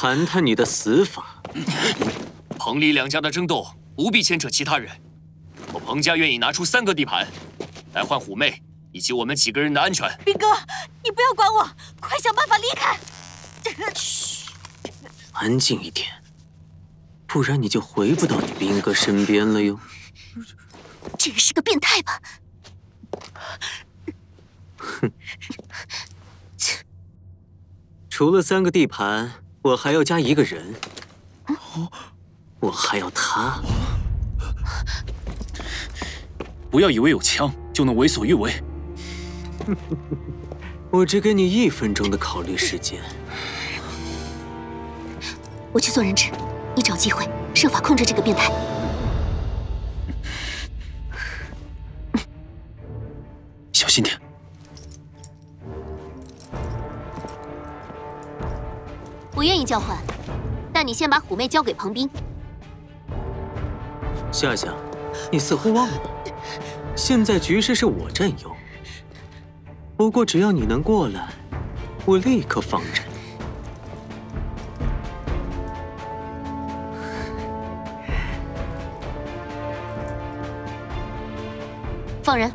谈谈你的死法。彭黎两家的争斗不必牵扯其他人，我彭家愿意拿出三个地盘来换虎妹以及我们几个人的安全。兵哥，你不要管我，快想办法离开！嘘，安静一点，不然你就回不到你兵哥身边了哟。真是个变态吧！哼。 除了三个地盘，我还要加一个人，我还要他。不要以为有枪就能为所欲为。我只给你一分钟的考虑时间。我去做人质，你找机会设法控制这个变态。小心点。 我愿意交换，但你先把虎妹交给彭斌。夏夏，你似乎忘了，现在局势是我占优。不过只要你能过来，我立刻放人。放人。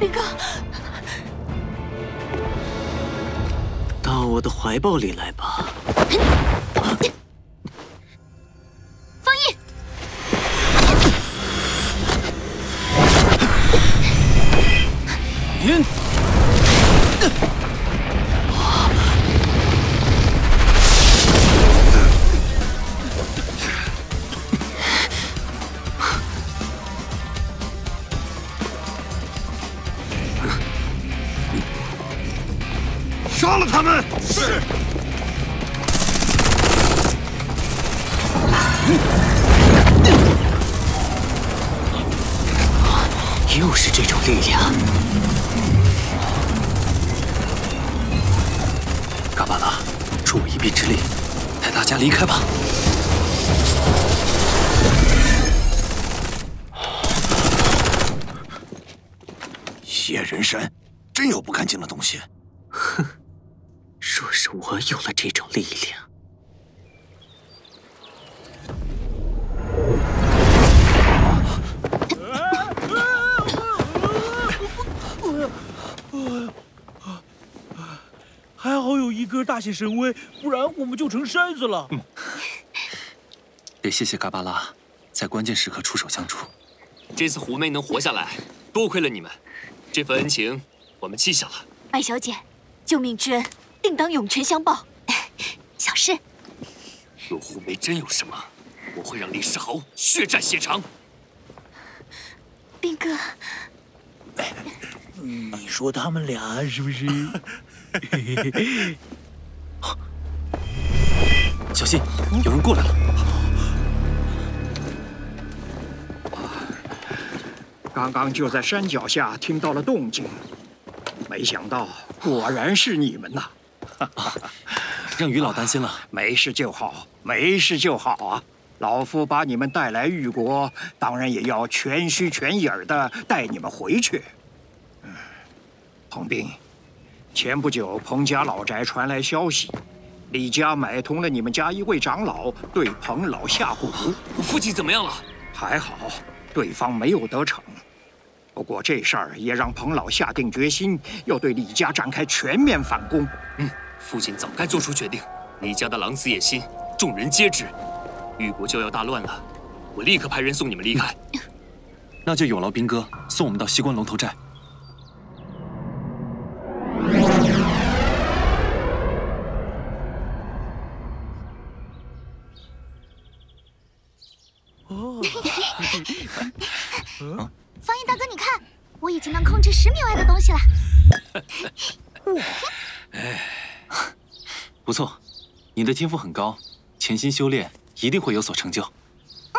林哥，到我的怀抱里来吧。方毅，云，杀了他们！是。又是这种力量。嘎巴拉，助我一臂之力，带大家离开吧。人参真有不干净的东西。哼，若是我有了这种力量。 还好有一哥大显神威，不然我们就成筛子了。嗯、得谢谢嘎巴拉，在关键时刻出手相助。这次狐媚能活下来，多亏了你们，这份恩情我们记下了。艾小姐，救命之恩，定当涌泉相报。小事。若狐媚真有什么，我会让李世豪血债血偿。兵哥。 你说他们俩是不是？小心，有人过来了！刚刚就在山脚下听到了动静，没想到果然是你们呐！让于老担心了。没事就好，没事就好啊！老夫把你们带来玉国，当然也要全虚全影的带你们回去。 彭斌，前不久彭家老宅传来消息，李家买通了你们家一位长老，对彭老下蛊。我父亲怎么样了？还好，对方没有得逞。不过这事儿也让彭老下定决心，要对李家展开全面反攻。嗯，父亲早该做出决定。李家的狼子野心，众人皆知。玉国就要大乱了，我立刻派人送你们离开。嗯、那就有劳兵哥送我们到西关龙头寨。 啊、方毅大哥，你看，我已经能控制十米外的东西了。哎，不错，你的天赋很高，潜心修炼一定会有所成就。嗯。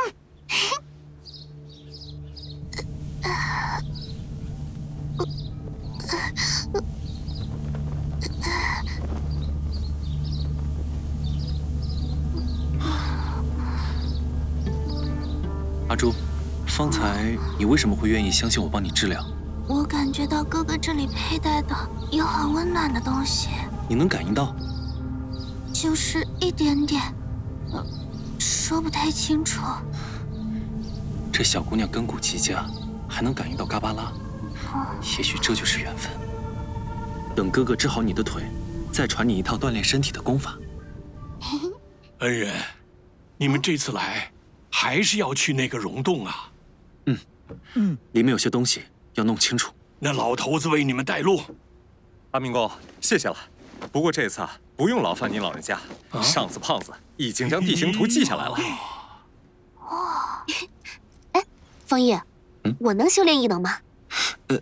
阿朱。 方才你为什么会愿意相信我帮你治疗？我感觉到哥哥这里佩戴的有很温暖的东西。你能感应到？就是一点点，呃，说不太清楚。这小姑娘根骨极佳，还能感应到嘎巴拉，也许这就是缘分。等哥哥治好你的腿，再传你一套锻炼身体的功法。恩人，你们这次来还是要去那个溶洞啊？ 嗯嗯，里面有些东西要弄清楚。那老头子为你们带路。阿明公，谢谢了。不过这次啊，不用劳烦您老人家。啊、上次胖子已经将地形图记下来了。哦，哎，方毅，嗯、我能修炼异能吗？呃，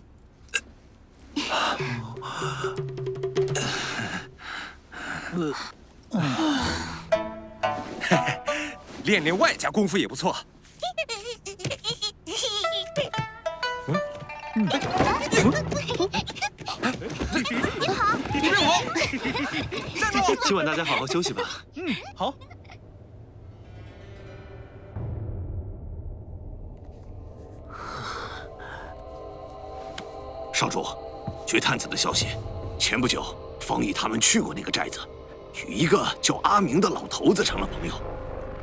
呃，呃练练外家功夫也不错。 你好，别我！站住！今晚大家好好休息吧。嗯，好。少主，据探子的消息，前不久方毅他们去过那个寨子，与一个叫阿明的老头子成了朋友。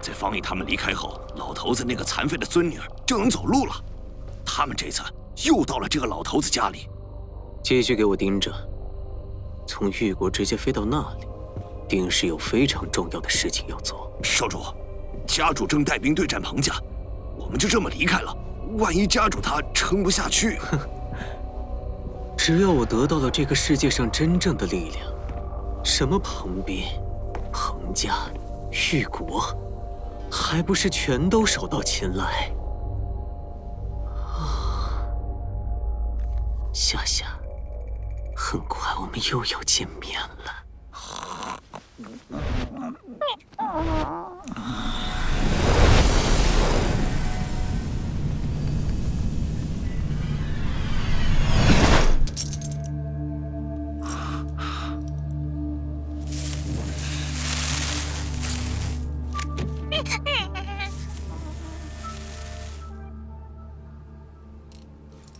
在方毅他们离开后，老头子那个残废的孙女就能走路了。他们这次。 又到了这个老头子家里，继续给我盯着。从玉国直接飞到那里，定是有非常重要的事情要做。少主，家主正带兵对战彭家，我们就这么离开了，万一家主他撑不下去，只要我得到了这个世界上真正的力量，什么彭斌、彭家、玉国，还不是全都手到擒来？ 夏夏，很快我们又要见面了。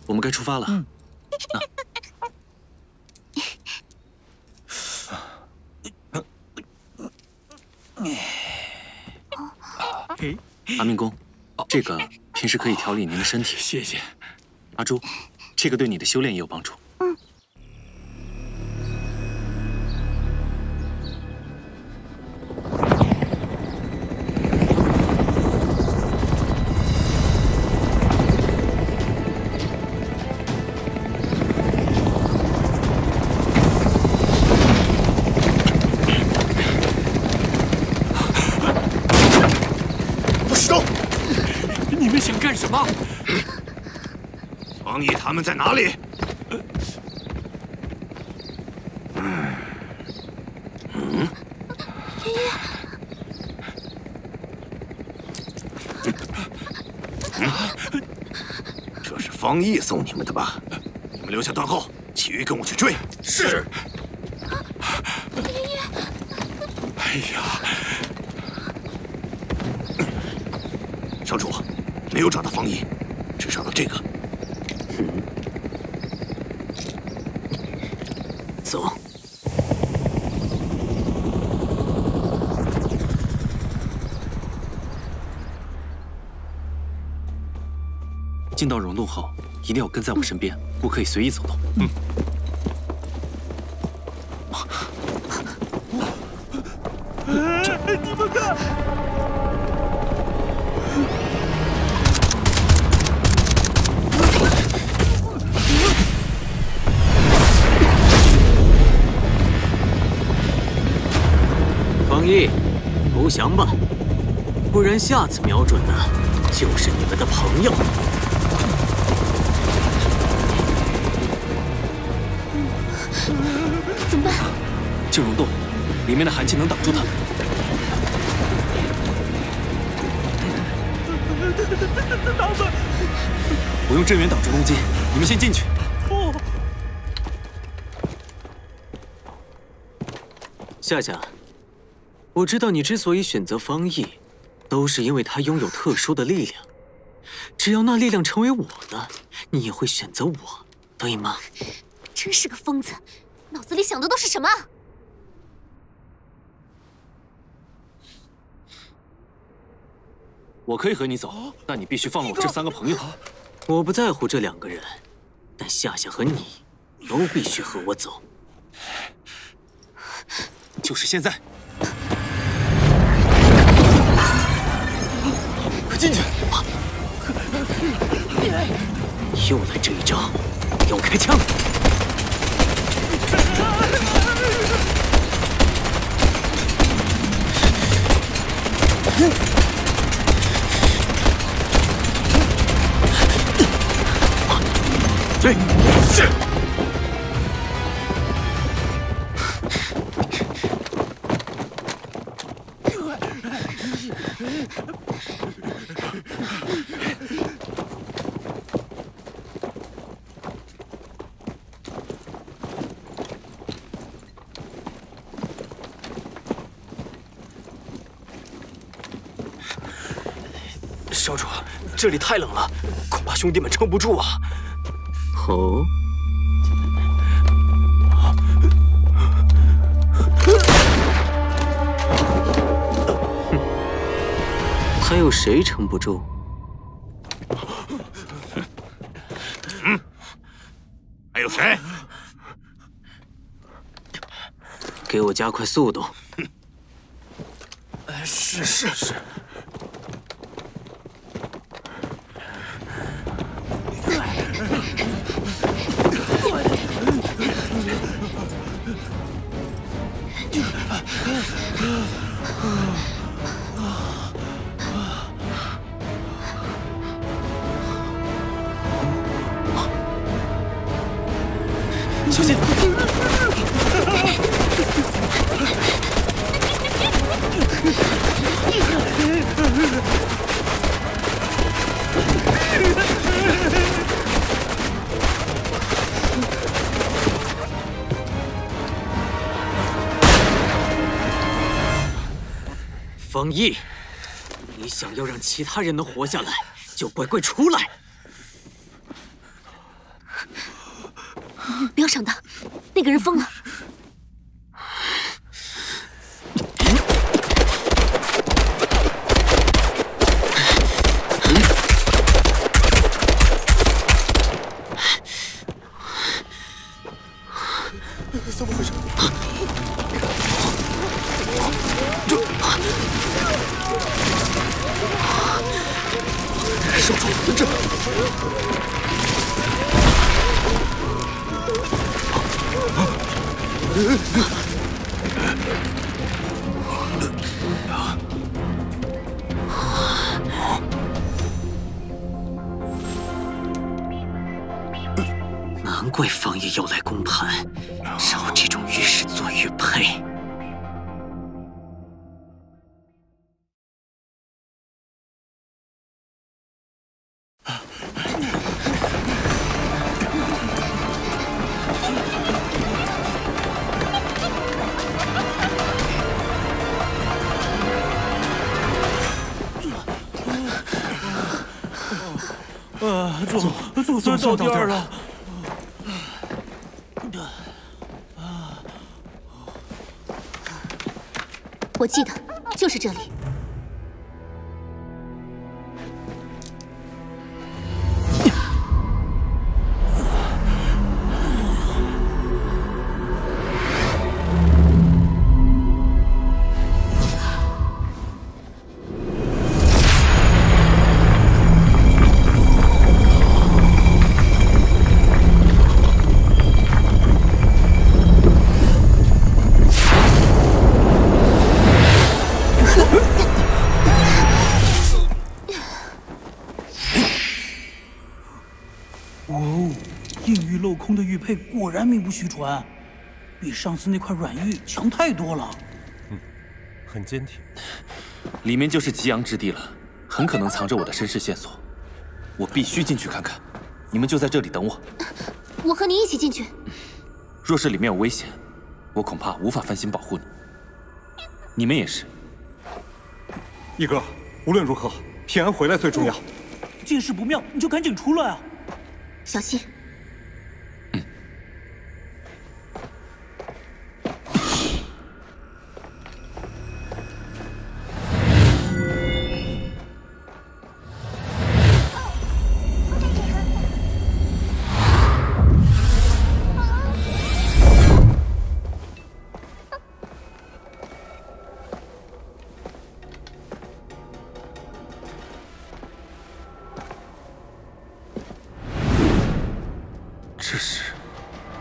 我们该出发了。嗯 啊、这个平时可以调理您的身体。谢谢，阿朱，这个对你的修炼也有帮助。嗯。王爷他们在哪里？嗯，这是方毅送你们的吧？你们留下断后，其余跟我去追。是。哎呀，少主没有找到方毅，只找到这个。 走。进到溶洞后，一定要跟在我身边，不可以随意走动。嗯。你们看。 投降吧，不然下次瞄准的就是你们的朋友。怎么办？进溶洞，里面的寒气能挡住他们。我用镇元挡住攻击，你们先进去。 夏夏，我知道你之所以选择方毅，都是因为他拥有特殊的力量。只要那力量成为我的，你也会选择我，对吗？真是个疯子，脑子里想的都是什么？我可以和你走，但你必须放了我这三个朋友。我不在乎这两个人，但夏夏和你都必须和我走。 就是现在，快进去！又来这一招，要开枪！嗯 少主，这里太冷了，恐怕兄弟们撑不住啊！哦。 还有谁撑不住？嗯，还有谁？给我加快速度！是是是。小心！方毅，你想要让其他人能活下来，就乖乖出来。 不要上当，那个人疯了。嗯施主，这……难怪方爷要来公盘，找这种玉石做玉佩。 总算到地儿了。我记得就是这里。空的玉佩果然名不虚传，比上次那块软玉强太多了。嗯，很坚挺。里面就是极阳之地了，很可能藏着我的身世线索。我必须进去看看。你们就在这里等我。我和你一起进去。若是里面有危险，我恐怕无法翻新保护你。你们也是。一哥，无论如何，平安回来最重要。见势不妙，你就赶紧出来啊！小心。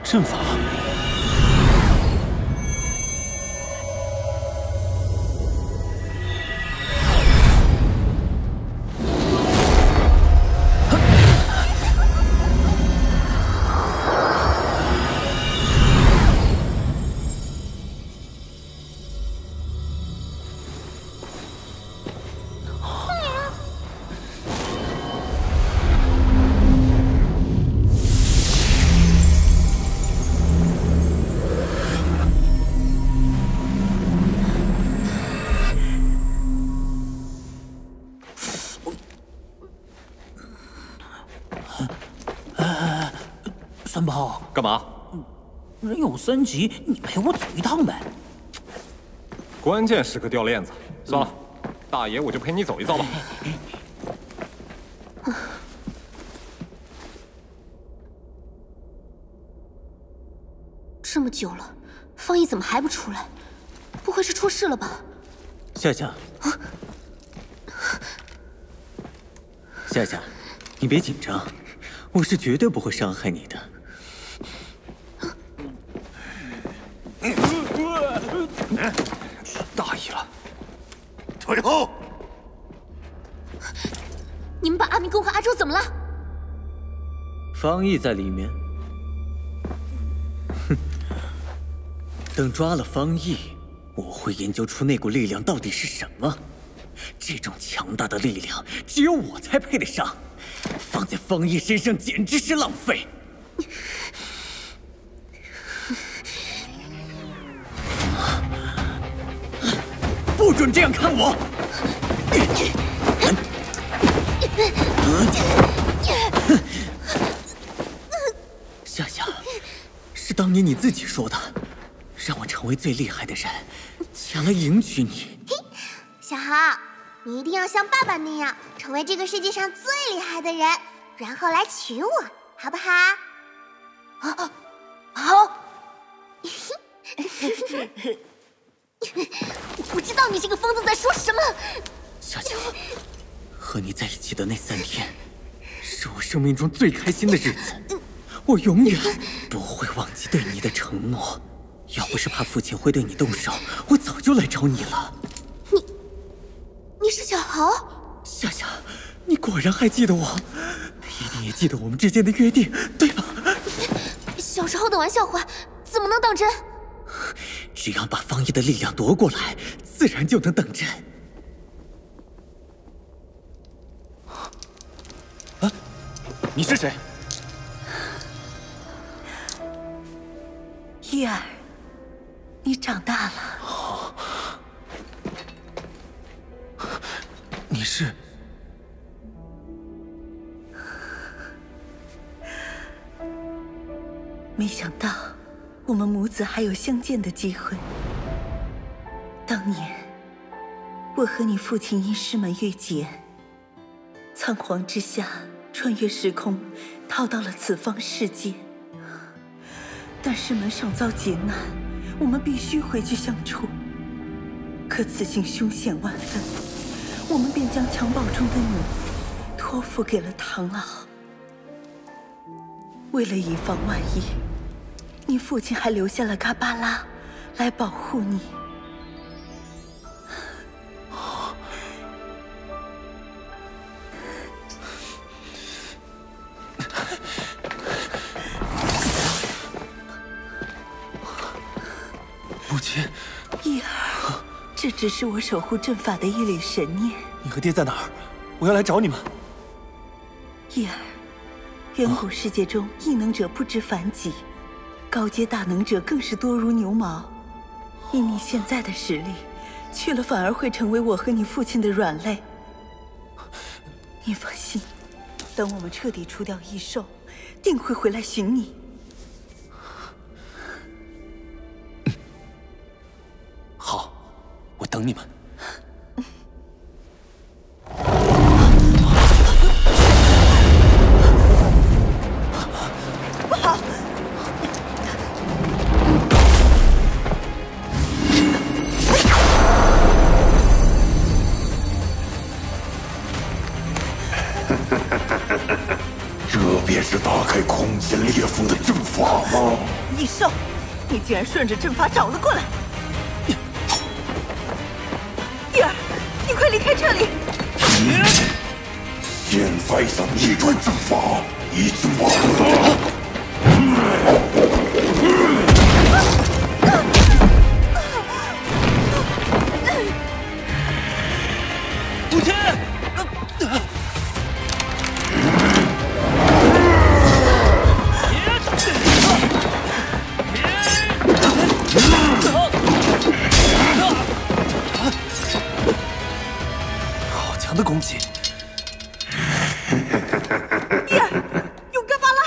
阵法，三炮，干嘛？人有三急，你陪我走一趟呗。关键时刻掉链子，算了，嗯、大爷我就陪你走一遭吧。这么久了，方毅怎么还不出来？不会是出事了吧？夏夏，啊、夏夏，你别紧张，我是绝对不会伤害你的。 大意了，退后！你们把阿明公和阿周怎么了？方毅在里面。哼，等抓了方毅，我会研究出那股力量到底是什么。这种强大的力量，只有我才配得上，放在方毅身上简直是浪费。 不准这样看我！夏夏，是当年你自己说的，让我成为最厉害的人，想来迎娶你。小豪，你一定要像爸爸那样，成为这个世界上最厉害的人，然后来娶我，好不好？啊，好。我不知道你这个疯子在说什么。小乔，和你在一起的那三天，是我生命中最开心的日子。我永远不会忘记对你的承诺。要不是怕父亲会对你动手，我早就来找你了。你，你是小豪？夏夏，你果然还记得我，一定也记得我们之间的约定，对吧？小时候的玩笑话怎么能当真？只要把方毅的力量夺过来，自然就能当真。 啊！你是谁？玉儿，你长大了。你是？没想到我们母子还有相见的机会。当年，我和你父亲因师门越界。 仓皇之下，穿越时空，逃到了此方世界。但师门上遭劫难，我们必须回去相助。可此行凶险万分，我们便将襁褓中的你托付给了唐老。为了以防万一，你父亲还留下了嘎巴拉来保护你。 这只是我守护阵法的一缕神念。你和爹在哪儿？我要来找你们。叶儿，远古世界中异能者不知凡几，高阶大能者更是多如牛毛。以你现在的实力，去了反而会成为我和你父亲的软肋。你放心，等我们彻底除掉异兽，定会回来寻你。好。 我等你们。不好！这便是打开空间裂缝的阵法吗？异兽，你竟然顺着阵法找了过来！ 快离开这里！嗯、现在想逆转阵法已经晚了。嗯嗯啊、母亲，啊、的攻击，叶儿用干巴拉，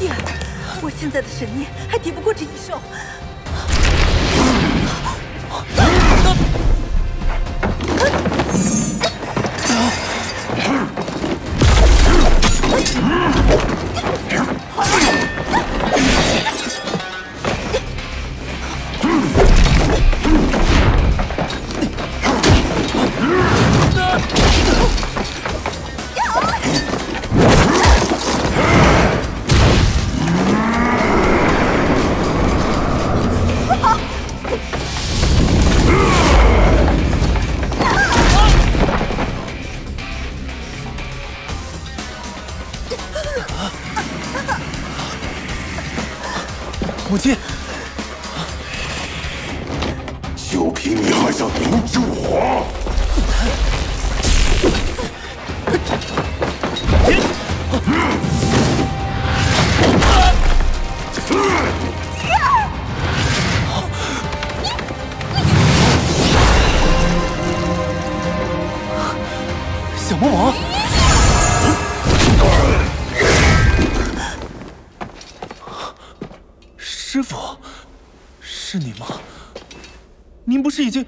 叶儿，我现在的神念还敌不过这异兽。 母亲，就凭你还想阻止我？叶儿，你你小魔王。 师父，是你吗？您不是已经……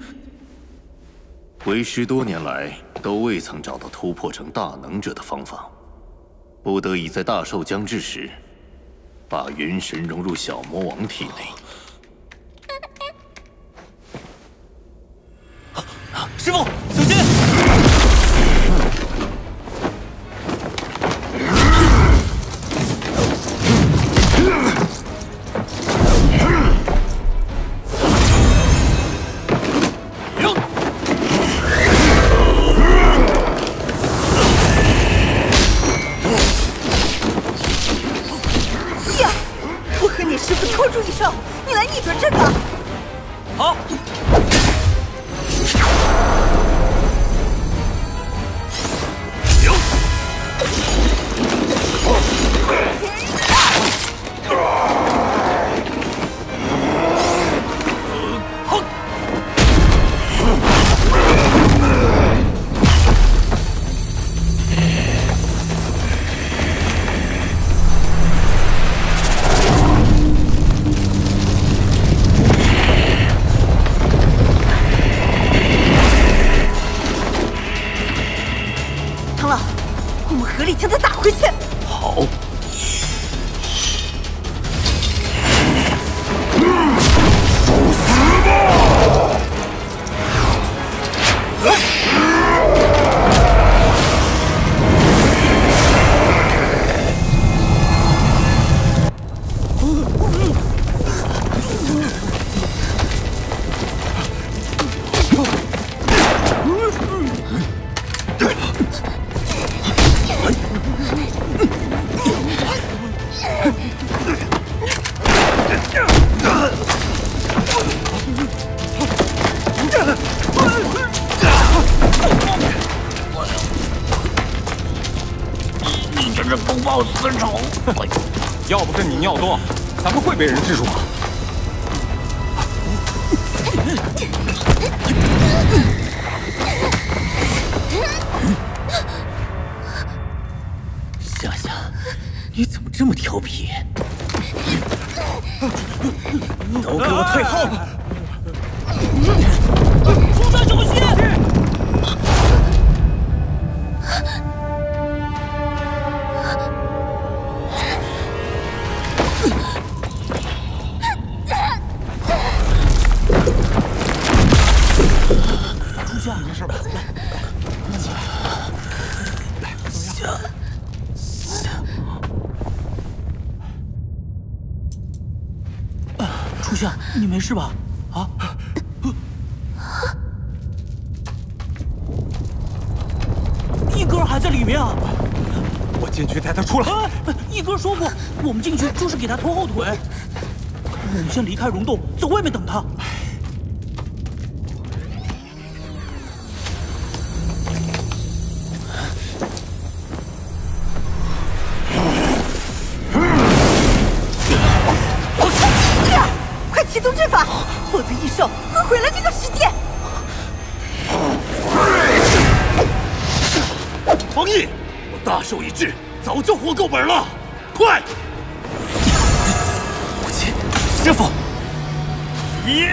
为师多年来都未曾找到突破成大能者的方法，不得已在大寿将至时，把元神融入小魔王体内。啊、师父，小心！ 尿多，咱们会被人制住吗？夏夏，你怎么这么调皮？都给我退后！出战中心！ 你没事吧？啊！一哥还在里面啊！我进去带他出来。啊、一哥说过，我们进去就是给他拖后腿。我们先离开溶洞，在外面等他。 本了，快！母亲，师父，你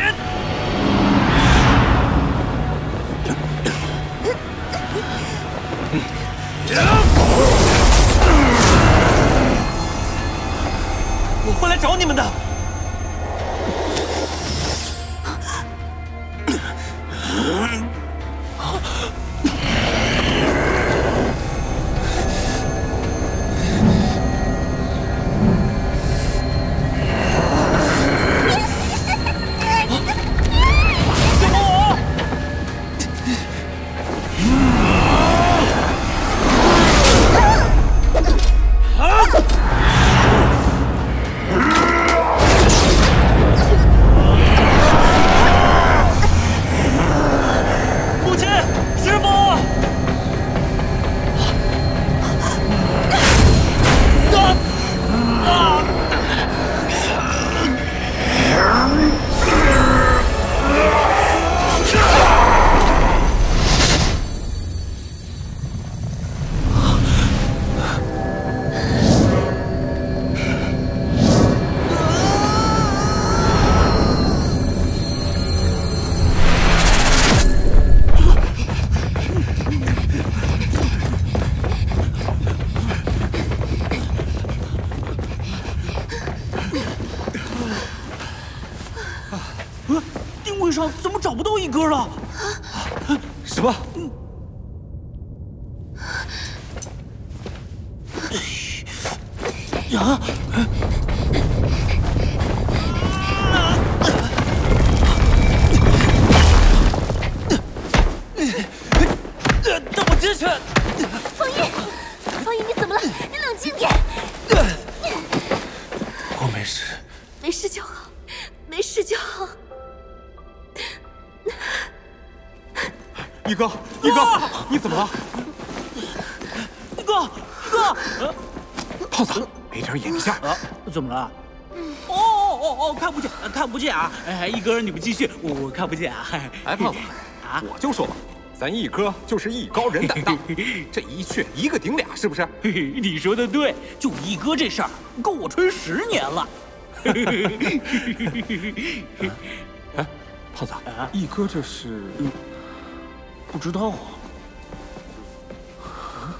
我会来找你们的。啊会上怎么找不到一哥了？啊！什么？嗯。啊！ 方一，方一，你怎么了？你冷静点。我没事。没事就好，没事就好。一哥，一哥，你怎么了？一哥，一哥，胖子，没点眼力劲儿。怎么了？哦哦哦哦，看不见，看不见啊！哎，一哥，你们继续，我我看不见啊。哎，胖子，啊，我就说吧。 咱一哥就是艺高人胆大，这一去一个顶俩，是不是？你说的对，就一哥这事儿，够我吹十年了。哎，胖子，一哥这是不知道啊。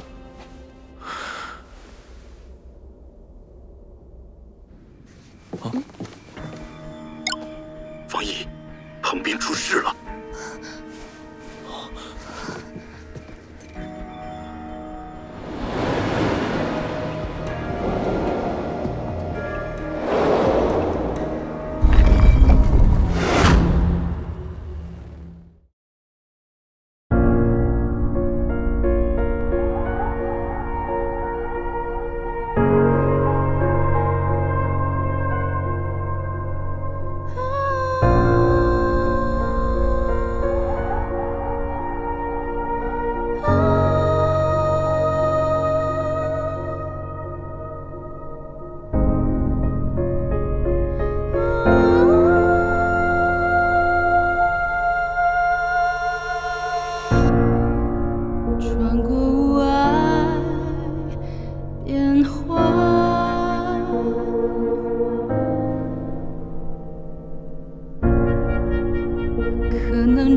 啊！方一，旁边出事了。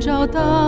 找到。